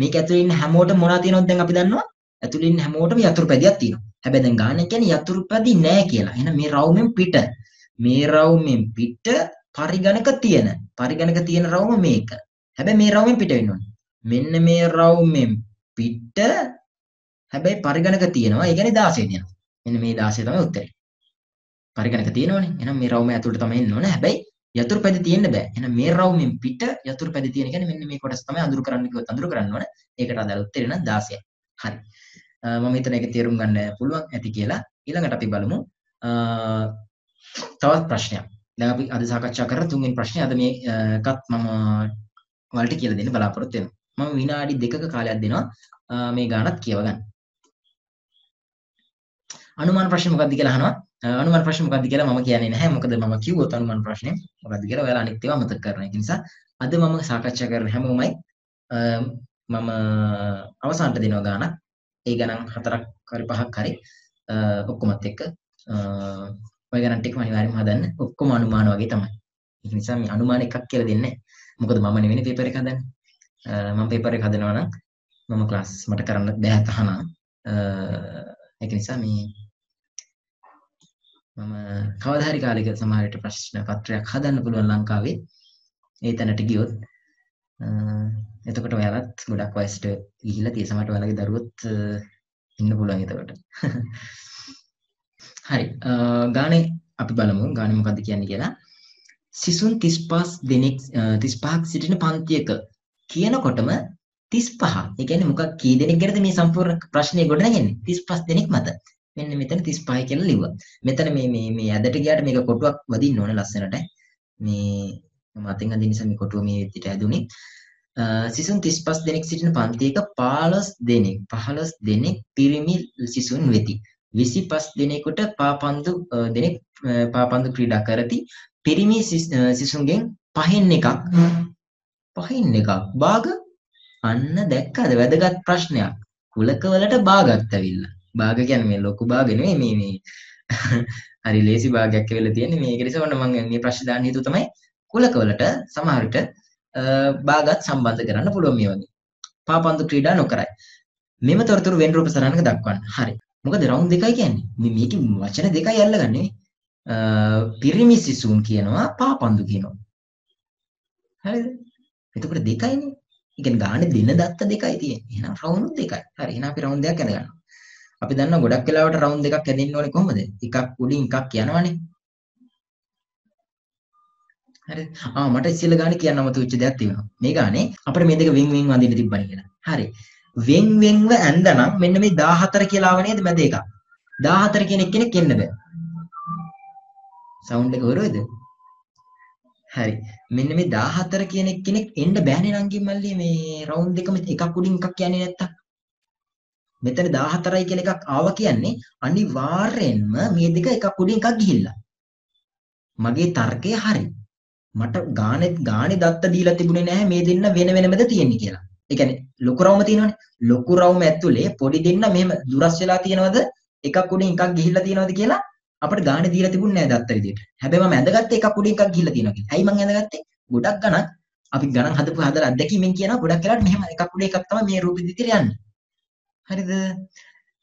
මේක ඇතුළේ ඉන්න හැමෝටම මොනවා තියෙනවද දැන් අපි දන්නවා ඇතුළේ ඉන්න හැමෝටම යතුරු පැදියක් තියෙනවා හැබැයි දැන් ගාන කියන්නේ යතුරු පැදි නැහැ කියලා එහෙනම් මේ රවුමෙන් පිට මේ රවුමෙන් පිට පරිගණක තියෙන පරිගණක තියෙන රවුම මේක. හැබැයි මේ රවුමෙන් පිට වෙන්න ඕනේ. මෙන්න මේ රවුමෙන් පිට හැබැයි පරිගණක තියෙනවා. ඒ කියන්නේ දාසයෙන් යනවා. මෙන්න මේ දාසය තමයි උත්තරේ. පරිගණක තියෙනවනේ. එහෙනම් මේ රවුම ඇතුළට තමයි එන්න ඕනේ. හැබැයි යතුරු පැදි තියෙන්න බෑ. එහෙනම් මේ රවුමෙන් පිට යතුරු පැදි තියෙන කියන්නේ මෙන්න මේ කොටස තමයි අඳුර කරන්න කිව්වොත් අඳුර කරන්න ඕනේ. ඒකට අදාළ උත්තරේ නම් දාසයයි. හරි. මම හිතන එක තේරුම් ගන්න පුළුවන් ඇති කියලා. ඊළඟට අපි බලමු තවත් ප්‍රශ්නයක්. දැන් අපි අද සාකච්ඡා කරා තුන්වෙනි ප්‍රශ්නේ. අද මේකත් මම ඔයාලට කියලා දෙන්න බලාපොරොත්තු වෙනවා. මම විනාඩි දෙකක කාලයක් දෙනවා මේ ගානත් කියව ගන්න. අනුමාන ප්‍රශ්නේ මොකක්ද කියලා අහනවා. අනුමාන ප්‍රශ්නේ මොකක්ද කියලා මම කියන්නේ නැහැ. මොකද මම කිව්වොත් අනුමාන ප්‍රශ්නේ මොකක්ද කියලා ඔයාලා අනිත් ඒවා මතක කරගන්න. ඒ නිසා අද මම සාකච්ඡා කරන හැමෝමයි මම අවසානට දෙනවා ගානක්. ඒ ගණන් හතරක් හරි පහක් හරි ඔක්කොමත් එක්ක ඔය ගණන් ටිකම අනිවාර්යයෙන්ම හදන්න. ඔක්කොම අනුමාන වගේ තමයි. ඒක නිසා මේ අනුමාන එකක් කියලා දෙන්නේ නැහැ. මොකද මම නෙවෙයි පේපර් එක හදන්නේ. මම පේපර් එක හදනවා නම් මම ක්ලාස් මට කරන්න බෑ තහනම්. ඒක නිසා මේ මම කවදා හරි කාලයක සමහර විට ප්‍රශ්න පත්‍රයක් හදන්න පුළුවන් ලංකාවේ. ඒ තැනට ගියොත් එතකොට ඔයාලත් ගොඩක් වයසට ගිහිල්ලා තියෙන සමහර ඔයාලගේ දරුවොත් ඉන්න පුළුවන් එතකොට. හරි ගානේ අපි බලමු ගානේ මොකද්ද කියන්නේ කියලා සිසුන් තිස් පහ දෙනෙක් තිස් පහක් සිටින පන්තියක කියනකොටම තිස් පහ ඒ කියන්නේ මොකක් කී දෙනෙක් ගැනද මේ සම්පූර්ණ ප්‍රශ්නේ ගොඩනගන්නේ තිස් පහ දෙනෙක් මත මෙන්න මෙතන තිස් පහයි කියලා ලිව්වා මෙතන මේ මේ මේ ඇදට ගියාට මේක කොටුවක් වදින්න ඕනේ ලස්සනට මේ මම අතෙන් අදින්න නිසා මේ කොටුව මේ විදිහට ඇදුනේ සිසුන් තිස් පහ දෙනෙක් සිටින පන්තියක පහළොස් දෙනෙක් පහළොස් දෙනෙක් පිරිමි සිසුන් වෙති විසිපස් දිනෙකට පාපන්දු දිනෙක පාපන්දු ක්‍රීඩා කරති පිරිමි සිසුන්ගෙන් පහෙන් එකක් පහෙන් එකක් භාග අන්න දැක්කද වැදගත් ප්‍රශ්නයක් කුලකවලට භාගත් ඇවිල්ලා භාග කියන්නේ මේ ලොකු භාග නෙමෙයි මේ මේ හරි ලේසි භාගයක් වෙලා තියෙන්නේ මේක නිසා ඔන්න මම මේ ප්‍රශ්න දාන්න හේතුව තමයි කුලකවලට සමහර විට භාගත් සම්බන්ධ කරන්න පුළුවන් මේ වගේ පාපන්දු ක්‍රීඩා නොකරයි මෙම තොරතුරු වෙන් රූප සරණක දක්වන්න හරි මොකද රවුන්ඩ් දෙකයි කියන්නේ මේ මේකේ වචන දෙකයි අල්ලගන්නේ පිරිමි සිසුන් කියනවා පාපන්දු කියනවා හරිද එතකොට දෙකයිනේ ඒ කියන්නේ ගානේ දෙන දත්ත දෙකයි තියෙන්නේ එහෙනම් රවුන්ඩ් දෙකයි හරි එහෙනම් අපි රවුන්ඩ් දෙකක් ඇඳ ගන්නවා අපි දන්නවා ගොඩක් වෙලාවට රවුන්ඩ් දෙකක් ඇඳෙන්න ඕනේ කොහොමද එකක් උඩින් එකක් යනවනේ හරිද ආ මට ඉස්සෙල්ලා ගානේ කියන්න මතු වෙච්ච දෙයක් තියෙනවා මේ ගානේ අපිට මේ දෙක වෙන් වෙන් වඳින්න තිබ්බනේ කියලා හරි වෙන් වෙන්ව ඇඳනම් මෙන්න මේ දාහතර කියලා ආව නේද මැද එක. දාහතර කියන එකෙනෙක් එන්න බෑ. සවුන්ඩ් එක හොරෙයිද? හරි. මෙන්න මේ දාහතර කියන එකෙනෙක් එන්න බෑනේ නංගි මල්ලී මේ රවුන්ඩ් එකම එකක් උඩින් එකක් යන්නේ නැත්තම්. මෙතන දාහතරයි කියලා එකක් ආවා කියන්නේ අනිවාර්යෙන්ම මේ දෙක එකක් උඩින් එකක් ගිහිල්ලා. මගේ තර්කය හරි. මට ගානේ ගානේ දත්ත දීලා තිබුණේ නැහැ මේ දෙන්න වෙන වෙනමද තියෙන්නේ කියලා. ඒ කියන්නේ ලොකු රවුම තියෙනවනේ ලොකු රවුම ඇතුලේ පොඩි දෙන්න මෙහෙම දුරස් වෙලා තියෙනවද එකක් උඩින් එකක් ගිහිල්ලා තියෙනවද කියලා අපිට ගානේ දීලා තිබුණේ නැහැ දත්ත විදියට. හැබැයි මම ඇඳගත්තේ එකක් උඩින් එකක් ගිහිල්ලා තියෙනවා කියලා. ඇයි මම ඇඳගත්තේ? ගොඩක් ගණන් අපි ගණන් හදපු හදලා අත්දැකීමෙන් කියනවා ගොඩක් වෙලාවට මෙහෙම එකක් උඩ එකක් තමයි මේ රූපෙ දිහට යන්නේ. හරිද?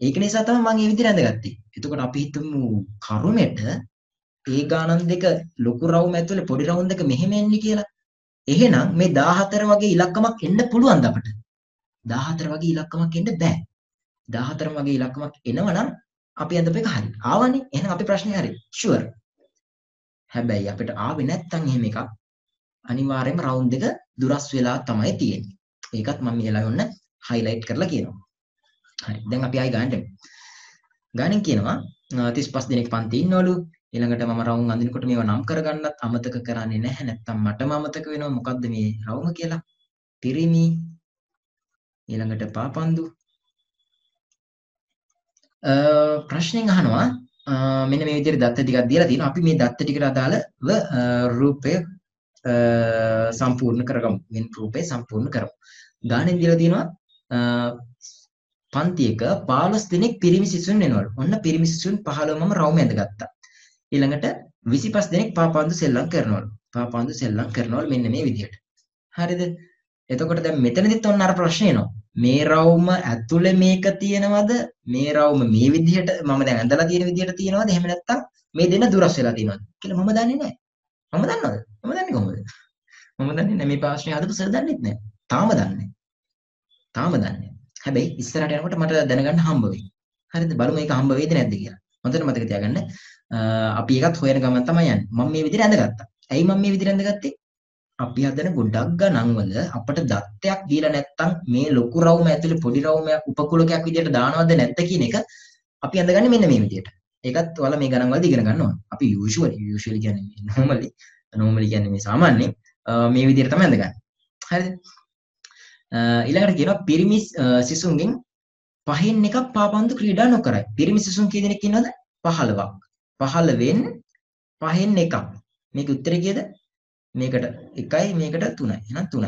ඒක නිසා තමයි මම මේ විදියට ඇඳගත්තේ. එතකොට අපි හිතමු කරුමෙට ඒ ගණන් දෙක ලොකු රවුම ඇතුලේ පොඩි රවුම් දෙක මෙහෙම එන්නේ කියලා. එහෙනම් මේ දාහතර වගේ ඉලක්කමක් එන්න පුළුවන්ද අපිට? දාහතර වගේ ඉලක්කමක් එන්න බෑ. දාහතර වගේ ඉලක්කමක් එනවනම් අපි අඳපේක හරි. ආවනේ. එහෙනම් අපි ප්‍රශ්නේ හරි. ෂුවර්. හැබැයි අපිට ආවේ නැත්තම් එහෙම එකක් අනිවාර්යයෙන්ම රවුන්ඩ් එක දුරස් වෙලා තමයි තියෙන්නේ. ඒකත් මම මෙහෙලා ඔන්න highlight කරලා කියනවා. හරි. දැන් අපි ආයි ගානට එමු. ගානෙන් කියනවා තිස් පහ දිනක පන්ති ඉන්නවලු. ඊළඟට මම රවුම් අඳිනකොට මේවා නම් කරගන්නත් අමතක කරන්නේ නැහැ නැත්තම් මටම අමතක වෙනවා මොකද්ද මේ රවුම කියලා පිරිමි ඊළඟට පාපන්දු අ ප්‍රශ්නෙන් අහනවා මෙන්න මේ විදිහට දත්ත ටිකක් දීලා තියෙනවා. අපි මේ දත්ත ටිකට අදාළව රූපය සම්පූර්ණ කරගමු. මෙන් රූපය සම්පූර්ණ කරමු. ගාණෙන් දීලා තියෙනවා පන්තියක පහළොස් දිනක් පිරිමි සිසුන් වෙනවලු. ඔන්න පිරිමි සිසුන් පහළොවම රවුම ඇඳගත්තා. ඊළඟට විසිපස් දිනක් පාපන්දු සෙල්ලම් කරනවලු. පාපන්දු සෙල්ලම් කරනවලු මෙන්න මේ විදිහට. හරිද? එතකොට දැන් මෙතනදිත් ඔන්න අර ප්‍රශ්නේ එනවා. මේ රවුම ඇතුලේ මේක තියෙනවද මේ රවුම මේ විදිහට මම දැන් ඇඳලා තියෙන විදිහට තියෙනවද එහෙම නැත්නම් මේ දෙන්න දුරස් වෙලා තියෙනවද කියලා මම දන්නේ නැහැ. මම දන්නවද? මම දන්නේ කොහොමද? මම දන්නේ නැහැ. මේ ප්‍රශ්නේ හදපු සර් දන්නේත් නැහැ. තාම දන්නේ. තාම දන්නේ. හැබැයි ඉස්සරහට යනකොට මට දැනගන්න හම්බ වෙයි. හරිද? බලමු මේක හම්බ වෙයිද නැද්ද කියලා. හොඳට මතක තියාගන්න. අපි එකත් හොයන ගමන් තමයි යන්නේ. මම මේ විදිහට ඇඳගත්තා. ඇයි මම මේ විදිහට ඇඳගත්තේ? අපි හදන ගොඩක් ගණන්වල අපිට දත්තයක් දීලා නැත්නම් මේ ලොකු රවුම ඇතුලේ පොඩි රවුමක් උපකුලකයක් විදියට දානවද නැත්ද කියන එක අපි අඳගන්නේ මෙන්න මේ විදියට. ඒකත් ඔයාලා මේ ගණන්වලදී ඉගෙන ගන්න ඕන. අපි යූෂුවලි යූෂුවලි කියන්නේ normally normally කියන්නේ මේ සාමාන්‍යයෙන් මේ විදියට තමයි අඳගන්නේ. හරිද? ඊළඟට කියනවා පිරිමි සිසුන්ගෙන් පහෙන් එකක් පාපන්දු ක්‍රීඩා නොකරයි. පිරිමි සිසුන් කී දෙනෙක් ඉන්නවද? පහළොවක්. පහළොවෙන් පහෙන් එකක්. මේක උත්තරේ කීයද? මේකට එකයි මේකට තුනයි එහෙනම් තුනයි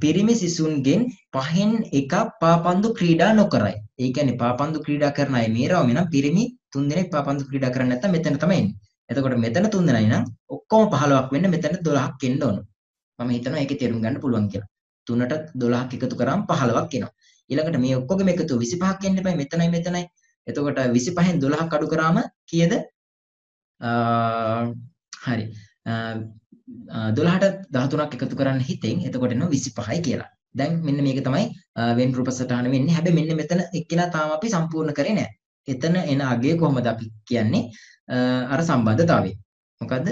පිරිමි සිසුන්ගෙන් පහෙන් එකක් පාපන්දු ක්‍රීඩා නොකරයි. ඒ කියන්නේ පාපන්දු ක්‍රීඩා කරන අය මේ රවුම නම් පිරිමි තුන් දෙනෙක් පාපන්දු ක්‍රීඩා කරන්නේ නැත්නම් මෙතන තමයි එන්නේ. එතකොට මෙතන තුන් දෙනයි නම් ඔක්කොම පහළොවක් වෙන්න මෙතන දොළහක් එන්න ඕන. මම හිතනවා ඒකේ තේරුම් ගන්න පුළුවන් කියලා. තුනට දොළහක් එකතු කරාම පහළොවක් එනවා. ඊළඟට මේ ඔක්කොගෙම එකතු විසිපහක් එන්න එපයි මෙතනයි මෙතනයි. එතකොට විසිපහෙන් දොළහක් අඩු කරාම කීයද? හරි. දොළහට දහතුනක් එකතු කරන්න හිතෙන් එතකොට එනවා විසිපහයි කියලා. දැන් මෙන්න මේක තමයි වෙන් රූප සටහන වෙන්නේ. හැබැයි මෙන්න මෙතන එක්කෙනා තාම අපි සම්පූර්ණ කරේ නැහැ. එතන එන අගය කොහොමද අපි කියන්නේ? අර සම්බන්ධතාවය. මොකද්ද?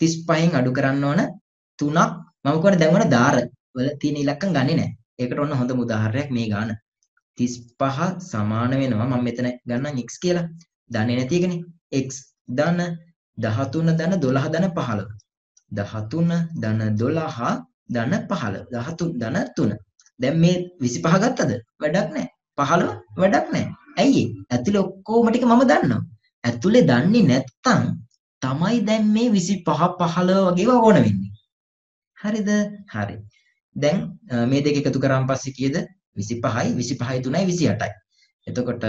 තිස්පහෙන් අඩු කරන්න ඕන තුනක් මම කියන්නේ දැන් වල දාර වල තියෙන ඉලක්කම් ගන්නේ නැහැ. ඒකට ඔන්න හොඳම උදාහරණයක් මේ ගාන. තිස්පහ සමාන වෙනවා මම මෙතන ගන්නම් x කියලා. දන්නේ නැති එකනේ. x ධන දහතුන ධන දොළහ ධන පහළොව. දහතුන ධන දොළහ ධන පහළොව. දහතුන ධන තුන. දැන් මේ විසිපහ ගත්තද? වැඩක් නැහැ. පහළොව වැඩක් නැහැ. ඇයි ඒ? ඇතුලේ ඔක්කොම ටික මම දන්නවා. ඇතුලේ දන්නේ නැත්තම් තමයි දැන් මේ විසිපහ පහළොව වගේව ඕන වෙන්නේ. හරිද? හරි. දැන් මේ දෙක එකතු කරාන් පස්සේ කීයද? විසිපහයි විසිපහයි තුනයි විසිඅටයි. එතකොට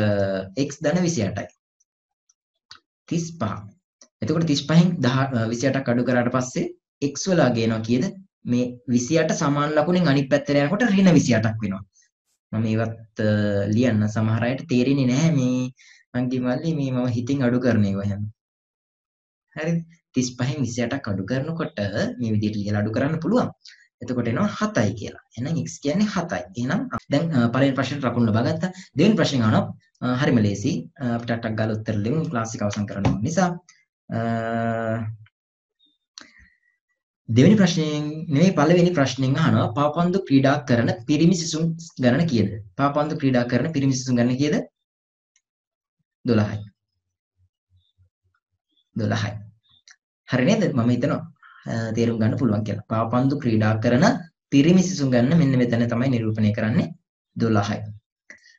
x ධන විසිඅටයි. තිස්පහ. එතකොට තිස්පහෙන් විසිඅටක් අඩු කරාට පස්සේ x වල ගේනවා කීයද? මේ විසිඅට සමාන ලකුණෙන් අනිත් පැත්තට යනකොට ඍණ විසිඅටක් වෙනවා. මම ඒවත් ලියන්න සමහර අයට තේරෙන්නේ නැහැ මේ මංගි මල්ලි මේ මම හිතින් අඩු කරන ඒවා හැම. හරිද? තිස්පහෙන් විසිඅටක් අඩු කරනකොට මේ විදිහට ලියලා අඩු කරන්න පුළුවන්. එතකොට එනවා හතයි කියලා. එහෙනම් x කියන්නේ හතයි. එහෙනම් දැන් පළවෙනි ප්‍රශ්නෙට ලකුණු ලබා ගත්තා. දෙවෙනි ප්‍රශ්නේ අහනවා හරිම ලේසි. අපිට අටක් ගාලා උත්තර දෙමු ක්ලාස් එක අවසන් කරන්න ඕන නිසා. දෙවෙනි ප්‍රශ්නෙන් නෙවෙයි පළවෙනි ප්‍රශ්නෙන් අහනවා පාපන්දු ක්‍රීඩා කරන පිරිමි සිසුන් ගණන කීයද? පාපන්දු ක්‍රීඩා කරන පිරිමි සිසුන් ගණන කීයද? දොළහයි. දොළහයි. හරි නේද? මම හිතනවා තේරුම් ගන්න පුළුවන් කියලා. පාපන්දු ක්‍රීඩා කරන පිරිමි සිසුන් ගණන මෙන්න මෙතන තමයි නිරූපණය කරන්නේ දොළහයි.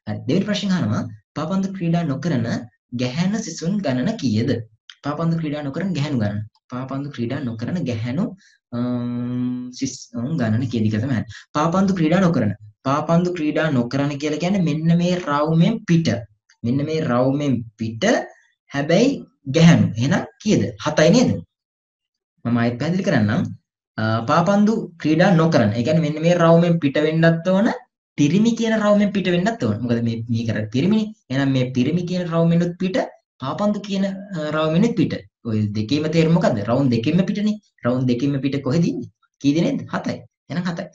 හරි. දෙවෙනි ප්‍රශ්නෙන් අහනවා පාපන්දු ක්‍රීඩා නොකරන ගැහැණු සිසුන් ගණන කීයද? පාපන්දු ක්‍රීඩා නොකරන ගැහැණු ගණන. පාපන්දු ක්‍රීඩා නොකරන ගැහැණු සිසුන් ගණන කීයද කියලා තමයි. පාපන්දු ක්‍රීඩා නොකරන. පාපන්දු ක්‍රීඩා නොකරන කියලා කියන්නේ මෙන්න මේ රවුමෙන් පිට. මෙන්න මේ රවුමෙන් පිට හැබැයි ගැහැණු. එහෙනම් කීයද? හතයි නේද? මම ආයෙත් පැහැදිලි කරන්නම්. පාපන්දු ක්‍රීඩා නොකරන. ඒ කියන්නේ මෙන්න මේ රවුමෙන් පිට වෙන්නත් ඕන. පිරිමි කියන රවුමෙන් පිට වෙන්නත් ඕන. මොකද මේ මේ කරා පිරිමිනේ. එහෙනම් මේ පිරිමි කියන රවුමෙනුත් පිට පාපන්දු කියන රවුමෙනුත් පිට. ඔය දෙකේම තේරුම මොකද්ද? රවුම් දෙකෙම පිටනේ. රවුම් දෙකෙම පිට කොහෙද ඉන්නේ? කීයද නේද? හතයි. එහෙනම් හතයි.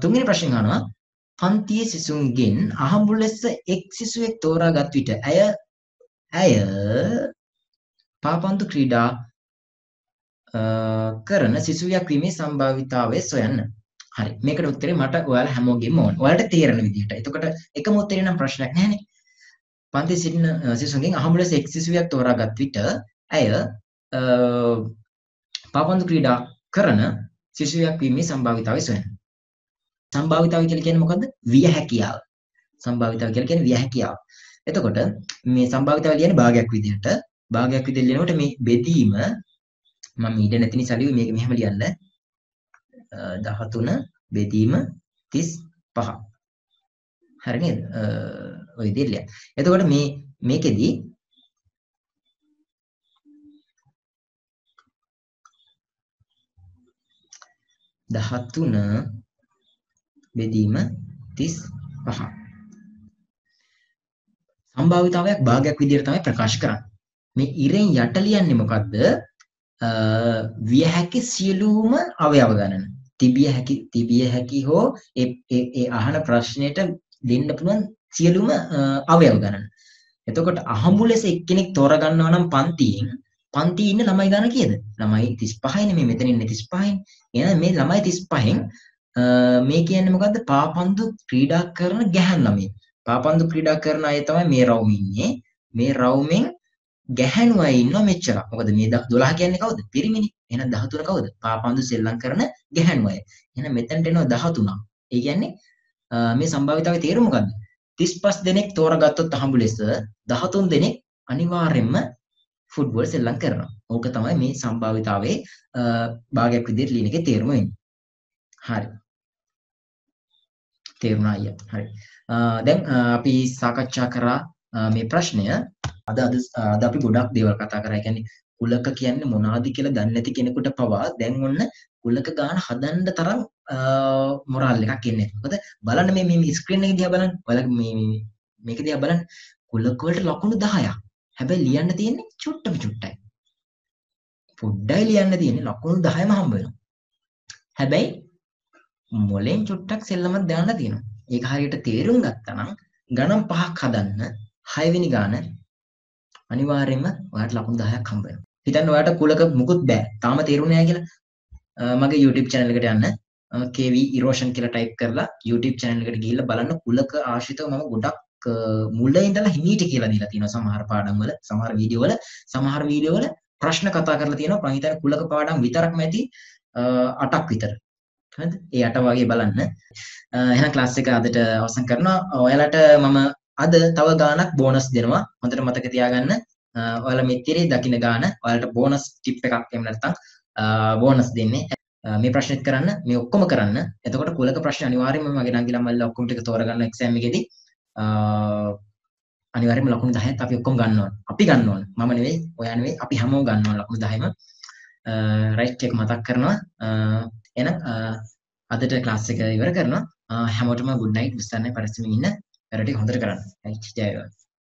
තුන්වෙනි ප්‍රශ්නේ අහනවා පන්තියේ සිසුන්ගෙන් අහඹු ලෙස එක් සිසුවෙක් තෝරාගත් විට ඇය ඇය පාපන්දු ක්‍රීඩා කරන සිසුවියක් වීමේ සම්භාවිතාවය සොයන්න. හරි. මේකට උත්තරේ මට ඔයාලා හැමෝගෙම ඕන. ඔයාලට තේරෙන විදිහට. එතකොට එකම උත්තරේ නම් ප්‍රශ්නයක් නැහැනේ. පන්තියේ සිටින සිසුන්ගෙන් අහඹු ලෙස එක් සිසුවියක් තෝරාගත් විට ඇය පාපන්දු ක්‍රීඩා කරන සිසුවියක් වීමේ සම්භාවිතාවය සොයන. සම්භාවිතාවය කියලා කියන්නේ මොකද්ද? විය හැකියාව. සම්භාවිතාවය කියලා කියන්නේ විය හැකියාව. එතකොට මේ සම්භාවිතාව ලියන්නේ භාගයක් විදිහට. භාගයක් විදිහට ලියනකොට මේ බෙදීම මම ඊට නැති නිසා ලිව්වේ මේක මෙහෙම ලියන්න. දහතුන බෙදීම තිස් පහ. හරි නේද? ඔය විදිහට ලියන්න. එතකොට මේ මේකෙදි දහතුන බෙදීම තිස් පහ සම්භාවිතාවයක් භාගයක් විදිහට තමයි ප්‍රකාශ කරන්නේ. මේ ඉරෙන් යට ලියන්නේ මොකද්ද? විය හැකි සියලුම අවයව ගණන. තිබිය හැකි තිබිය හැකි හෝ ඒ ඒ අහන ප්‍රශ්නෙට දෙන්න පුළුවන් සියලුම අවයව ගණන. එතකොට අහඹු ලෙස එක්කෙනෙක් තෝරගන්නවා නම් පන්තියෙන් පන්තියේ ඉන්න ළමයි ගණන කීයද? ළමයි තිස් පහයි නේ මේ මෙතන ඉන්නේ තිස් පහයි. එහෙනම් මේ ළමයි තිස් පහෙන් මේ කියන්නේ මොකද්ද? පාපන්දු ක්‍රීඩා කරන ගැහැණු ළමයි. පාපන්දු ක්‍රීඩා කරන අය තමයි මේ රවුමේ ඉන්නේ. මේ රවුමෙන් ගැහැණු අය ඉන්නවා මෙච්චර. මොකද මේ දොළහ කියන්නේ කවුද? පිරිමිනේ. එහෙනම් දහතුන කවුද? පාපන්දු සෙල්ලම් කරන ගැහැණු අය. එහෙනම් මෙතනට එනවා දහතුනක්. ඒ කියන්නේ මේ සම්භාවිතාවේ තේරුම මොකද්ද? තිස් පහ දෙනෙක් තෝරගත්තොත් අහඹු ලෙස දහතුන් දෙනෙක් අනිවාර්යයෙන්ම ෆුට්බෝල් සෙල්ලම් කරනවා. ඕක තමයි මේ සම්භාවිතාවේ භාගයක් විදිහට ලියන එකේ තේරුම වෙන්නේ. හරි. තේරුණා අයියා. හරි. දැන් අපි සාකච්ඡා කරා මේ ප්‍රශ්නය. අද අද අපි ගොඩක් දේවල් කතා කරා. ඒ කියන්නේ කුලක කියන්නේ මොනවද කියලා දන්නේ නැති කෙනෙකුට පවා දැන් ඔන්න කුලක ගන්න හදන්න තරම් මොරල් එකක් එන්නේ. මොකද බලන්න මේ මේ ස්ක්‍රීන් එක දිහා බලන්න. ඔයාලා මේ මේ මේක දිහා බලන්න. කුලක වලට ලකුණු දහයක්. හැබැයි ලියන්න තියෙන්නේ චුට්ටම චුට්ටයි. පොඩ්ඩයි ලියන්න තියෙන්නේ ලකුණු දහයම හම්බ වෙනවා. හැබැයි මොලෙන් චුට්ටක් සෙල්ලමක් දාන්න තියෙනවා. ඒක හරියට තේරුම් ගත්තා නම් ගණන් පහක් හදන්න හය වෙනි ගාන අනිවාර්යයෙන්ම ඔයාලට ලකුණු දහයක් හම්බ වෙනවා. හිතන්න ඔයාලට කුලක මුකුත් බෑ. තාම තේරුණේ නැහැ කියලා මගේ YouTube channel එකට යන්න K V erosion කියලා type කරලා YouTube channel එකට ගිහිල්ලා බලන්න කුලක ආශ්‍රිතව මම ගොඩක් මුල ඉඳලා හිමීට කියලා දීලා තියෙනවා සමහර පාඩම් වල, සමහර වීඩියෝ වල, සමහර වීඩියෝ වල ප්‍රශ්න කතා කරලා තියෙනවා. මම හිතන්නේ කුලක පාඩම් විතරක්ම ඇති අටක් විතර. හරිද? ඒ අට වගේ බලන්න. එහෙනම් ක්ලාස් එක අදට අවසන් කරනවා. ඔයාලට මම අද තව ගානක් බෝනස් දෙනවා. හොඳට මතක තියාගන්න. ඔයාලා මේ තිරේ දකින්න ගාන ඔයාලට බෝනස් ටිප් එකක් එහෙම නැත්නම් බෝනස් දෙන්නේ. මේ ප්‍රශ්නෙත් කරන්න, මේ ඔක්කොම කරන්න. එතකොට කුලක ප්‍රශ්න අනිවාර්යයෙන්ම මගේ නංගිලා මල්ලා ඔක්කොම ටික තෝරගන්න එක්සෑම් එකේදී අනිවාර්යයෙන්ම ලකුණු දහයක් අපි ඔක්කොම ගන්න ඕන. අපි ගන්න ඕන. මම නෙවෙයි, ඔයා නෙවෙයි, අපි හැමෝම ගන්න ඕන ලකුණු දහයම. රයිට් එක මතක් කරනවා. එහෙනම් අදට ක්ලාස් එක ඉවර කරනවා. හැමෝටම good night. විශ්වාසයෙන් පරිස්සමින් ඉන්න. වැඩ ටික හොඳට කරන්න. ජය වේවා.